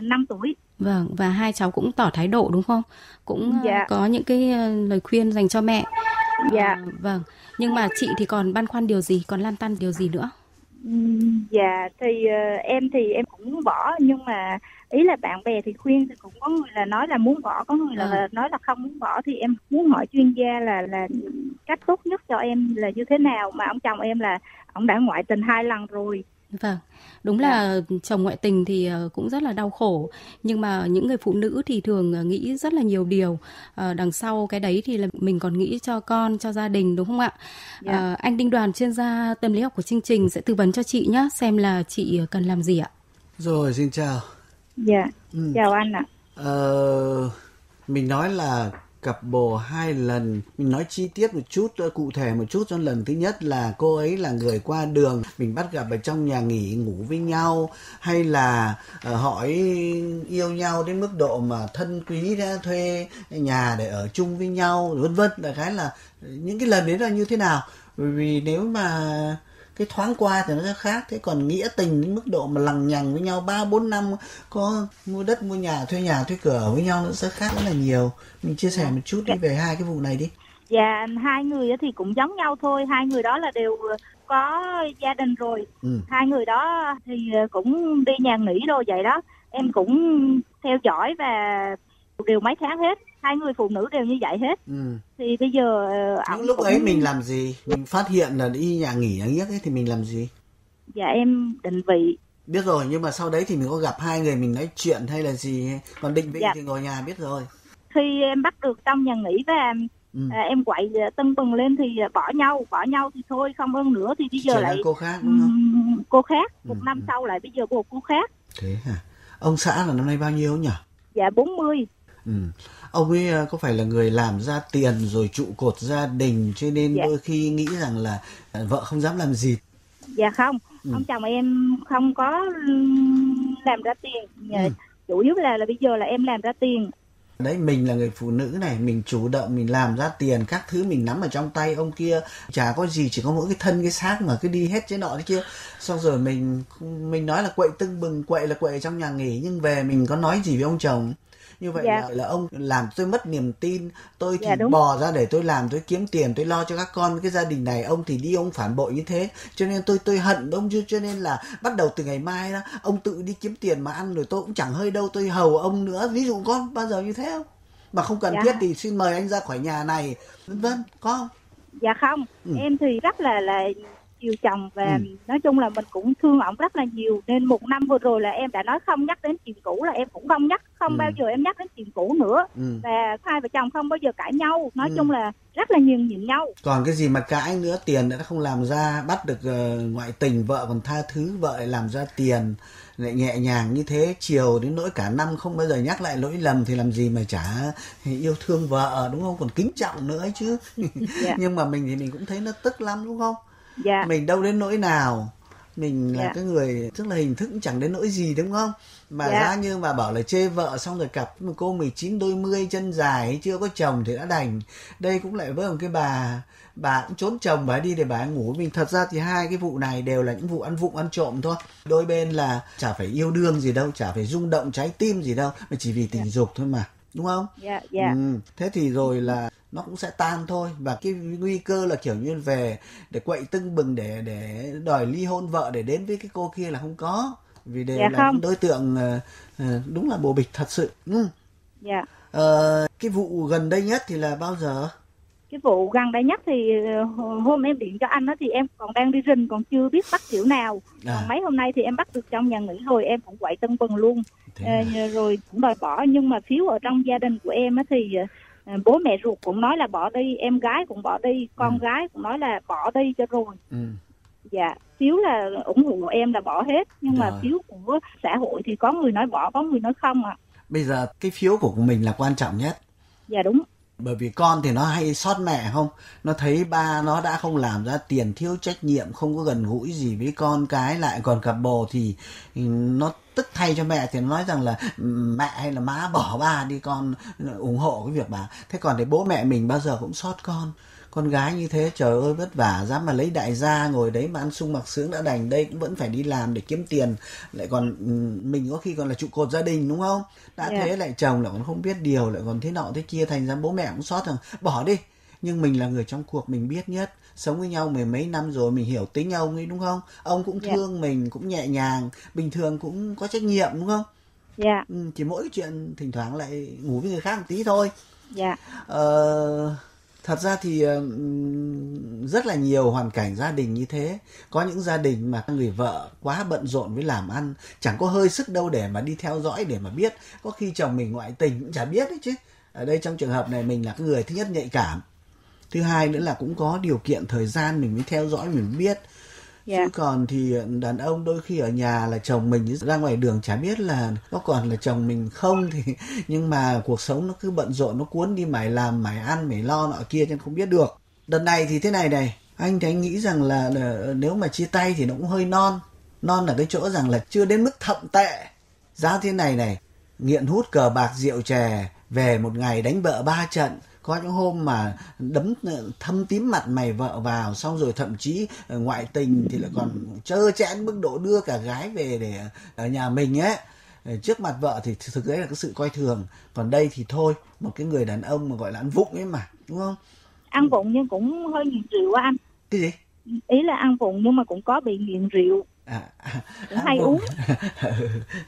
năm tuổi. Vâng, và hai cháu cũng tỏ thái độ đúng không? Cũng dạ. có những cái lời khuyên dành cho mẹ. Dạ. À, vâng, nhưng mà chị thì còn băn khoăn điều gì, còn lăn tăn điều gì nữa? Dạ, thì em thì em cũng muốn bỏ, nhưng mà ý là bạn bè thì khuyên thì cũng có người là nói là muốn bỏ, có người là à. nói là không muốn bỏ, thì em muốn hỏi chuyên gia là là cách tốt nhất cho em là như thế nào, mà ông chồng em là ông đã ngoại tình hai lần rồi. Vâng, đúng là chồng ngoại tình thì cũng rất là đau khổ. Nhưng mà những người phụ nữ thì thường nghĩ rất là nhiều điều. Đằng sau cái đấy thì là mình còn nghĩ cho con, cho gia đình đúng không ạ? Yeah. À, anh Đinh Đoàn, chuyên gia tâm lý học của chương trình sẽ tư vấn cho chị nhé. Xem là chị cần làm gì ạ? Rồi, xin chào. Dạ, yeah. ừ. chào anh ạ. Ờ, mình nói là cặp bồ hai lần, mình nói chi tiết một chút, cụ thể một chút. Trong lần thứ nhất là cô ấy là người qua đường, mình bắt gặp ở trong nhà nghỉ ngủ với nhau, hay là hỏi yêu nhau đến mức độ mà thân quý đã thuê nhà để ở chung với nhau, vân vân. Đại khái là những cái lần đấy là như thế nào, bởi vì nếu mà cái thoáng qua thì nó sẽ khác. Thế còn nghĩa tình đến mức độ mà lằng nhằng với nhau ba bốn năm có mua đất mua nhà thuê nhà thuê cửa với nhau nó sẽ khác rất là nhiều. Mình chia sẻ một chút đi về hai cái vụ này đi. Dạ, hai người thì cũng giống nhau thôi, hai người đó là đều có gia đình rồi, ừ. hai người đó thì cũng đi nhà nghỉ rồi vậy đó, em cũng theo dõi và đều mấy tháng hết, hai người phụ nữ đều như vậy hết. Ừ. Thì bây giờ những lúc cũng... ấy mình làm gì? Mình phát hiện là đi nhà nghỉ nhà nghỉ ấy thì mình làm gì? Dạ em định vị. Biết rồi, nhưng mà sau đấy thì mình có gặp hai người mình nói chuyện hay là gì? Còn định vị dạ. thì ngồi nhà biết rồi. Khi em bắt được trong nhà nghỉ và ừ. à, em quậy tưng bừng lên thì bỏ nhau, bỏ nhau thì thôi, không ơn nữa thì bây giờ Trời lại cô khác đúng không? Cô khác, một ừ. năm sau lại bây giờ cô cô khác. Thế hả? Ông xã là năm nay bao nhiêu nhỉ? Dạ bốn mươi. Ừ. Ông ấy có phải là người làm ra tiền rồi trụ cột gia đình cho nên dạ. đôi khi nghĩ rằng là vợ không dám làm gì? Dạ không, ừ. ông chồng em không có làm ra tiền, ừ. chủ yếu là, là bây giờ là em làm ra tiền. Đấy, mình là người phụ nữ này, mình chủ động, mình làm ra tiền, các thứ mình nắm ở trong tay. Ông kia chả có gì, chỉ có mỗi cái thân, cái xác mà cứ đi hết chế nọ thế kia. Xong rồi mình mình nói là quậy tưng bừng, quậy là quậy trong nhà nghỉ, nhưng về mình có nói gì với ông chồng. Như vậy dạ. là, là ông làm tôi mất niềm tin. Tôi thì dạ, bò ra để tôi làm, tôi kiếm tiền, tôi lo cho các con cái gia đình này. Ông thì đi, ông phản bội như thế. Cho nên tôi tôi hận ông chứ. Cho nên là bắt đầu từ ngày mai đó, ông tự đi kiếm tiền mà ăn rồi tôi cũng chẳng hơi đâu. Tôi hầu ông nữa. Ví dụ có bao giờ như thế không? Mà không cần dạ. thiết thì xin mời anh ra khỏi nhà này. Vân vân, có không? Dạ không, ừ. em thì rất là là chiều chồng. Và ừ. nói chung là mình cũng thương ổng rất là nhiều. Nên một năm vừa rồi là em đã nói không nhắc đến chuyện cũ, là em cũng không nhắc. Không ừ. bao giờ em nhắc đến chuyện cũ nữa. ừ. Và hai vợ chồng không bao giờ cãi nhau. Nói ừ. chung là rất là nhường nhịn nhau. Còn cái gì mà cãi nữa, tiền đã không làm ra. Bắt được uh, ngoại tình, vợ còn tha thứ, vợ làm ra tiền lại nhẹ nhàng như thế. Chiều đến nỗi cả năm không bao giờ nhắc lại lỗi lầm thì làm gì mà chả yêu thương vợ, đúng không? Còn kính trọng nữa ấy chứ. yeah. Nhưng mà mình thì mình cũng thấy nó tức lắm, đúng không? Dạ. Mình đâu đến nỗi nào. Mình là dạ. cái người tức là hình thức cũng chẳng đến nỗi gì, đúng không? Mà dạ. ra như mà bảo là chê vợ xong rồi cặp một cô mười chín đôi mươi chân dài chưa có chồng thì đã đành. Đây cũng lại với một cái bà bà cũng trốn chồng, bà đi để bà ngủ với mình. Thật ra thì hai cái vụ này đều là những vụ ăn vụng ăn trộm thôi. Đôi bên là chả phải yêu đương gì đâu, chả phải rung động trái tim gì đâu, mà chỉ vì tình dạ. dục thôi mà, đúng không? Dạ, dạ. Ừ, thế thì rồi là nó cũng sẽ tan thôi. Và cái nguy cơ là kiểu như về để quậy tưng bừng để để đòi ly hôn vợ để đến với cái cô kia là không có, vì đều dạ là không. Những đối tượng đúng là bồ bịch thật sự. Ừ. Dạ. Ờ, cái vụ gần đây nhất thì là bao giờ? Cái vụ gần đây nhất thì hôm em điện cho anh đó thì em còn đang đi rình, còn chưa biết bắt kiểu nào. À. Còn mấy hôm nay thì em bắt được trong nhà nghỉ rồi, em cũng quậy tưng bừng luôn. À, rồi cũng đòi bỏ, nhưng mà phiếu ở trong gia đình của em thì bố mẹ ruột cũng nói là bỏ đi, em gái cũng bỏ đi, con ừ. gái cũng nói là bỏ đi cho rồi. Ừ. Dạ, phiếu là ủng hộ em là bỏ hết, nhưng rồi. Mà phiếu của xã hội thì có người nói bỏ, có người nói không ạ. À. Bây giờ cái phiếu của mình là quan trọng nhất. Dạ đúng. Bởi vì con thì nó hay xót mẹ không? Nó thấy ba nó đã không làm ra tiền, thiếu trách nhiệm, không có gần gũi gì với con cái lại. Còn cặp bồ thì nó tức thay cho mẹ thì nó nói rằng là mẹ hay là má bỏ ba đi, con ủng hộ cái việc bà. Thế còn để bố mẹ mình bao giờ cũng xót con. Con gái như thế trời ơi vất vả, dám mà lấy đại gia ngồi đấy mà ăn sung mặc sướng đã đành, đây cũng vẫn phải đi làm để kiếm tiền, lại còn mình có khi còn là trụ cột gia đình, đúng không? Đã yeah. thế lại chồng lại còn không biết điều, lại còn thế nọ thế kia, thành ra bố mẹ cũng xót rằng bỏ đi. Nhưng mình là người trong cuộc, mình biết nhất, sống với nhau mười mấy năm rồi, mình hiểu tính ông ấy, đúng không? Ông cũng thương yeah. mình, cũng nhẹ nhàng, bình thường cũng có trách nhiệm, đúng không? Dạ. Yeah. Ừ, chỉ mỗi chuyện thỉnh thoảng lại ngủ với người khác một tí thôi. Dạ. Yeah. Ờ... Thật ra thì rất là nhiều hoàn cảnh gia đình như thế. Có những gia đình mà người vợ quá bận rộn với làm ăn, chẳng có hơi sức đâu để mà đi theo dõi, để mà biết. Có khi chồng mình ngoại tình cũng chả biết đấy chứ. Ở đây trong trường hợp này mình là cái người thứ nhất nhạy cảm. Thứ hai nữa là cũng có điều kiện thời gian mình mới theo dõi, mình biết. Yeah. Chứ còn thì đàn ông đôi khi ở nhà là chồng mình, ra ngoài đường chả biết là có còn là chồng mình không thì. Nhưng mà cuộc sống nó cứ bận rộn, nó cuốn đi, mải làm mải ăn mải lo nọ kia cho nên không biết được. Đợt này thì thế này này, anh thì anh nghĩ rằng là, là nếu mà chia tay thì nó cũng hơi non. Non là cái chỗ rằng là chưa đến mức thậm tệ. Giá thế này này, nghiện hút cờ bạc rượu chè, về một ngày đánh vợ ba trận, Có những hôm mà đấm thâm tím mặt mày vợ vào, xong rồi thậm chí ngoại tình thì lại còn trơ trẽn mức độ đưa cả gái về để ở nhà mình ấy. Trước mặt vợ thì thực tế là cái sự coi thường. Còn đây thì thôi, một cái người đàn ông mà gọi là ăn vụng ấy mà, đúng không? Ăn vụng nhưng cũng hơi nghiện rượu á anh. Cái gì? Ý là ăn vụng nhưng mà cũng có bị nghiện rượu. À, à, hay uống.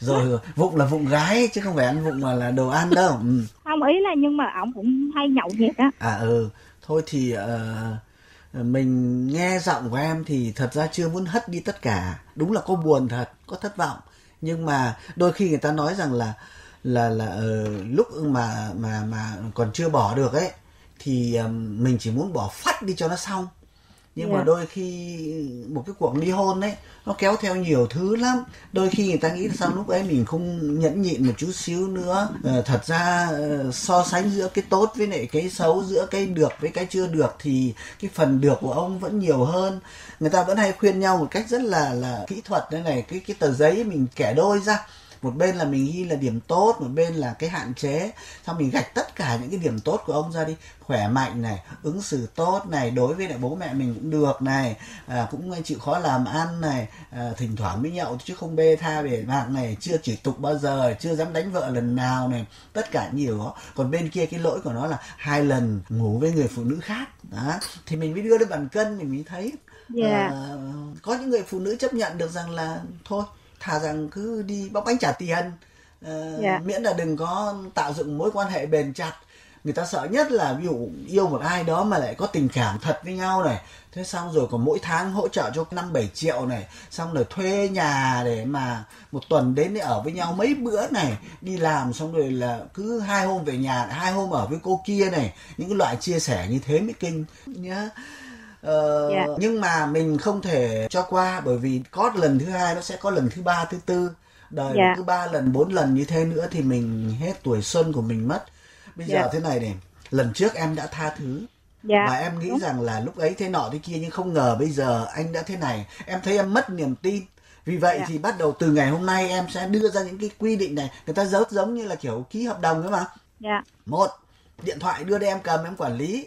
rồi, rồi vụng là vụng gái chứ không phải ăn vụng mà là đồ ăn đâu. Ừ. Không, ý là nhưng mà ổng cũng hay nhậu nhẹt á. À ừ, thôi thì uh, mình nghe giọng của em thì thật ra chưa muốn hất đi tất cả. Đúng là có buồn thật, có thất vọng, nhưng mà đôi khi người ta nói rằng là là là uh, lúc mà mà mà còn chưa bỏ được ấy thì uh, mình chỉ muốn bỏ phắt đi cho nó xong. Nhưng yeah. mà đôi khi một cái cuộc ly hôn ấy nó kéo theo nhiều thứ lắm. Đôi khi người ta nghĩ sao lúc ấy mình không nhẫn nhịn một chút xíu nữa. À, thật ra so sánh giữa cái tốt với lại cái xấu, giữa cái được với cái chưa được thì cái phần được của ông vẫn nhiều hơn. Người ta vẫn hay khuyên nhau một cách rất là là kỹ thuật thế này, cái cái tờ giấy mình kẻ đôi ra. Một bên là mình ghi là điểm tốt, một bên là cái hạn chế. Xong mình gạch tất cả những cái điểm tốt của ông ra đi. Khỏe mạnh này, ứng xử tốt này, đối với lại bố mẹ mình cũng được này, à, cũng chịu khó làm ăn này, à, thỉnh thoảng mới nhậu chứ không bê tha bể bạc này, chưa chửi tục bao giờ, chưa dám đánh vợ lần nào này. Tất cả nhiều đó. Còn bên kia cái lỗi của nó là hai lần ngủ với người phụ nữ khác. Đó. Thì mình mới đưa lên bàn cân thì mình thấy yeah. à, có những người phụ nữ chấp nhận được rằng là thôi, thà rằng cứ đi bóc bánh trả tiền, uh, yeah. miễn là đừng có tạo dựng mối quan hệ bền chặt. Người ta sợ nhất là ví dụ yêu một ai đó mà lại có tình cảm thật với nhau này, thế xong rồi còn mỗi tháng hỗ trợ cho năm bảy triệu này, xong rồi thuê nhà để mà một tuần đến để ở với nhau mấy bữa này, đi làm xong rồi là cứ hai hôm về nhà, hai hôm ở với cô kia này, những cái loại chia sẻ như thế mới kinh nhá. Ờ, yeah. Nhưng mà mình không thể cho qua, bởi vì có lần thứ hai nó sẽ có lần thứ ba, thứ tư. Đời yeah. cứ ba lần, bốn lần như thế nữa thì mình hết tuổi xuân của mình mất. Bây yeah. giờ thế này này, lần trước em đã tha thứ yeah. và em nghĩ Đúng. rằng là lúc ấy thế nọ thế kia, nhưng không ngờ bây giờ anh đã thế này. Em thấy em mất niềm tin. Vì vậy yeah. thì bắt đầu từ ngày hôm nay em sẽ đưa ra những cái quy định này. Người ta giống giống như là kiểu ký hợp đồng ấy mà. yeah. Một, điện thoại đưa đây em cầm, em quản lý.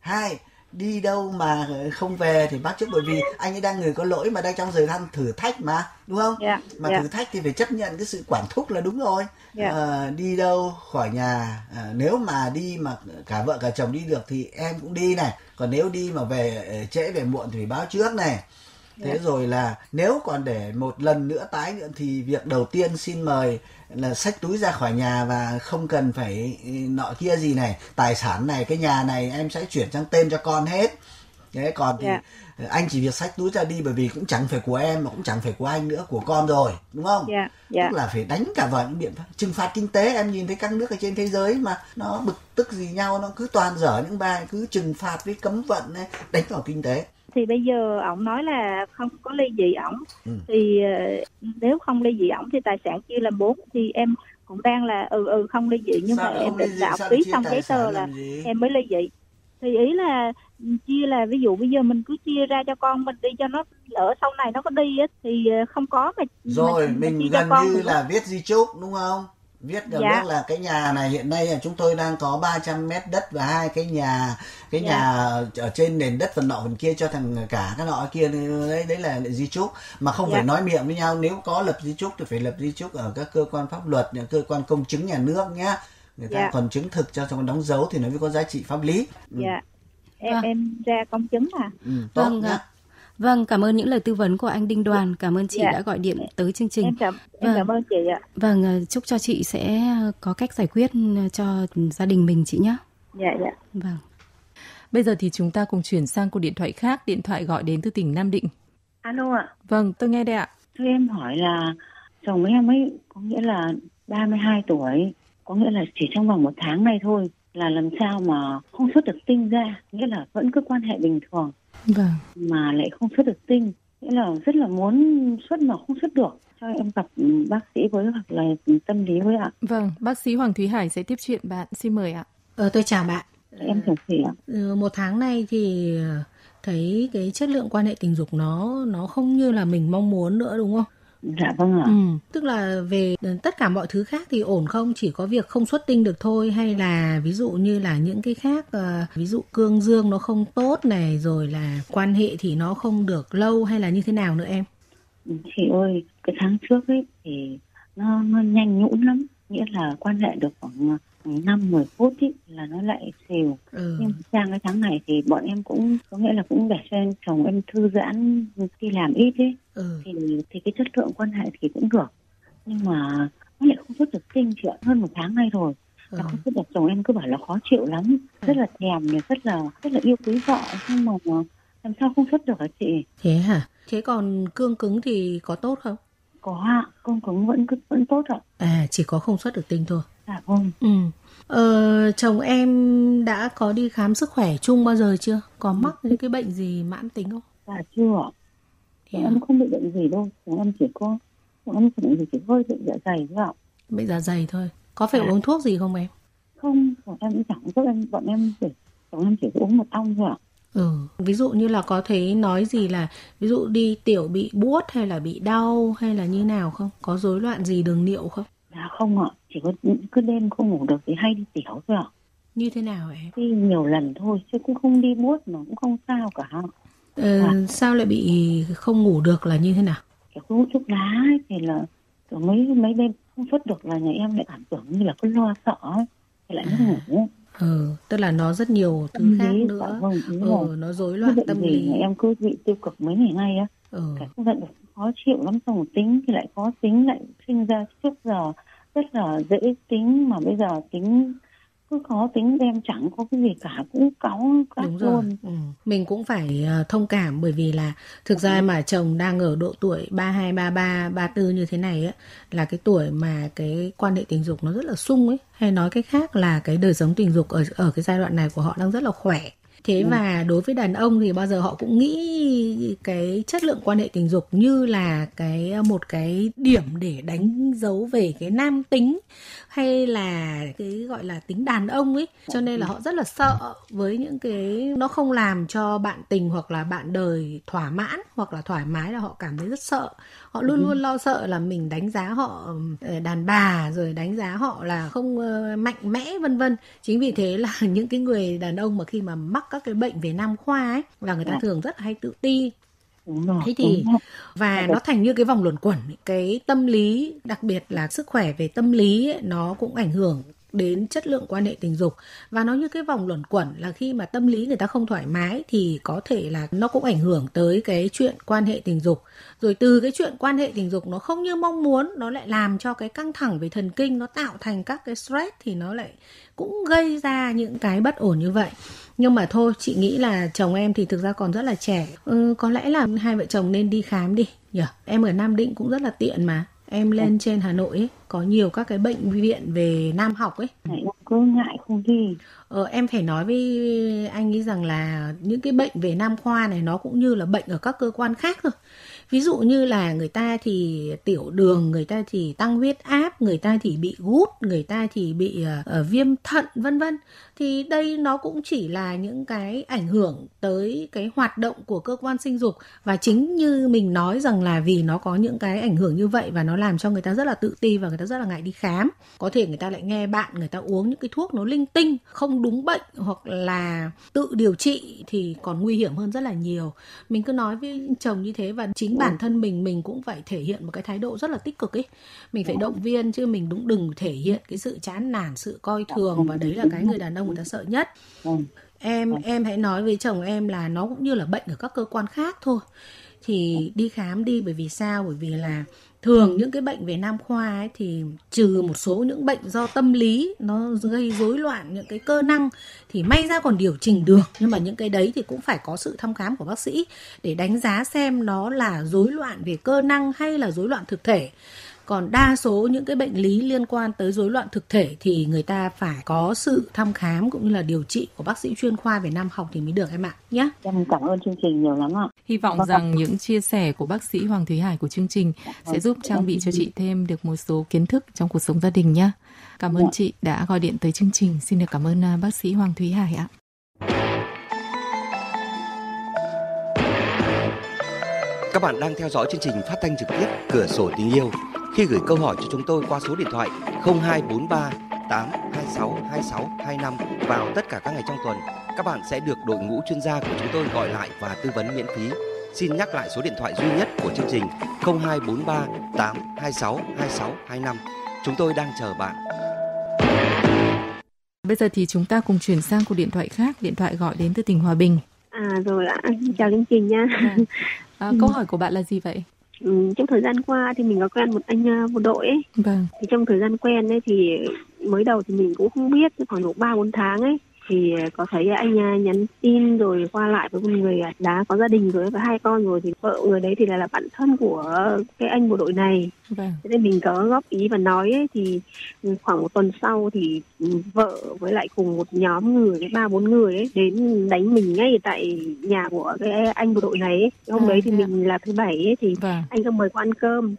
Hai, đi đâu mà không về thì bác trước, bởi vì anh ấy đang người có lỗi mà đang trong thời gian thử thách mà, đúng không? Yeah, mà yeah. thử thách thì phải chấp nhận cái sự quản thúc là đúng rồi. yeah. À, đi đâu khỏi nhà, à, nếu mà đi mà cả vợ cả chồng đi được thì em cũng đi này, còn nếu đi mà về trễ về muộn thì phải báo trước này. Thế yeah. rồi là nếu còn để một lần nữa tái nghiện thì việc đầu tiên xin mời là xách túi ra khỏi nhà và không cần phải nọ kia gì này. Tài sản này, cái nhà này em sẽ chuyển sang tên cho con hết. Thế còn thì yeah. anh chỉ việc xách túi ra đi, bởi vì cũng chẳng phải của em mà cũng chẳng phải của anh nữa, của con rồi, đúng không? Yeah. Yeah. Tức là phải đánh cả vào những biện pháp trừng phạt kinh tế. Em nhìn thấy các nước ở trên thế giới mà nó bực tức gì nhau, nó cứ toàn dở những bài cứ trừng phạt với cấm vận ấy, đánh vào kinh tế. Thì bây giờ ổng nói là không có ly dị ổng, ừ. thì nếu không ly dị ổng thì tài sản chia làm bốn. Thì em cũng đang là ừ ừ không ly dị, nhưng sao mà em định đạo ký xong giấy tờ là em mới ly dị. Thì ý là chia là ví dụ bây giờ mình cứ chia ra cho con mình đi, cho nó lỡ sau này nó có đi ấy, thì không có mà rồi mình, mình, mình gần như là viết di chúc, đúng không? Viết được dạ. biết là cái nhà này hiện nay là chúng tôi đang có ba trăm mét đất và hai cái nhà, cái dạ. nhà ở trên nền đất phần nọ phần kia cho thằng cả cái nọ kia đấy, đấy là di chúc mà không dạ. phải nói miệng với nhau. Nếu có lập di chúc thì phải lập di chúc ở các cơ quan pháp luật, những cơ quan công chứng nhà nước nhá, người ta dạ. còn chứng thực cho, còn đóng dấu thì nó mới có giá trị pháp lý. ừ. Dạ em à. em ra công chứng à? ừ, tốt vâng nhá. Vâng, cảm ơn những lời tư vấn của anh Đinh Đoàn. Cảm ơn chị yeah. đã gọi điện tới chương trình. Em cảm, em cảm ơn chị ạ. Vâng, chúc cho chị sẽ có cách giải quyết cho gia đình mình chị nhé. Dạ, yeah, dạ. Yeah. Vâng. Bây giờ thì chúng ta cùng chuyển sang cuộc điện thoại khác. Điện thoại gọi đến từ tỉnh Nam Định. Alo ạ. Vâng, tôi nghe đây ạ. Thưa em hỏi là chồng em ấy có nghĩa là ba mươi hai tuổi, có nghĩa là chỉ trong vòng một tháng này thôi là làm sao mà không xuất được tinh ra, nghĩa là vẫn cứ quan hệ bình thường. Vâng. Mà lại không xuất được tinh, nghĩa là rất là muốn xuất mà không xuất được, cho em gặp bác sĩ với hoặc là tâm lý với ạ. Vâng, bác sĩ Hoàng Thúy Hải sẽ tiếp chuyện bạn, xin mời ạ. Ờ, tôi chào bạn. Em chào chị ạ. Ừ, một tháng nay thì thấy cái chất lượng quan hệ tình dục nó nó không như là mình mong muốn nữa, đúng không? Dạ vâng ạ. Ừ, tức là về tất cả mọi thứ khác thì ổn không? Chỉ có việc không xuất tinh được thôi, hay là ví dụ như là những cái khác, ví dụ cương dương nó không tốt này, rồi là quan hệ thì nó không được lâu, hay là như thế nào nữa em? Chị ơi, cái tháng trước ấy thì nó, nó nhanh nhũn lắm, nghĩa là quan hệ được khoảng năm mười phút ý, là nó lại xìu. Ừ. Nhưng sang cái tháng này thì bọn em cũng có nghĩa là cũng để cho em, chồng em thư giãn đi làm ít ấy. Ừ. Thì, thì cái chất lượng quan hệ thì cũng được. Nhưng mà nó lại không xuất được tinh chị ạ, hơn một tháng nay rồi. Ừ. Nó không xuất được, chồng em cứ bảo là khó chịu lắm. Rất là thèm, rất là, rất là yêu quý vợ. Nhưng mà làm sao không xuất được hả chị? Thế hả? Thế còn cương cứng thì có tốt không? Có ạ, cương cứng vẫn, vẫn tốt ạ. À, chỉ có không xuất được tinh thôi. Dạ vâng. Ừ. Ờ, chồng em đã có đi khám sức khỏe chung bao giờ chưa? Có mắc những cái bệnh gì mãn tính không? Dạ chưa ạ. Chồng em không bị bệnh gì đâu, chồng em chỉ có chồng em chỉ bệnh gì chỉ hơi bệnh dạ dày thôi ạ. Bệnh dạ dày thôi. Có phải à. uống thuốc gì không em? Không, chồng em cũng chẳng thuốc em, bọn em chỉ chồng em chỉ uống một ong thôi ạ. Ừ. Ví dụ như là có thấy nói gì là ví dụ đi tiểu bị buốt hay là bị đau hay là như nào không? Có rối loạn gì đường niệu không? Dạ không ạ, chỉ có cứ đêm không ngủ được thì hay đi tiểu thôi ạ. Như thế nào em? Đi nhiều lần thôi chứ cũng không đi buốt mà cũng không sao cả. Ờ, à. Sao lại bị không ngủ được là như thế nào? Kiểu hút thuốc lá ấy, thì là mấy mấy đêm không xuất được là nhà em lại cảm tưởng như là cứ lo sợ ấy, thì lại mất à. ngủ. Ừ, tức là nó rất nhiều thứ tâm khác lý, nữa. Vâng, ừ, nó rối loạn tâm lý. Em cứ bị tiêu cực mấy ngày nay á. Ừ. Cái giận khó chịu lắm, xong tính thì lại khó tính, lại sinh ra trước giờ rất là dễ tính mà bây giờ tính cứ khó tính, em chẳng có cái gì cả, cũng cáu các luôn. Ừ. Mình cũng phải thông cảm bởi vì là thực ra mà chồng đang ở độ tuổi ba hai, ba ba, ba tư như thế này ấy, là cái tuổi mà cái quan hệ tình dục nó rất là sung ấy, hay nói cách khác là cái đời sống tình dục ở ở cái giai đoạn này của họ đang rất là khỏe. Thế ừ. Và đối với đàn ông thì bao giờ họ cũng nghĩ cái chất lượng quan hệ tình dục như là cái một cái điểm để đánh dấu về cái nam tính hay là cái gọi là tính đàn ông ấy. Cho nên là họ rất là sợ với những cái nó không làm cho bạn tình hoặc là bạn đời thỏa mãn hoặc là thoải mái, là họ cảm thấy rất sợ. Họ luôn luôn lo sợ là mình đánh giá họ đàn bà rồi đánh giá họ là không mạnh mẽ vân vân. Chính vì thế là những cái người đàn ông mà khi mà mắc các cái bệnh về nam khoa ấy là người ta thường rất hay tự ti. Thế thì và nó thành như cái vòng luẩn quẩn, cái tâm lý, đặc biệt là sức khỏe về tâm lý ấy, nó cũng ảnh hưởng đến chất lượng quan hệ tình dục, và nó như cái vòng luẩn quẩn là khi mà tâm lý người ta không thoải mái thì có thể là nó cũng ảnh hưởng tới cái chuyện quan hệ tình dục, rồi từ cái chuyện quan hệ tình dục nó không như mong muốn, nó lại làm cho cái căng thẳng về thần kinh, nó tạo thành các cái stress thì nó lại cũng gây ra những cái bất ổn như vậy. Nhưng mà thôi, chị nghĩ là chồng em thì thực ra còn rất là trẻ. Ừ, có lẽ là hai vợ chồng nên đi khám đi nhỉ. Yeah. Em ở Nam Định cũng rất là tiện mà. Em lên trên Hà Nội ấy, có nhiều các cái bệnh viện về nam học ấy. Em cứ ngại không đi. Ờ, em phải nói với anh ấy rằng là những cái bệnh về nam khoa này nó cũng như là bệnh ở các cơ quan khác thôi. Ví dụ như là người ta thì tiểu đường, người ta thì tăng huyết áp, người ta thì bị gút, người ta thì bị uh, viêm thận vân vân. Thì đây nó cũng chỉ là những cái ảnh hưởng tới cái hoạt động của cơ quan sinh dục, và chính như mình nói rằng là vì nó có những cái ảnh hưởng như vậy và nó làm cho người ta rất là tự ti và người ta rất là ngại đi khám. Có thể người ta lại nghe bạn người ta uống những cái thuốc nó linh tinh, không đúng bệnh hoặc là tự điều trị thì còn nguy hiểm hơn rất là nhiều. Mình cứ nói với chồng như thế, và chính bản thân mình mình cũng phải thể hiện một cái thái độ rất là tích cực ấy. Mình phải động viên chứ mình đúng đừng thể hiện cái sự chán nản, sự coi thường, và đấy là cái người đàn ông người ta sợ nhất. Em em hãy nói với chồng em là nó cũng như là bệnh ở các cơ quan khác thôi. Thì đi khám đi, bởi vì sao? Bởi vì là thường những cái bệnh về nam khoa ấy thì trừ một số những bệnh do tâm lý nó gây rối loạn những cái cơ năng thì may ra còn điều chỉnh được, nhưng mà những cái đấy thì cũng phải có sự thăm khám của bác sĩ để đánh giá xem nó là rối loạn về cơ năng hay là rối loạn thực thể. Còn đa số những cái bệnh lý liên quan tới rối loạn thực thể thì người ta phải có sự thăm khám cũng như là điều trị của bác sĩ chuyên khoa về nam học thì mới được em ạ nhé. Em cảm ơn chương trình nhiều lắm ạ. Hy vọng rằng những chia sẻ của bác sĩ Hoàng Thúy Hải của chương trình sẽ giúp trang bị cho chị thêm được một số kiến thức trong cuộc sống gia đình nhé. Cảm ơn chị đã gọi điện tới chương trình. Xin được cảm ơn bác sĩ Hoàng Thúy Hải ạ. Các bạn đang theo dõi chương trình phát thanh trực tiếp Cửa Sổ Tình Yêu. Khi gửi câu hỏi cho chúng tôi qua số điện thoại không hai bốn ba tám hai sáu hai sáu hai năm vào tất cả các ngày trong tuần, các bạn sẽ được đội ngũ chuyên gia của chúng tôi gọi lại và tư vấn miễn phí. Xin nhắc lại số điện thoại duy nhất của chương trình không hai bốn ba tám hai sáu hai sáu hai năm. Chúng tôi đang chờ bạn. Bây giờ thì chúng ta cùng chuyển sang cuộc điện thoại khác. Điện thoại gọi đến từ tỉnh Hòa Bình. À rồi ạ, chào chương trình nha. À. À, câu ừ. hỏi của bạn là gì vậy? Ừ, trong thời gian qua thì mình có quen một anh bộ đội ấy. Vâng. Thì trong thời gian quen ấy thì mới đầu thì mình cũng không biết, khoảng độ ba bốn tháng ấy thì có thấy anh nhắn tin rồi qua lại với một người đã có gia đình rồi, có hai con rồi, thì vợ người đấy thì là, là bạn thân của cái anh bộ đội này. Vâng. Thế nên mình có góp ý và nói ấy, thì khoảng một tuần sau thì vợ với lại cùng một nhóm người, cái ba bốn người ấy đến đánh mình ngay tại nhà của cái anh bộ đội này ấy. Hôm à, đấy thì à. mình là thứ bảy ấy, thì vâng. anh có mời qua ăn cơm,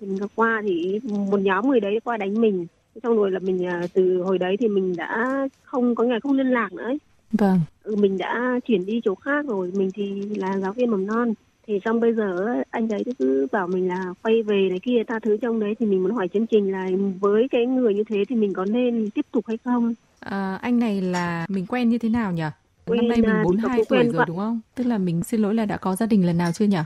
thì mình qua thì một nhóm người đấy qua đánh mình. Xong rồi là mình từ hồi đấy thì mình đã không có ngày không liên lạc nữa ấy. Vâng. Ừ, mình đã chuyển đi chỗ khác rồi, mình thì là giáo viên mầm non. Thì xong bây giờ anh đấy cứ bảo mình là quay về này kia ta thứ trong đấy, thì mình muốn hỏi chương trình là với cái người như thế thì mình có nên tiếp tục hay không? À, anh này là mình quen như thế nào nhỉ? Quen năm nay mình bốn mươi hai tuổi rồi đúng không? Tức là mình xin lỗi là đã có gia đình lần nào chưa nhỉ?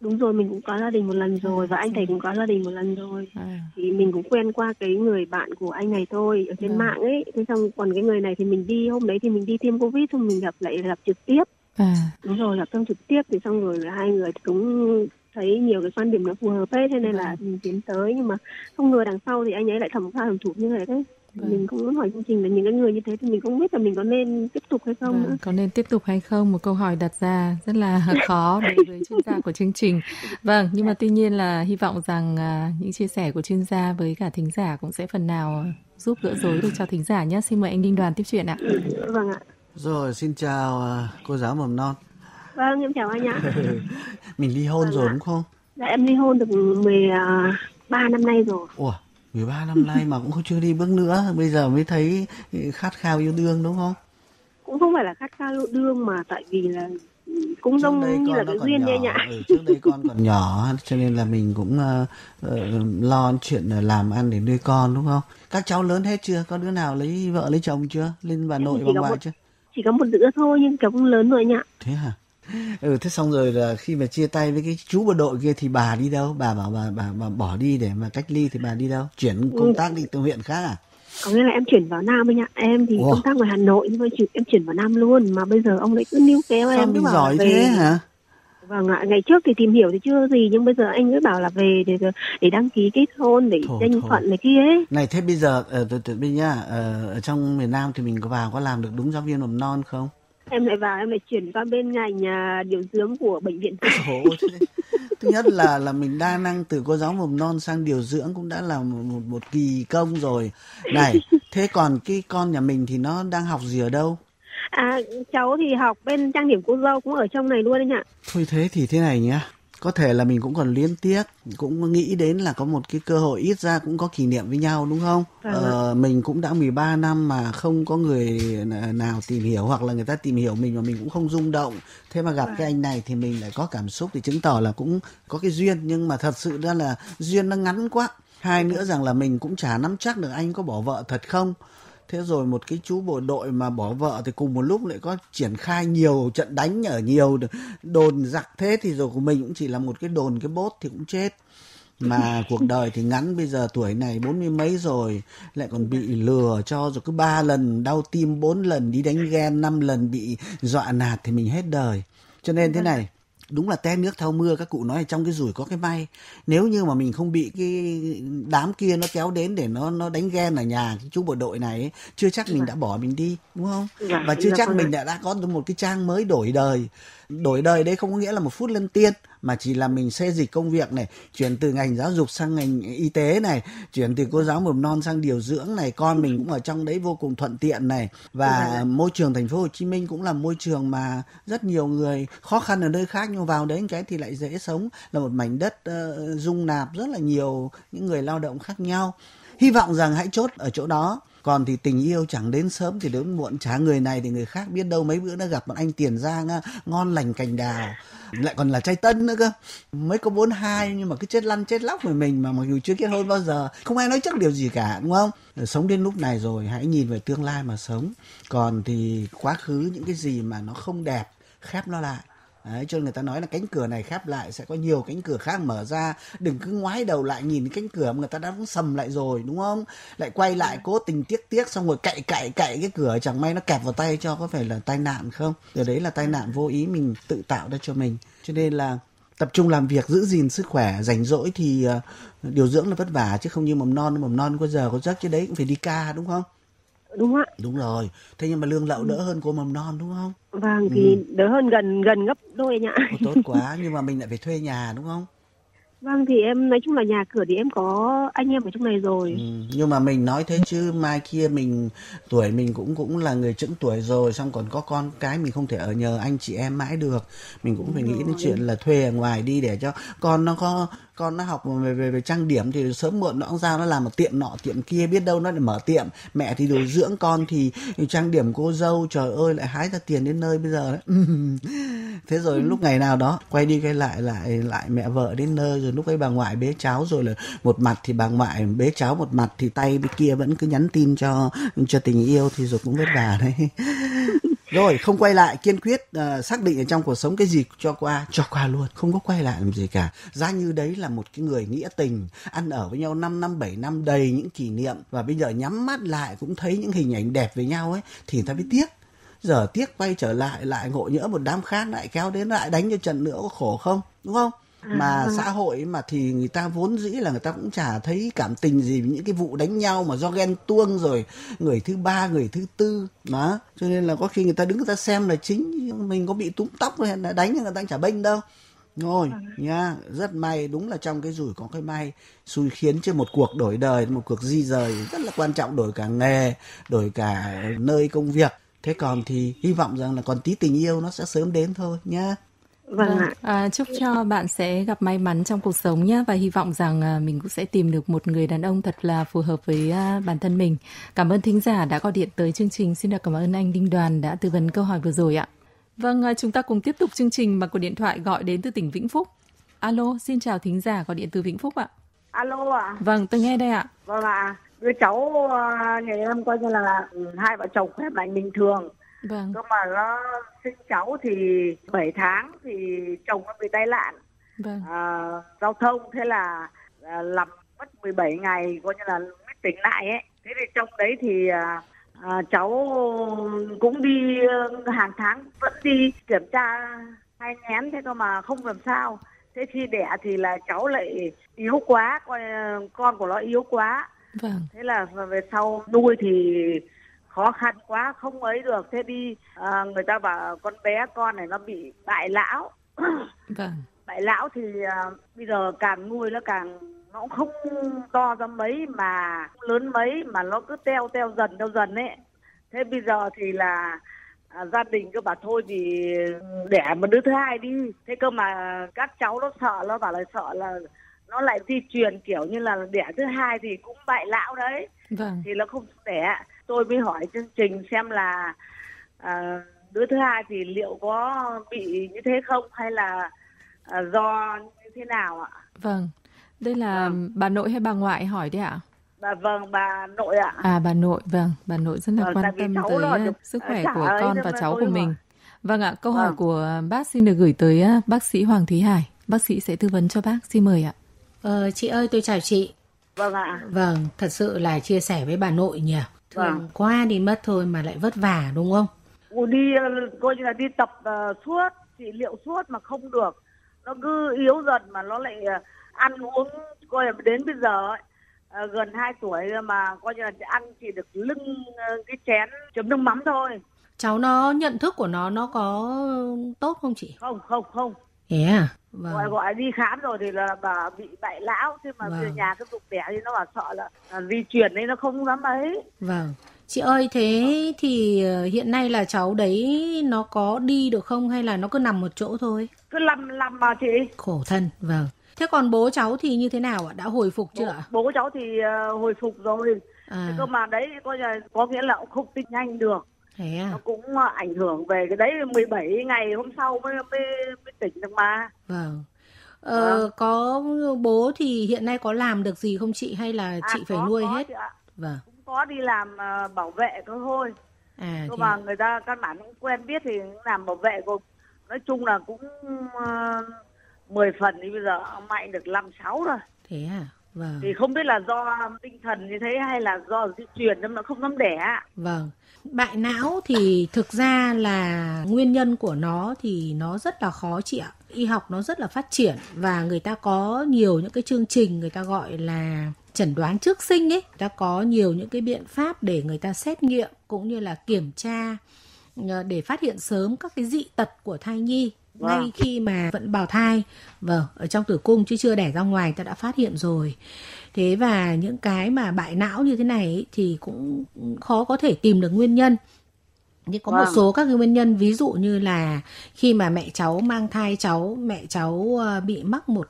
Đúng rồi, mình cũng có gia đình một lần rồi và anh thầy cũng có gia đình một lần rồi. À. Thì mình cũng quen qua cái người bạn của anh này thôi ở trên à. mạng ấy. Thế xong còn cái người này thì mình đi hôm đấy thì mình đi tiêm Covid, xong mình gặp lại gặp trực tiếp. À. Đúng rồi, gặp trong trực tiếp thì xong rồi là hai người cũng thấy nhiều cái quan điểm nó phù hợp ấy, thế nên à. là mình tiến tới, nhưng mà không ngờ đằng sau thì anh ấy lại thẩm pha thẩm thục như thế đấy. Vâng. Mình cũng muốn hỏi chương trình là những cái người như thế thì mình không biết là mình có nên tiếp tục hay không. Vâng, nữa. Có nên tiếp tục hay không? Một câu hỏi đặt ra rất là khó đối với chuyên gia của chương trình. Vâng, nhưng mà tuy nhiên là hy vọng rằng những chia sẻ của chuyên gia với cả thính giả cũng sẽ phần nào giúp gỡ rối được cho thính giả nhé. Xin mời anh Đinh Đoàn tiếp chuyện ạ. Vâng ạ. Rồi, xin chào cô giáo mầm non. Vâng, em chào anh ạ. Mình ly hôn vâng rồi ạ. Đúng không? Dạ, em ly hôn được mười ba năm nay rồi. Ủa? mười ba năm nay mà cũng chưa đi bước nữa, bây giờ mới thấy khát khao yêu đương đúng không? Cũng không phải là khát khao yêu đương mà tại vì là cũng giống như là cái duyên nha nhạ. Ừ, trước đây con còn nhỏ cho nên là mình cũng uh, uh, lo chuyện làm ăn để nuôi con đúng không? Các cháu lớn hết chưa? Có đứa nào lấy vợ lấy chồng chưa? Lên bà nội bà ngoại chưa? Chỉ có một đứa thôi nhưng cháu cũng lớn rồi nhạ. Thế hả? Ừ, thế xong rồi là khi mà chia tay với cái chú bộ đội kia thì bà đi đâu? Bà bảo bà, bà, bà bỏ đi để mà cách ly thì bà đi đâu? Chuyển công tác đi từ huyện khác à? Có nghĩa là em chuyển vào Nam ấy nhá. Em thì wow. công tác ngoài Hà Nội nhưng mà em chuyển vào Nam luôn. Mà bây giờ ông ấy cứ níu kéo em. Sao mình giỏi thế về... hả? Vâng ạ, ngày trước thì tìm hiểu thì chưa gì, nhưng bây giờ anh cứ bảo là về để, để đăng ký kết hôn, để thôi, danh thôi. phận này kia ấy. Này thế bây giờ, từ bên nhá, ở trong miền Nam thì mình có vào có làm được đúng giáo viên mầm non không? Em lại vào em lại chuyển qua bên ngành uh, điều dưỡng của bệnh viện. Thứ nhất là là mình đa năng, từ cô giáo mầm non sang điều dưỡng cũng đã là một một, một kỳ công rồi này. Thế còn cái con nhà mình thì nó đang học gì ở đâu? À, cháu thì học bên trang điểm cô dâu cũng ở trong này luôn anh ạ. Thôi thế thì thế này nhá, có thể là mình cũng còn liên tiếc, cũng nghĩ đến là có một cái cơ hội ít ra cũng có kỷ niệm với nhau đúng không? À. Ờ, mình cũng đã mười ba năm mà không có người nào tìm hiểu, hoặc là người ta tìm hiểu mình mà mình cũng không rung động. Thế mà gặp à. cái anh này thì mình lại có cảm xúc, thì chứng tỏ là cũng có cái duyên, nhưng mà thật sự ra là duyên nó ngắn quá. Hai nữa rằng là mình cũng chả nắm chắc được anh có bỏ vợ thật không. Thế rồi một cái chú bộ đội mà bỏ vợ thì cùng một lúc lại có triển khai nhiều trận đánh ở nhiều đồn giặc, thế thì rồi của mình cũng chỉ là một cái đồn cái bốt thì cũng chết. Mà cuộc đời thì ngắn, bây giờ tuổi này bốn mươi mấy rồi lại còn bị lừa cho, rồi cứ ba lần đau tim, bốn lần đi đánh ghen, năm lần bị dọa nạt thì mình hết đời. Cho nên thế này, đúng là té nước thau mưa, các cụ nói là trong cái rủi có cái may. Nếu như mà mình không bị cái đám kia nó kéo đến để nó nó đánh ghen ở nhà cái chú bộ đội này ấy, chưa chắc mình đã bỏ mình đi đúng không? Và chưa chắc mình đã, đã có một cái trang mới đổi đời. Đổi đời đấy không có nghĩa là một phút lân tiên, mà chỉ là mình xê dịch công việc này, chuyển từ ngành giáo dục sang ngành y tế này, chuyển từ cô giáo mầm non sang điều dưỡng này, con mình cũng ở trong đấy vô cùng thuận tiện này. Và môi trường thành phố Hồ Chí Minh cũng là môi trường mà rất nhiều người khó khăn ở nơi khác, nhưng vào đấy cái thì lại dễ sống, là một mảnh đất uh, dung nạp rất là nhiều những người lao động khác nhau. Hy vọng rằng hãy chốt ở chỗ đó. Còn thì tình yêu chẳng đến sớm thì đến muộn, chả người này thì người khác, biết đâu mấy bữa đã gặp một anh Tiền Giang ngon lành cành đào, lại còn là trai tân nữa cơ, mới có bốn mươi hai nhưng mà cứ chết lăn chết lóc của mình mà mặc dù chưa kết hôn bao giờ, không ai nói chắc điều gì cả, đúng không? Sống đến lúc này rồi hãy nhìn về tương lai mà sống, còn thì quá khứ những cái gì mà nó không đẹp khép nó lại. Đấy, cho nên người ta nói là cánh cửa này khép lại sẽ có nhiều cánh cửa khác mở ra, đừng cứ ngoái đầu lại nhìn cánh cửa mà người ta đã cũng sầm lại rồi, đúng không? Lại quay lại cố tình tiếc tiếc xong rồi cậy cậy cậy cái cửa, chẳng may nó kẹp vào tay cho, có phải là tai nạn không? Từ đấy là tai nạn vô ý mình tự tạo ra cho mình. Cho nên là tập trung làm việc, giữ gìn sức khỏe, rảnh rỗi thì uh, điều dưỡng là vất vả chứ không như mầm non, mầm non có giờ có giấc chứ, đấy cũng phải đi ca, đúng không? Đúng ạ. Đúng rồi. Thế nhưng mà lương lậu đỡ hơn cô mầm non đúng không? Vâng, thì ừ. đỡ hơn gần gần gấp đôi anh ạ. Ồ, tốt quá, nhưng mà mình lại phải thuê nhà đúng không? Vâng, thì em nói chung là nhà cửa thì em có anh em ở trong này rồi. Ừ, nhưng mà mình nói thế chứ mai kia mình tuổi mình cũng cũng là người chững tuổi rồi, xong còn có con cái, mình không thể ở nhờ anh chị em mãi được. Mình cũng phải nghĩ đến chuyện là thuê ở ngoài đi để cho con nó có con nó học về về về trang điểm thì sớm muộn nó cũng ra nó làm một tiệm nọ tiệm kia, biết đâu nó lại mở tiệm, mẹ thì điều dưỡng, con thì trang điểm cô dâu, trời ơi lại hái ra tiền đến nơi bây giờ đấy. Thế rồi lúc ngày nào đó quay đi quay lại lại lại mẹ vợ đến nơi, rồi lúc ấy bà ngoại bế cháu, rồi là một mặt thì bà ngoại bế cháu, một mặt thì tay bên kia vẫn cứ nhắn tin cho cho tình yêu, thì rồi cũng vất vả đấy. Rồi không quay lại, kiên quyết uh, xác định ở trong cuộc sống cái gì cho qua cho qua luôn, không có quay lại làm gì cả. Giá như đấy là một cái người nghĩa tình, ăn ở với nhau năm năm bảy năm đầy những kỷ niệm, và bây giờ nhắm mắt lại cũng thấy những hình ảnh đẹp với nhau ấy thì người ta mới tiếc. Giờ tiếc quay trở lại lại ngộ nhỡ một đám khác lại kéo đến lại đánh cho trận nữa, có khổ không, đúng không? Mà xã hội mà thì người ta vốn dĩ là người ta cũng chả thấy cảm tình gì với những cái vụ đánh nhau mà do ghen tuông rồi người thứ ba người thứ tư đó, cho nên là có khi người ta đứng người ta xem là chính, mình có bị túm tóc hay là đánh người ta chả bênh đâu. Rồi nha, rất may, đúng là trong cái rủi có cái may, xui khiến cho một cuộc đổi đời, một cuộc di rời rất là quan trọng, đổi cả nghề, đổi cả nơi công việc. Thế còn thì hy vọng rằng là còn tí tình yêu nó sẽ sớm đến thôi nhá. Vâng ạ. À, chúc cho bạn sẽ gặp may mắn trong cuộc sống nhé, và hy vọng rằng à, mình cũng sẽ tìm được một người đàn ông thật là phù hợp với à, bản thân mình. Cảm ơn thính giả đã gọi điện tới chương trình. Xin được cảm ơn anh Đinh Đoàn đã tư vấn câu hỏi vừa rồi ạ. Vâng, à, chúng ta cùng tiếp tục chương trình mà cuộc điện thoại gọi đến từ tỉnh Vĩnh Phúc. Alo, xin chào thính giả gọi điện từ Vĩnh Phúc ạ. Alo ạ. Vâng, tôi nghe đây ạ. Vâng ạ. Đứa cháu nhà em coi như là hai vợ chồng khỏe mạnh bình thường. Vâng. Cơ mà nó sinh cháu thì bảy tháng thì chồng nó bị tai nạn, vâng. à, giao thông, thế là à, làm mất mười bảy ngày coi như là mới tỉnh lại ấy. Thế thì trong đấy thì à, cháu cũng đi hàng tháng vẫn đi kiểm tra thai nghén, thế cơ mà không làm sao. Thế khi đẻ thì là cháu lại yếu quá, con, con của nó yếu quá, vâng. Thế là về sau nuôi thì khó khăn quá, không ấy được. Thế đi à, người ta bảo con bé con này nó bị bại lão. Vâng. Bại lão thì à, bây giờ càng nuôi nó càng, nó cũng không to ra mấy mà lớn mấy, mà nó cứ teo teo dần teo dần ấy. Thế bây giờ thì là à, gia đình cứ bảo thôi thì đẻ một đứa thứ hai đi. Thế cơ mà các cháu nó sợ, nó bảo là sợ là nó lại di truyền kiểu như là đẻ thứ hai thì cũng bại lão đấy. Vâng. Thì nó không đẻ. Tôi mới hỏi chương trình xem là à, đứa thứ hai thì liệu có bị như thế không hay là à, do như thế nào ạ? Vâng, đây là vâng. Bà nội hay bà ngoại hỏi đấy ạ? Bà, vâng, bà nội ạ. À, bà nội, vâng, bà nội rất là vâng, quan tâm tới được, sức khỏe của ơi, con và cháu của mình. Hỏi. Vâng ạ, câu vâng. hỏi của bác xin được gửi tới bác sĩ Hoàng Thúy Hải. Bác sĩ sẽ tư vấn cho bác, xin mời ạ. Ờ, chị ơi, tôi chào chị. Vâng ạ. Vâng, thật sự là chia sẻ với bà nội nhỉ. Thường vâng. qua đi mất thôi mà lại vất vả đúng không? Cô đi coi như là đi tập uh, suốt, trị liệu suốt mà không được. Nó cứ yếu dần mà nó lại uh, ăn uống, coi là đến bây giờ uh, gần hai tuổi mà coi như là ăn chỉ được lưng uh, cái chén chấm nước mắm thôi. Cháu nó nhận thức của nó nó có tốt không chị? Không, không, không. Thế à? Vâng. Gọi gọi đi khám rồi thì là bà bị bại lão, thế mà vâng. nhà cứ tục đẻ thì nó bảo sợ là, là di chuyển đấy, nó không dám ấy. Vâng. Chị ơi, thế vâng. thì hiện nay là cháu đấy nó có đi được không hay là nó cứ nằm một chỗ thôi? Cứ nằm nằm mà chị. Khổ thân, vâng. Thế còn bố cháu thì như thế nào ạ? Đã hồi phục chưa ạ? Bố, bố cháu thì hồi phục rồi. à. Cơ mà đấy coi là có nghĩa là cũng không tin nhanh được. À. Nó cũng ảnh hưởng về cái đấy, mười bảy ngày hôm sau mới, mới, mới tỉnh được mà. Vâng. Ờ, à. Có bố thì hiện nay có làm được gì không chị, hay là à, chị có, phải nuôi có, hết? Ạ. Vâng. Cũng có đi làm uh, bảo vệ thôi thôi. À, cơ mà người ta căn bản cũng quen biết thì làm bảo vệ cũng, nói chung là cũng uh, mười phần thì bây giờ mạnh được năm sáu rồi. Thế à? Vâng. Thì không biết là do tinh thần như thế hay là do di truyền nên nó không dám đẻ. Vâng. Bại não thì thực ra là nguyên nhân của nó thì nó rất là khó chị ạ. Y học nó rất là phát triển và người ta có nhiều những cái chương trình người ta gọi là chẩn đoán trước sinh ấy. Người ta có nhiều những cái biện pháp để người ta xét nghiệm cũng như là kiểm tra để phát hiện sớm các cái dị tật của thai nhi. Ngay wow. khi mà vẫn bào thai, vâng, ở trong tử cung chứ chưa đẻ ra ngoài ta đã phát hiện rồi. Thế và những cái mà bại não như thế này ấy, thì cũng khó có thể tìm được nguyên nhân. Nhưng có wow. một số các cái nguyên nhân, ví dụ như là khi mà mẹ cháu mang thai cháu, mẹ cháu bị mắc một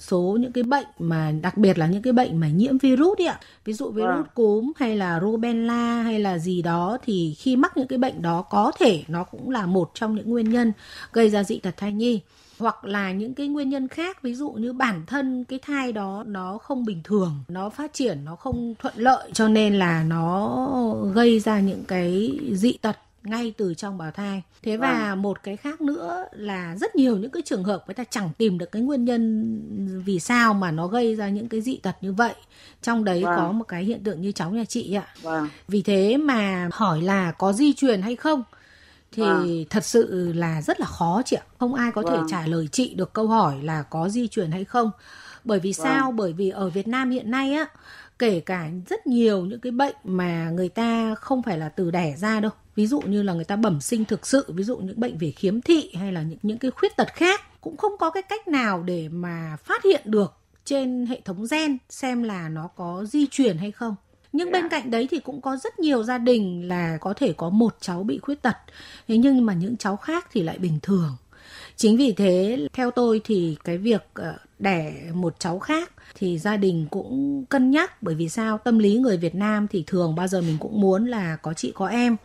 số những cái bệnh mà đặc biệt là những cái bệnh mà nhiễm virus ấy ạ. Ví dụ virus wow. cúm hay là rubella hay là gì đó, thì khi mắc những cái bệnh đó có thể nó cũng là một trong những nguyên nhân gây ra dị tật thai nhi. Hoặc là những cái nguyên nhân khác, ví dụ như bản thân cái thai đó nó không bình thường, nó phát triển, nó không thuận lợi, cho nên là nó gây ra những cái dị tật ngay từ trong bào thai. Thế và một cái khác nữa là rất nhiều những cái trường hợp người ta chẳng tìm được cái nguyên nhân vì sao mà nó gây ra những cái dị tật như vậy. Trong đấy wow. có một cái hiện tượng như cháu nhà chị ạ. Wow. Vì thế mà hỏi là có di truyền hay không thì wow. thật sự là rất là khó chị ạ. Không ai có wow. thể trả lời chị được câu hỏi là có di truyền hay không. Bởi vì wow. sao? Bởi vì ở Việt Nam hiện nay á, kể cả rất nhiều những cái bệnh mà người ta không phải là từ đẻ ra đâu. Ví dụ như là người ta bẩm sinh thực sự, ví dụ những bệnh về khiếm thị hay là những, những cái khuyết tật khác, cũng không có cái cách nào để mà phát hiện được trên hệ thống gen xem là nó có di truyền hay không. Nhưng bên cạnh đấy thì cũng có rất nhiều gia đình là có thể có một cháu bị khuyết tật, thế nhưng mà những cháu khác thì lại bình thường. Chính vì thế, theo tôi thì cái việc đẻ một cháu khác thì gia đình cũng cân nhắc. Bởi vì sao? Tâm lý người Việt Nam thì thường bao giờ mình cũng muốn là có chị có em.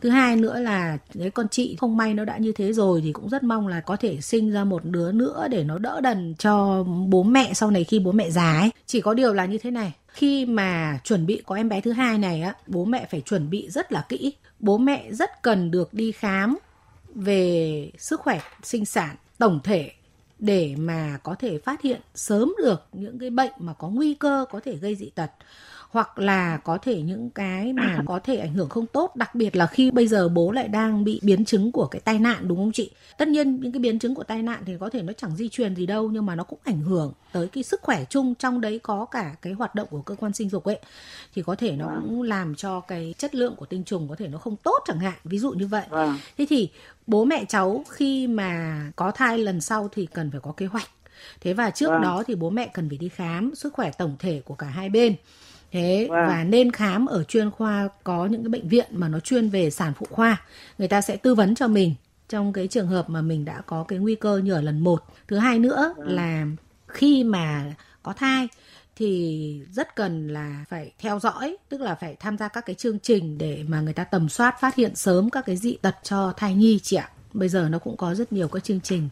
Thứ hai nữa là cái con chị không may nó đã như thế rồi thì cũng rất mong là có thể sinh ra một đứa nữa để nó đỡ đần cho bố mẹ sau này khi bố mẹ già ấy. Chỉ có điều là như thế này, khi mà chuẩn bị có em bé thứ hai này á, bố mẹ phải chuẩn bị rất là kỹ. Bố mẹ rất cần được đi khám về sức khỏe sinh sản tổng thể để mà có thể phát hiện sớm được những cái bệnh mà có nguy cơ có thể gây dị tật, hoặc là có thể những cái mà có thể ảnh hưởng không tốt, đặc biệt là khi bây giờ bố lại đang bị biến chứng của cái tai nạn, đúng không chị? Tất nhiên những cái biến chứng của tai nạn thì có thể nó chẳng di truyền gì đâu, nhưng mà nó cũng ảnh hưởng tới cái sức khỏe chung, trong đấy có cả cái hoạt động của cơ quan sinh dục ấy, thì có thể nó cũng làm cho cái chất lượng của tinh trùng có thể nó không tốt chẳng hạn, ví dụ như vậy. Thế thì bố mẹ cháu khi mà có thai lần sau thì cần phải có kế hoạch. Thế và trước wow. đó thì bố mẹ cần phải đi khám sức khỏe tổng thể của cả hai bên. Thế wow. và nên khám ở chuyên khoa, có những cái bệnh viện mà nó chuyên về sản phụ khoa. Người ta sẽ tư vấn cho mình trong cái trường hợp mà mình đã có cái nguy cơ nhở lần một. Thứ hai nữa wow. là khi mà có thai thì rất cần là phải theo dõi, tức là phải tham gia các cái chương trình để mà người ta tầm soát, phát hiện sớm các cái dị tật cho thai nhi chị ạ. Bây giờ nó cũng có rất nhiều các chương trình.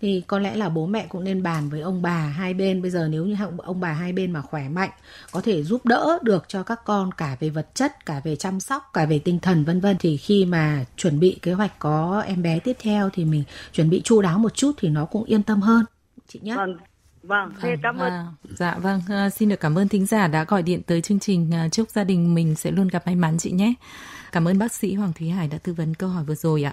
Thì có lẽ là bố mẹ cũng nên bàn với ông bà hai bên. Bây giờ nếu như ông bà hai bên mà khỏe mạnh, có thể giúp đỡ được cho các con cả về vật chất, cả về chăm sóc, cả về tinh thần vân vân, thì khi mà chuẩn bị kế hoạch có em bé tiếp theo thì mình chuẩn bị chu đáo một chút thì nó cũng yên tâm hơn chị nhé. Vâng. Vâng, vâng, cảm ơn. À, dạ vâng, à, xin được cảm ơn thính giả đã gọi điện tới chương trình. À, chúc gia đình mình sẽ luôn gặp may mắn chị nhé. Cảm ơn bác sĩ Hoàng Thúy Hải đã tư vấn câu hỏi vừa rồi ạ.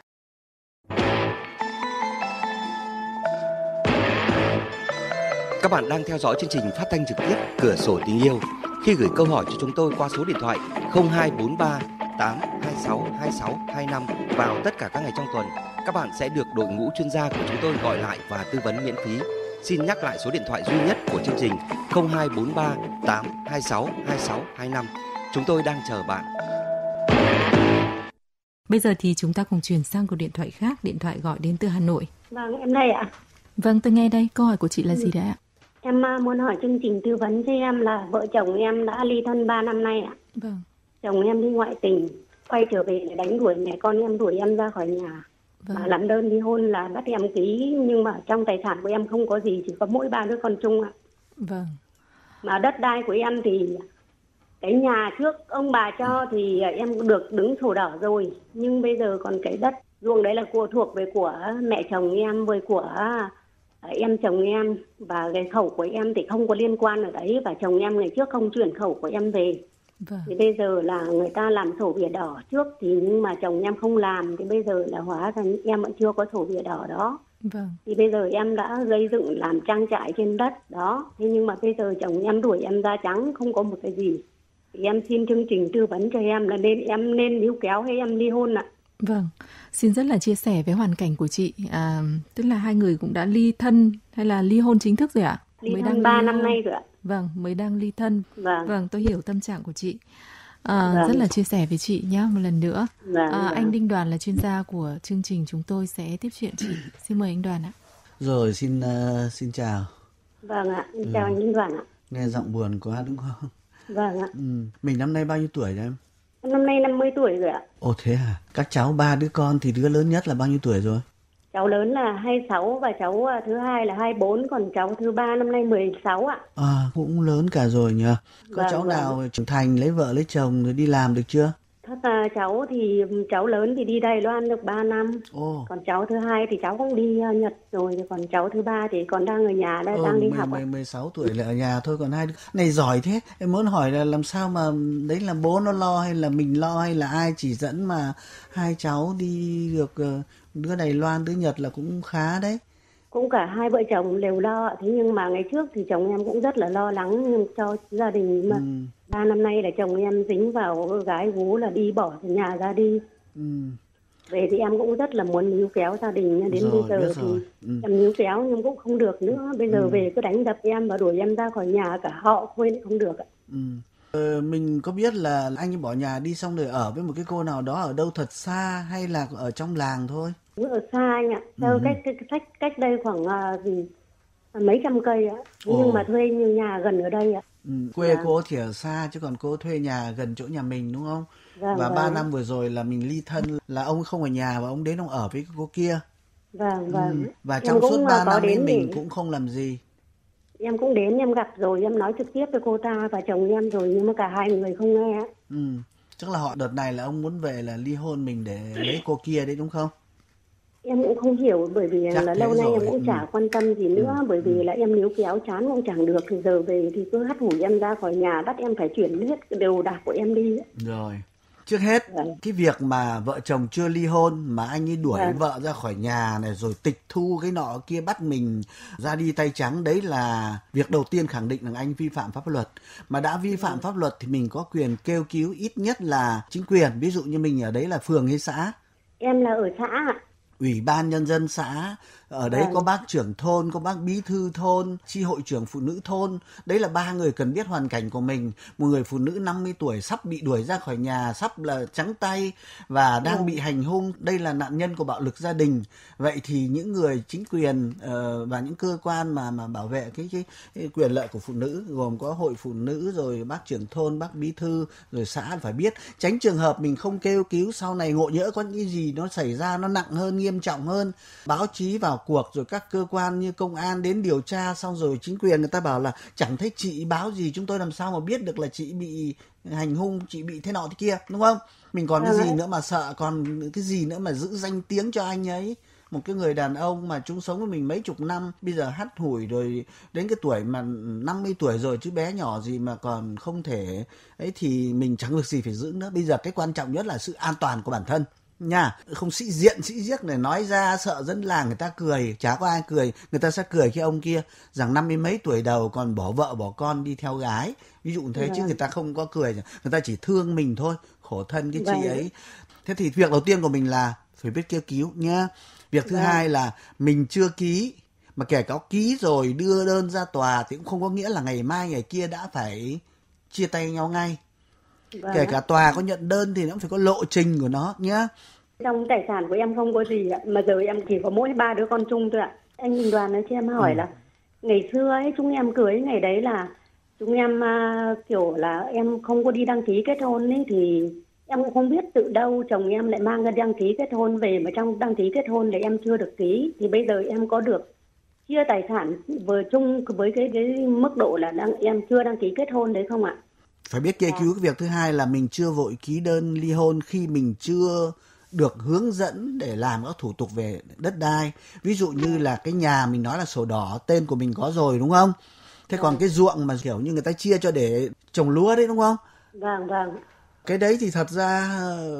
Các bạn đang theo dõi chương trình phát thanh trực tiếp Cửa Sổ Tình Yêu. Khi gửi câu hỏi cho chúng tôi qua số điện thoại không hai bốn ba tám hai sáu hai sáu hai năm vào tất cả các ngày trong tuần, các bạn sẽ được đội ngũ chuyên gia của chúng tôi gọi lại và tư vấn miễn phí. Xin nhắc lại số điện thoại duy nhất của chương trình không hai bốn ba tám hai sáu hai sáu hai năm. Chúng tôi đang chờ bạn. Bây giờ thì chúng ta cùng chuyển sang cuộc điện thoại khác, điện thoại gọi đến từ Hà Nội. Vâng, em đây ạ. Vâng, tôi nghe đây. Câu hỏi của chị là ừ. gì đấy ạ? Em muốn hỏi chương trình tư vấn cho em là vợ chồng em đã ly thân ba năm nay ạ. Vâng. Chồng em đi ngoại tình, quay trở về để đánh đuổi mẹ con em, đuổi em ra khỏi nhà. Vâng. Mà làm đơn ly hôn là bắt em ký, nhưng mà trong tài sản của em không có gì, chỉ có mỗi ba đứa con chung ạ. Vâng. Mà đất đai của em thì cái nhà trước ông bà cho thì em được đứng sổ đỏ rồi, nhưng bây giờ còn cái đất ruộng đấy là của thuộc về của mẹ chồng em với của em chồng em, và cái khẩu của em thì không có liên quan ở đấy, và chồng em ngày trước không chuyển khẩu của em về. Vâng. Thì bây giờ là người ta làm sổ bìa đỏ trước thì nhưng mà chồng em không làm, thì bây giờ là hóa ra em vẫn chưa có sổ bìa đỏ đó. Vâng. Thì bây giờ em đã gây dựng làm trang trại trên đất đó, thế nhưng mà bây giờ chồng em đuổi em ra trắng, không có một cái gì. Thì em xin chương trình tư vấn cho em là nên em nên níu kéo hay em ly hôn ạ? Vâng, xin rất là chia sẻ với hoàn cảnh của chị. À, tức là hai người cũng đã ly thân hay là ly hôn chính thức rồi ạ? Ly mới thân ba năm nay rồi ạ. Vâng, mới đang ly thân. Vâng, vâng, tôi hiểu tâm trạng của chị. À, vâng. Rất là chia sẻ với chị nhé, một lần nữa. Vâng, à, vâng. Anh Đinh Đoàn là chuyên gia của chương trình, chúng tôi sẽ tiếp chuyện chị. Xin mời anh Đoàn ạ. Rồi, xin uh, xin chào. Vâng ạ, xin chào ừ. anh Đinh Đoàn ạ. Nghe giọng buồn quá đúng không? Vâng ạ. Ừ. Mình năm nay bao nhiêu tuổi rồi em? Năm nay năm mươi tuổi rồi ạ. Ồ thế à? Các cháu ba đứa con thì đứa lớn nhất là bao nhiêu tuổi rồi? Cháu lớn là hai mươi sáu và cháu thứ hai là hai mươi bốn, còn cháu thứ ba năm nay mười sáu ạ. À, cũng lớn cả rồi nhờ. Có vâng, cháu vâng. nào trưởng thành lấy vợ lấy chồng rồi đi làm được chưa? Thật là cháu thì cháu lớn thì đi Đài Loan được ba năm. Ồ. Còn cháu thứ hai thì cháu cũng đi Nhật rồi, còn cháu thứ ba thì còn đang ở nhà đây, ừ, đang đi mười, học. Mười, mười sáu tuổi là ở nhà thôi, còn hai đứa này giỏi thế. Em muốn hỏi là làm sao mà đấy là bố nó lo hay là mình lo hay là ai chỉ dẫn mà hai cháu đi được, đứa Đài Loan đứa Nhật là cũng khá đấy. Cũng cả hai vợ chồng đều lo, thế nhưng mà ngày trước thì chồng em cũng rất là lo lắng nhưng cho gia đình mà. Ba ừ. năm nay là chồng em dính vào gái gú là đi bỏ từ nhà ra đi. Ừ. Về thì em cũng rất là muốn níu kéo gia đình, đến rồi, bây giờ thì ừ. em níu kéo nhưng cũng không được nữa. Bây giờ ừ. về cứ đánh đập em và đuổi em ra khỏi nhà, cả họ quên không được ạ. Ừ. Ờ, mình có biết là anh bỏ nhà đi xong rồi ở với một cái cô nào đó ở đâu thật xa hay là ở trong làng thôi? Ở xa anh ạ, theo ừ. cách cách cách đây khoảng uh, mấy trăm cây ạ, nhưng Ồ. mà thuê nhà gần ở đây ạ. Ừ. Quê à. cô thì ở xa chứ còn cô thuê nhà gần chỗ nhà mình đúng không? Vâng, và ba vâng. năm vừa rồi là mình ly thân, là ông không ở nhà và ông đến ông ở với cô kia. Vâng vâng. Ừ. Và trong suốt ba năm ấy mình thì... cũng không làm gì. Em cũng đến em gặp rồi em nói trực tiếp với cô ta và chồng em rồi nhưng mà cả hai người không nghe ạ. Ừ. Chắc là họ đợt này là ông muốn về là ly hôn mình để lấy cô kia đấy đúng không? Em cũng không hiểu bởi vì chắc là lâu nay rồi. Em cũng chả ừ. quan tâm gì nữa ừ. bởi vì là em níu kéo chán cũng chẳng được, thì giờ về thì cứ hắt hủi em ra khỏi nhà, bắt em phải chuyển hết đồ đạc của em đi. Rồi, trước hết ừ. cái việc mà vợ chồng chưa ly hôn mà anh ấy đuổi ừ. vợ ra khỏi nhà này rồi tịch thu cái nọ kia, bắt mình ra đi tay trắng, đấy là việc đầu tiên khẳng định rằng anh vi phạm pháp luật. Mà đã vi phạm ừ. pháp luật thì mình có quyền kêu cứu ít nhất là chính quyền, ví dụ như mình ở đấy là phường hay xã? Em là ở xã ạ. Ủy ban nhân dân xã, ở đấy có bác trưởng thôn, có bác bí thư thôn, chi hội trưởng phụ nữ thôn. Đấy là ba người cần biết hoàn cảnh của mình. Một người phụ nữ năm mươi tuổi sắp bị đuổi ra khỏi nhà, sắp là trắng tay và đang ừ. bị hành hung. Đây là nạn nhân của bạo lực gia đình. Vậy thì những người chính quyền uh, và những cơ quan mà, mà bảo vệ cái, cái, cái quyền lợi của phụ nữ, gồm có hội phụ nữ, rồi bác trưởng thôn, bác bí thư, rồi xã phải biết. Tránh trường hợp mình không kêu cứu, sau này ngộ nhỡ có những gì nó xảy ra, nó nặng hơn, nghiêm trọng hơn. Báo chí vào cuộc rồi các cơ quan như công an đến điều tra, xong rồi chính quyền người ta bảo là chẳng thấy chị báo gì, chúng tôi làm sao mà biết được là chị bị hành hung, chị bị thế nọ thế kia, đúng không? Mình còn cái gì nữa mà sợ, còn cái gì nữa mà giữ danh tiếng cho anh ấy. Một cái người đàn ông mà chung sống với mình mấy chục năm, bây giờ hắt hủi rồi đến cái tuổi mà năm mươi tuổi rồi chứ bé nhỏ gì mà còn không thể ấy thì mình chẳng được gì phải giữ nữa. Bây giờ cái quan trọng nhất là sự an toàn của bản thân nha, không sĩ diện sĩ giết này, nói ra sợ dân làng người ta cười, chả có ai cười, người ta sẽ cười khi ông kia rằng năm mươi mấy tuổi đầu còn bỏ vợ bỏ con đi theo gái, ví dụ thế. Được chứ rồi. Người ta không có cười, người ta chỉ thương mình thôi, khổ thân cái chị ấy. Thế thì việc đầu tiên của mình là phải biết kêu cứu nhá. Việc thứ Được. Hai là mình chưa ký, mà kể cả ký rồi đưa đơn ra tòa thì cũng không có nghĩa là ngày mai ngày kia đã phải chia tay nhau ngay. Vâng. Kể cả tòa có nhận đơn thì nó cũng phải có lộ trình của nó nhá. Trong tài sản của em không có gì ạ, mà giờ em chỉ có mỗi ba đứa con chung thôi ạ. Anh Đinh Đoàn nói cho em hỏi ừ. là ngày xưa ấy chúng em cưới ngày đấy là chúng em uh, kiểu là em không có đi đăng ký kết hôn ấy, thì em cũng không biết từ đâu chồng em lại mang ra đăng ký kết hôn về, mà trong đăng ký kết hôn thì em chưa được ký. Thì bây giờ em có được chia tài sản vừa chung với cái, cái mức độ là đang, em chưa đăng ký kết hôn đấy không ạ? Phải biết kia cứu. Cái việc thứ hai là mình chưa vội ký đơn ly hôn khi mình chưa được hướng dẫn để làm các thủ tục về đất đai. Ví dụ như là cái nhà mình nói là sổ đỏ, tên của mình có rồi đúng không? Thế còn cái ruộng mà kiểu như người ta chia cho để trồng lúa đấy đúng không? Vâng, vâng. Cái đấy thì thật ra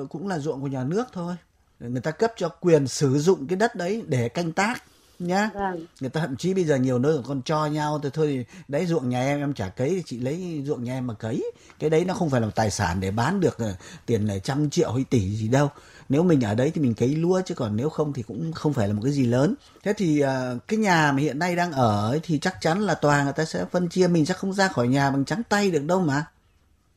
cũng là ruộng của nhà nước thôi. Người ta cấp cho quyền sử dụng cái đất đấy để canh tác nhá. Vâng. Người ta thậm chí bây giờ nhiều nơi còn cho nhau thì thôi thì đấy ruộng nhà em em chả cấy thì chị lấy ruộng nhà em mà cấy. Cái đấy nó không phải là tài sản để bán được tiền là trăm triệu hay tỷ gì đâu. Nếu mình ở đấy thì mình cấy lúa, chứ còn nếu không thì cũng không phải là một cái gì lớn. Thế thì cái nhà mà hiện nay đang ở ấy, thì chắc chắn là tòa người ta sẽ phân chia, mình chắc không ra khỏi nhà bằng trắng tay được đâu mà.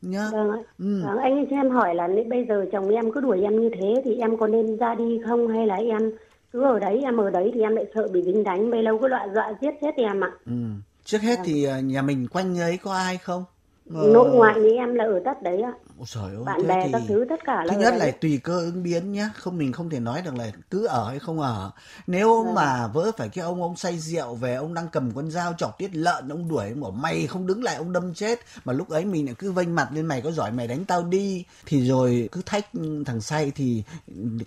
Nhá. Vâng ạ. Ừ. Vâng, anh ấy cho em hỏi là bây giờ chồng em cứ đuổi em như thế thì em có nên ra đi không, hay là em cứ ở đấy, em ở đấy thì em lại sợ bị dính đánh, bấy lâu cứ loại dọa giết hết em ạ. Ừ. Trước hết vâng. Thì nhà mình quanh ấy có ai không? Ờ... Nội ngoại như em là ở tất đấy ạ. Ôi trời ơi, bạn bè thì... các thứ tất cả là thứ nhất là tùy cơ ứng biến nhá, không mình không thể nói được là cứ ở hay không ở. Nếu vâng. mà vỡ phải cái ông ông say rượu về, ông đang cầm con dao chọc tiết lợn, ông đuổi ông bảo mày không đứng lại ông đâm chết, mà lúc ấy mình lại cứ vênh mặt lên mày có giỏi mày đánh tao đi, thì rồi cứ thách thằng say thì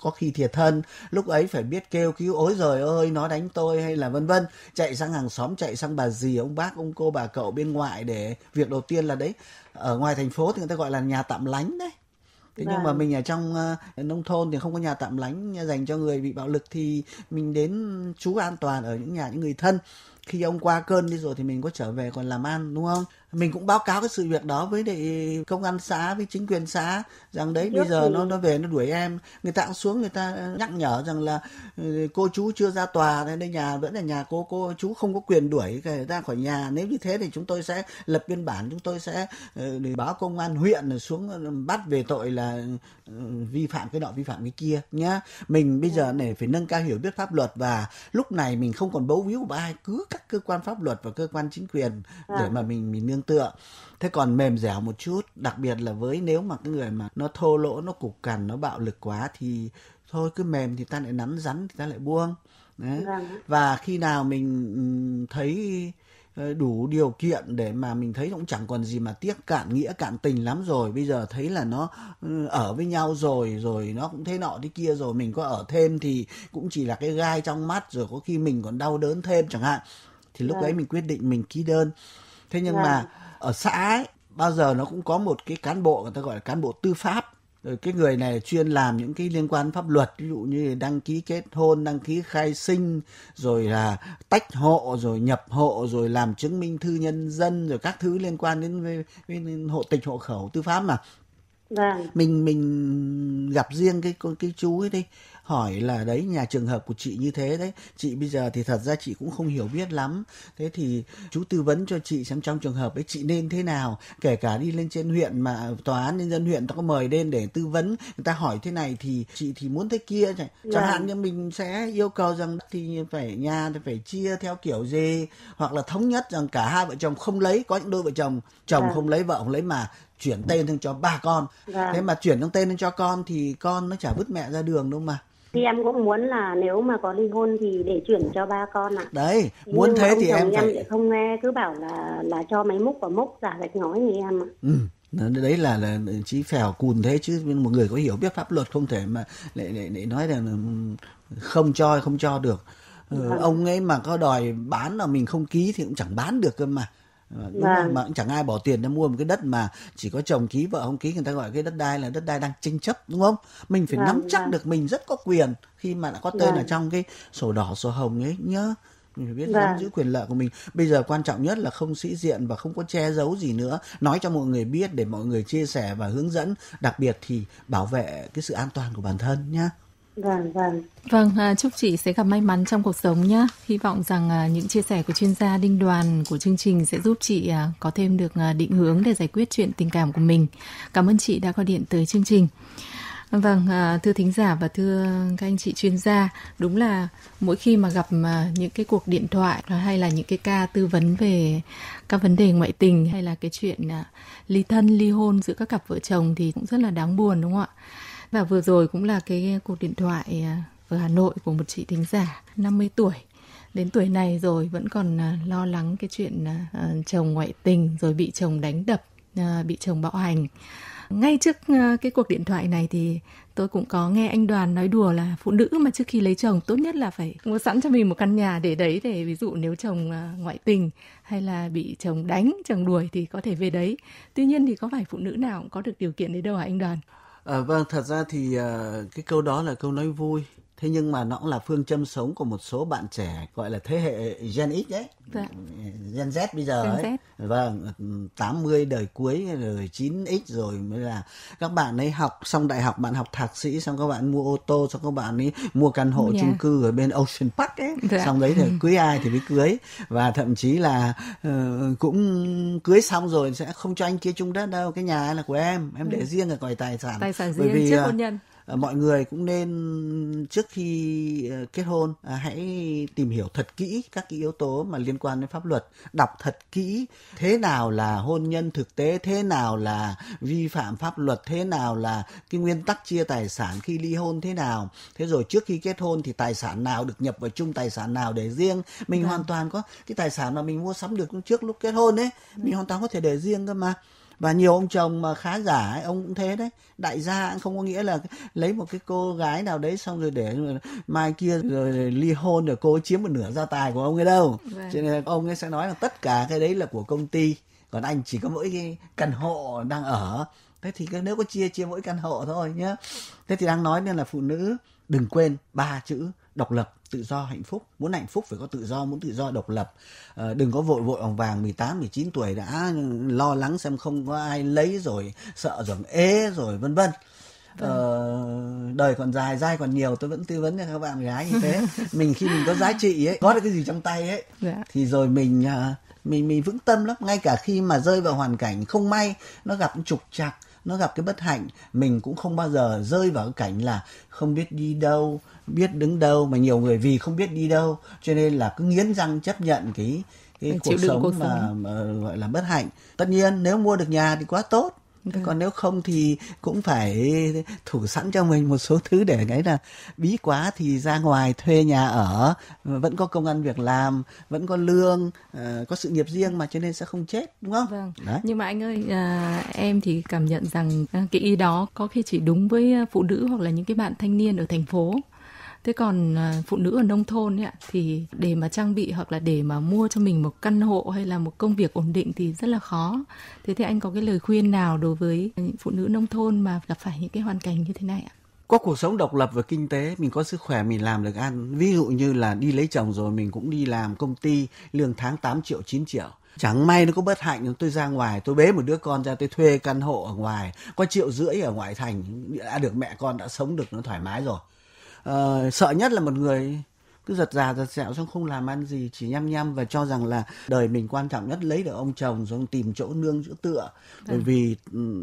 có khi thiệt thân. Lúc ấy phải biết kêu cứu, ối giời ơi nó đánh tôi, hay là vân vân, chạy sang hàng xóm, chạy sang bà dì ông bác ông cô bà cậu bên ngoại. Để việc đầu tiên là đấy, ở ngoài thành phố thì người ta gọi là nhà tạm lánh đấy. Thế vâng. nhưng mà mình ở trong uh, nông thôn thì không có nhà tạm lánh dành cho người bị bạo lực, thì mình đến trú an toàn ở những nhà những người thân. Khi ông qua cơn đi rồi thì mình có trở về còn làm ăn đúng không? Mình cũng báo cáo cái sự việc đó với để công an xã, với chính quyền xã rằng đấy bây giờ thì... nó nó về nó đuổi em, người ta cũng xuống người ta nhắc nhở rằng là cô chú chưa ra tòa nên đây nhà vẫn là nhà cô cô chú không có quyền đuổi người ta khỏi nhà. Nếu như thế thì chúng tôi sẽ lập biên bản, chúng tôi sẽ để báo công an huyện xuống bắt về tội là vi phạm cái nọ vi phạm cái kia nhá. Mình bây giờ này phải nâng cao hiểu biết pháp luật, và lúc này mình không còn bấu víu của ai, cứ các cơ quan pháp luật và cơ quan chính quyền để mà mình mình nương tựa. Thế còn mềm dẻo một chút, đặc biệt là với nếu mà cái người mà nó thô lỗ, nó cục cằn, nó bạo lực quá thì thôi cứ mềm thì ta lại nắn, rắn thì ta lại buông. Đấy. Và khi nào mình thấy đủ điều kiện để mà mình thấy cũng chẳng còn gì mà tiếc, cạn nghĩa cạn tình lắm rồi, bây giờ thấy là nó ở với nhau rồi rồi nó cũng thế nọ thế kia rồi, mình có ở thêm thì cũng chỉ là cái gai trong mắt, rồi có khi mình còn đau đớn thêm chẳng hạn, thì lúc đấy mình quyết định mình ký đơn. Thế nhưng mà ở xã ấy, bao giờ nó cũng có một cái cán bộ người ta gọi là cán bộ tư pháp. Rồi cái người này chuyên làm những cái liên quan pháp luật, ví dụ như đăng ký kết hôn, đăng ký khai sinh, rồi là tách hộ, rồi nhập hộ, rồi làm chứng minh thư nhân dân, rồi các thứ liên quan đến với, với hộ tịch hộ khẩu tư pháp mà. Vâng. Mình mình gặp riêng cái cái chú ấy đi, hỏi là đấy nhà trường hợp của chị như thế đấy, chị bây giờ thì thật ra chị cũng không hiểu biết lắm, thế thì chú tư vấn cho chị xem trong trường hợp ấy chị nên thế nào, kể cả đi lên trên huyện mà tòa án nhân dân huyện ta có mời lên để tư vấn, người ta hỏi thế này thì chị thì muốn thế kia chẳng Vâng. hạn như mình sẽ yêu cầu rằng thì phải nhà thì phải chia theo kiểu gì, hoặc là thống nhất rằng cả hai vợ chồng không lấy, có những đôi vợ chồng chồng Vâng. không lấy vợ không lấy mà chuyển tên lên cho ba con. Vâng. Thế mà chuyển sang tên lên cho con thì con nó chả vứt mẹ ra đường đâu mà. Thì em cũng muốn là nếu mà có ly hôn thì để chuyển cho ba con ạ. À. Đấy, thế muốn thế thì em phải... em không nghe, cứ bảo là là cho máy múc và múc giả gạch ngói như em ạ. À. Ừ. Đấy là là chí phèo cùn thế, chứ một người có hiểu biết pháp luật không thể mà lại lại, lại nói là không cho không cho được. Ừ, vâng. Ông ấy mà có đòi bán mà mình không ký thì cũng chẳng bán được cơ mà. Đúng vâng. rồi, mà cũng chẳng ai bỏ tiền ra mua một cái đất mà chỉ có chồng ký vợ không ký, người ta gọi cái đất đai là đất đai đang tranh chấp đúng không? Mình phải vâng, nắm chắc vâng. được mình rất có quyền khi mà đã có tên vâng. ở trong cái sổ đỏ sổ hồng ấy nhớ, mình phải biết vâng. giữ quyền lợi của mình. Bây giờ quan trọng nhất là không sĩ diện và không có che giấu gì nữa, nói cho mọi người biết để mọi người chia sẻ và hướng dẫn, đặc biệt thì bảo vệ cái sự an toàn của bản thân nhá. Vâng, vâng. Vâng, chúc chị sẽ gặp may mắn trong cuộc sống nhé. Hy vọng rằng những chia sẻ của chuyên gia Đinh Đoàn của chương trình sẽ giúp chị có thêm được định hướng để giải quyết chuyện tình cảm của mình. Cảm ơn chị đã gọi điện tới chương trình. Vâng, thưa thính giả và thưa các anh chị chuyên gia, đúng là mỗi khi mà gặp những cái cuộc điện thoại hay là những cái ca tư vấn về các vấn đề ngoại tình hay là cái chuyện ly thân, ly hôn giữa các cặp vợ chồng thì cũng rất là đáng buồn, đúng không ạ? Và vừa rồi cũng là cái cuộc điện thoại ở Hà Nội của một chị thính giả năm mươi tuổi. Đến tuổi này rồi vẫn còn lo lắng cái chuyện chồng ngoại tình rồi bị chồng đánh đập, bị chồng bạo hành. Ngay trước cái cuộc điện thoại này thì tôi cũng có nghe anh Đoàn nói đùa là phụ nữ mà trước khi lấy chồng tốt nhất là phải mua sẵn cho mình một căn nhà để đấy, để ví dụ nếu chồng ngoại tình hay là bị chồng đánh, chồng đuổi thì có thể về đấy. Tuy nhiên thì có phải phụ nữ nào cũng có được điều kiện đấy đâu hả anh Đoàn? À, vâng, thật ra thì cái câu đó là câu nói vui. Thế nhưng mà nó cũng là phương châm sống của một số bạn trẻ gọi là thế hệ Gen X đấy, dạ. Gen Z bây giờ ấy, vâng, tám mươi đời cuối rồi chín ích rồi mới là các bạn ấy học xong đại học, bạn học thạc sĩ, xong các bạn mua ô tô, xong các bạn ấy mua căn hộ yeah. chung cư ở bên Ocean Park ấy, dạ. xong đấy thì cưới ai thì mới cưới, và thậm chí là uh, cũng cưới xong rồi sẽ không cho anh kia chung đất đâu, cái nhà là của em, em ừ. để riêng là gọi tài sản, tài sản riêng vì, trước hôn nhân. Mọi người cũng nên trước khi kết hôn hãy tìm hiểu thật kỹ các cái yếu tố mà liên quan đến pháp luật, đọc thật kỹ thế nào là hôn nhân thực tế, thế nào là vi phạm pháp luật, thế nào là cái nguyên tắc chia tài sản khi ly hôn thế nào. Thế rồi trước khi kết hôn thì tài sản nào được nhập vào chung, tài sản nào để riêng. Mình ừ. hoàn toàn có cái tài sản mà mình mua sắm được trước lúc kết hôn ấy, ừ. mình hoàn toàn có thể để riêng cơ mà. Và nhiều ông chồng mà khá giả ấy, ông cũng thế đấy, đại gia không có nghĩa là lấy một cái cô gái nào đấy xong rồi để mai kia rồi ly hôn rồi cô chiếm một nửa gia tài của ông ấy đâu. Vậy. Cho nên ông ấy sẽ nói là tất cả cái đấy là của công ty, còn anh chỉ có mỗi cái căn hộ đang ở. Thế thì nếu có chia chia mỗi căn hộ thôi nhá. Thế thì đang nói nên là phụ nữ đừng quên ba chữ độc lập, tự do, hạnh phúc. Muốn hạnh phúc phải có tự do, muốn tự do độc lập. À, đừng có vội vội vàng vàng mười tám, mười chín tuổi đã lo lắng xem không có ai lấy rồi, sợ rằng ế rồi vân vân. Ờ, đời còn dài, dai còn nhiều, tôi vẫn tư vấn cho các bạn gái như thế. Mình khi mình có giá trị ấy, có được cái gì trong tay ấy, dạ. thì rồi mình mình mình vững tâm lắm. Ngay cả khi mà rơi vào hoàn cảnh không may, nó gặp trục trặc, nó gặp cái bất hạnh, mình cũng không bao giờ rơi vào cái cảnh là không biết đi đâu, biết đứng đâu. Mà nhiều người vì không biết đi đâu cho nên là cứ nghiến răng chấp nhận cái, cái cuộc sống, cuộc mà, mà gọi là bất hạnh. Tất nhiên nếu mua được nhà thì quá tốt, okay. còn nếu không thì cũng phải thủ sẵn cho mình một số thứ để cái là bí quá thì ra ngoài thuê nhà ở, vẫn có công ăn việc làm, vẫn có lương, có sự nghiệp riêng mà, cho nên sẽ không chết, đúng không? Vâng. Đấy. Nhưng mà anh ơi, à, em thì cảm nhận rằng cái ý đó có khi chỉ đúng với phụ nữ hoặc là những cái bạn thanh niên ở thành phố. Thế còn phụ nữ ở nông thôn ấy ạ, thì để mà trang bị hoặc là để mà mua cho mình một căn hộ hay là một công việc ổn định thì rất là khó. Thế thì anh có cái lời khuyên nào đối với những phụ nữ nông thôn mà gặp phải những cái hoàn cảnh như thế này ạ? Có cuộc sống độc lập về kinh tế, mình có sức khỏe, mình làm được ăn. Ví dụ như là đi lấy chồng rồi mình cũng đi làm công ty, lương tháng tám triệu, chín triệu. Chẳng may nó có bất hạnh, tôi ra ngoài, tôi bế một đứa con ra, tôi thuê căn hộ ở ngoài, có triệu rưỡi ở ngoại thành, đã được mẹ con, đã sống được nó thoải mái rồi. Uh, sợ nhất là một người cứ giật già giật sẹo xong không làm ăn gì, chỉ nhăm nhăm và cho rằng là đời mình quan trọng nhất lấy được ông chồng rồi tìm chỗ nương chỗ tựa. Bởi ừ. vì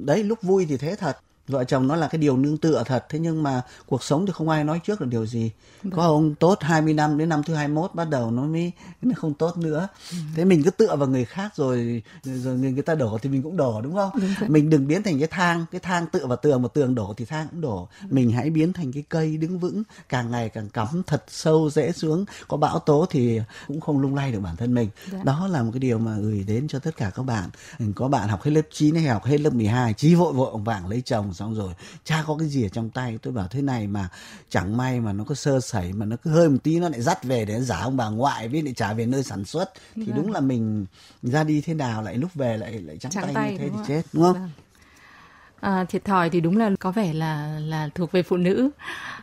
đấy, lúc vui thì thế thật, vợ chồng nó là cái điều nương tựa thật, thế nhưng mà cuộc sống thì không ai nói trước được điều gì. Được. Có ông tốt hai mươi năm, đến năm thứ hai mươi mốt bắt đầu nó mới nó không tốt nữa. Ừ. Thế mình cứ tựa vào người khác rồi rồi người, người ta đổ thì mình cũng đổ, đúng không? Đúng. Mình đừng biến thành cái thang, cái thang tựa vào tường, mà tường đổ thì thang cũng đổ. Ừ. Mình hãy biến thành cái cây đứng vững, càng ngày càng cắm thật sâu rễ xuống, có bão tố thì cũng không lung lay được bản thân mình. Được. Đó là một cái điều mà gửi đến cho tất cả các bạn. Có bạn học hết lớp chín hay học hết lớp mười hai, chí vội vội ông vàng lấy chồng, xong rồi cha có cái gì ở trong tay, tôi bảo thế này mà chẳng may mà nó có sơ sẩy, mà nó cứ hơi một tí nó lại dắt về để giả ông bà ngoại, với lại trả về nơi sản xuất thì vâng. đúng là mình ra đi thế nào lại lúc về lại lại trắng, trắng tay, tay như thế thì chết, đúng không? Vâng. À, thiệt thòi thì đúng là có vẻ là là thuộc về phụ nữ,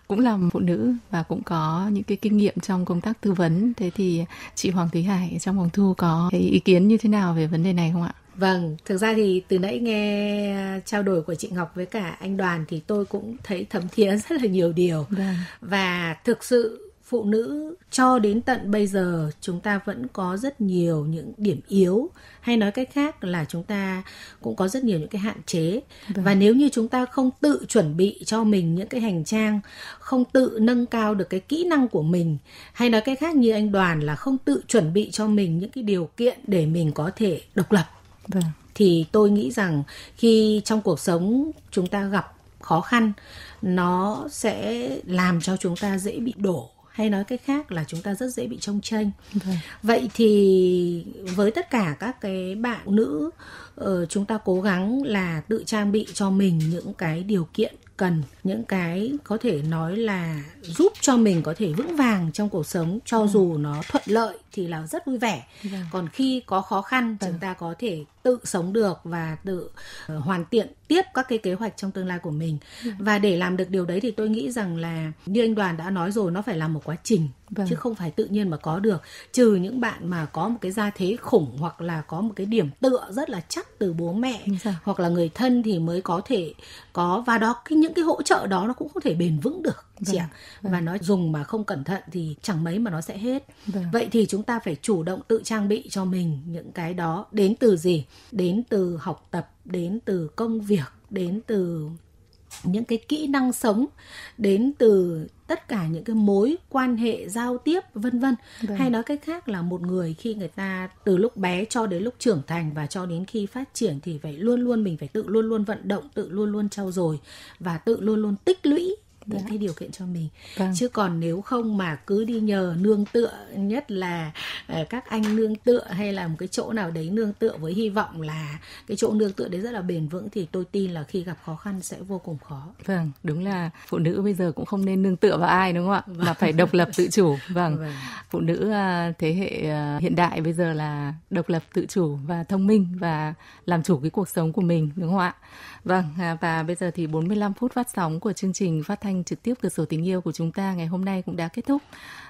cũng là phụ nữ và cũng có những cái kinh nghiệm trong công tác tư vấn. Thế thì chị Hoàng Thúy Hải trong phòng thu có cái ý kiến như thế nào về vấn đề này không ạ? Vâng, thực ra thì từ nãy nghe trao đổi của chị Ngọc với cả anh Đoàn thì tôi cũng thấy thấm thía rất là nhiều điều. Vâng. Và thực sự phụ nữ cho đến tận bây giờ chúng ta vẫn có rất nhiều những điểm yếu, hay nói cách khác là chúng ta cũng có rất nhiều những cái hạn chế. Vâng. Và nếu như chúng ta không tự chuẩn bị cho mình những cái hành trang, không tự nâng cao được cái kỹ năng của mình, hay nói cách khác như anh Đoàn là không tự chuẩn bị cho mình những cái điều kiện để mình có thể độc lập. Vâng. Thì tôi nghĩ rằng khi trong cuộc sống chúng ta gặp khó khăn, nó sẽ làm cho chúng ta dễ bị đổ, hay nói cách khác là chúng ta rất dễ bị chông chênh. Vâng. Vậy thì với tất cả các cái bạn nữ, chúng ta cố gắng là tự trang bị cho mình những cái điều kiện cần, những cái có thể nói là giúp cho mình có thể vững vàng trong cuộc sống, cho ừ. dù nó thuận lợi thì là rất vui vẻ. Vâng. Còn khi có khó khăn, vâng. chúng ta có thể tự sống được và tự hoàn thiện tiếp các cái kế hoạch trong tương lai của mình. Vâng. Và để làm được điều đấy thì tôi nghĩ rằng là như anh Đoàn đã nói rồi, nó phải là một quá trình. Vâng. Chứ không phải tự nhiên mà có được, trừ những bạn mà có một cái gia thế khủng hoặc là có một cái điểm tựa rất là chắc từ bố mẹ vâng. hoặc là người thân thì mới có thể có. Và đó, cái, những cái hỗ trợ đó nó cũng không thể bền vững được. Vâng, vâng. Và nó dùng mà không cẩn thận thì chẳng mấy mà nó sẽ hết. Vâng. Vậy thì chúng ta phải chủ động tự trang bị cho mình những cái đó. Đến từ gì? Đến từ học tập, đến từ công việc, đến từ những cái kỹ năng sống, đến từ tất cả những cái mối quan hệ giao tiếp vân vân. Vâng. Hay nói cách khác là một người khi người ta từ lúc bé cho đến lúc trưởng thành và cho đến khi phát triển thì phải luôn luôn mình phải tự luôn luôn vận động, tự luôn luôn trau dồi và tự luôn luôn tích lũy những cái điều kiện cho mình. Vâng. Chứ còn nếu không mà cứ đi nhờ nương tựa, nhất là các anh nương tựa hay là một cái chỗ nào đấy nương tựa với hy vọng là cái chỗ nương tựa đấy rất là bền vững, thì tôi tin là khi gặp khó khăn sẽ vô cùng khó. Vâng, đúng là phụ nữ bây giờ cũng không nên nương tựa vào ai, đúng không ạ? Vâng. Mà phải độc lập tự chủ. Vâng. Vâng, phụ nữ thế hệ hiện đại bây giờ là độc lập tự chủ và thông minh và làm chủ cái cuộc sống của mình, đúng không ạ? Vâng, và bây giờ thì bốn mươi lăm phút phát sóng của chương trình phát thanh trực tiếp Cửa Sổ Tình Yêu của chúng ta ngày hôm nay cũng đã kết thúc.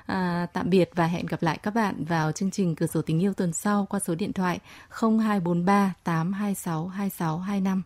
À, tạm biệt và hẹn gặp lại các bạn vào chương trình Cửa Sổ Tình Yêu tuần sau qua số điện thoại không hai bốn ba tám hai sáu hai sáu hai năm.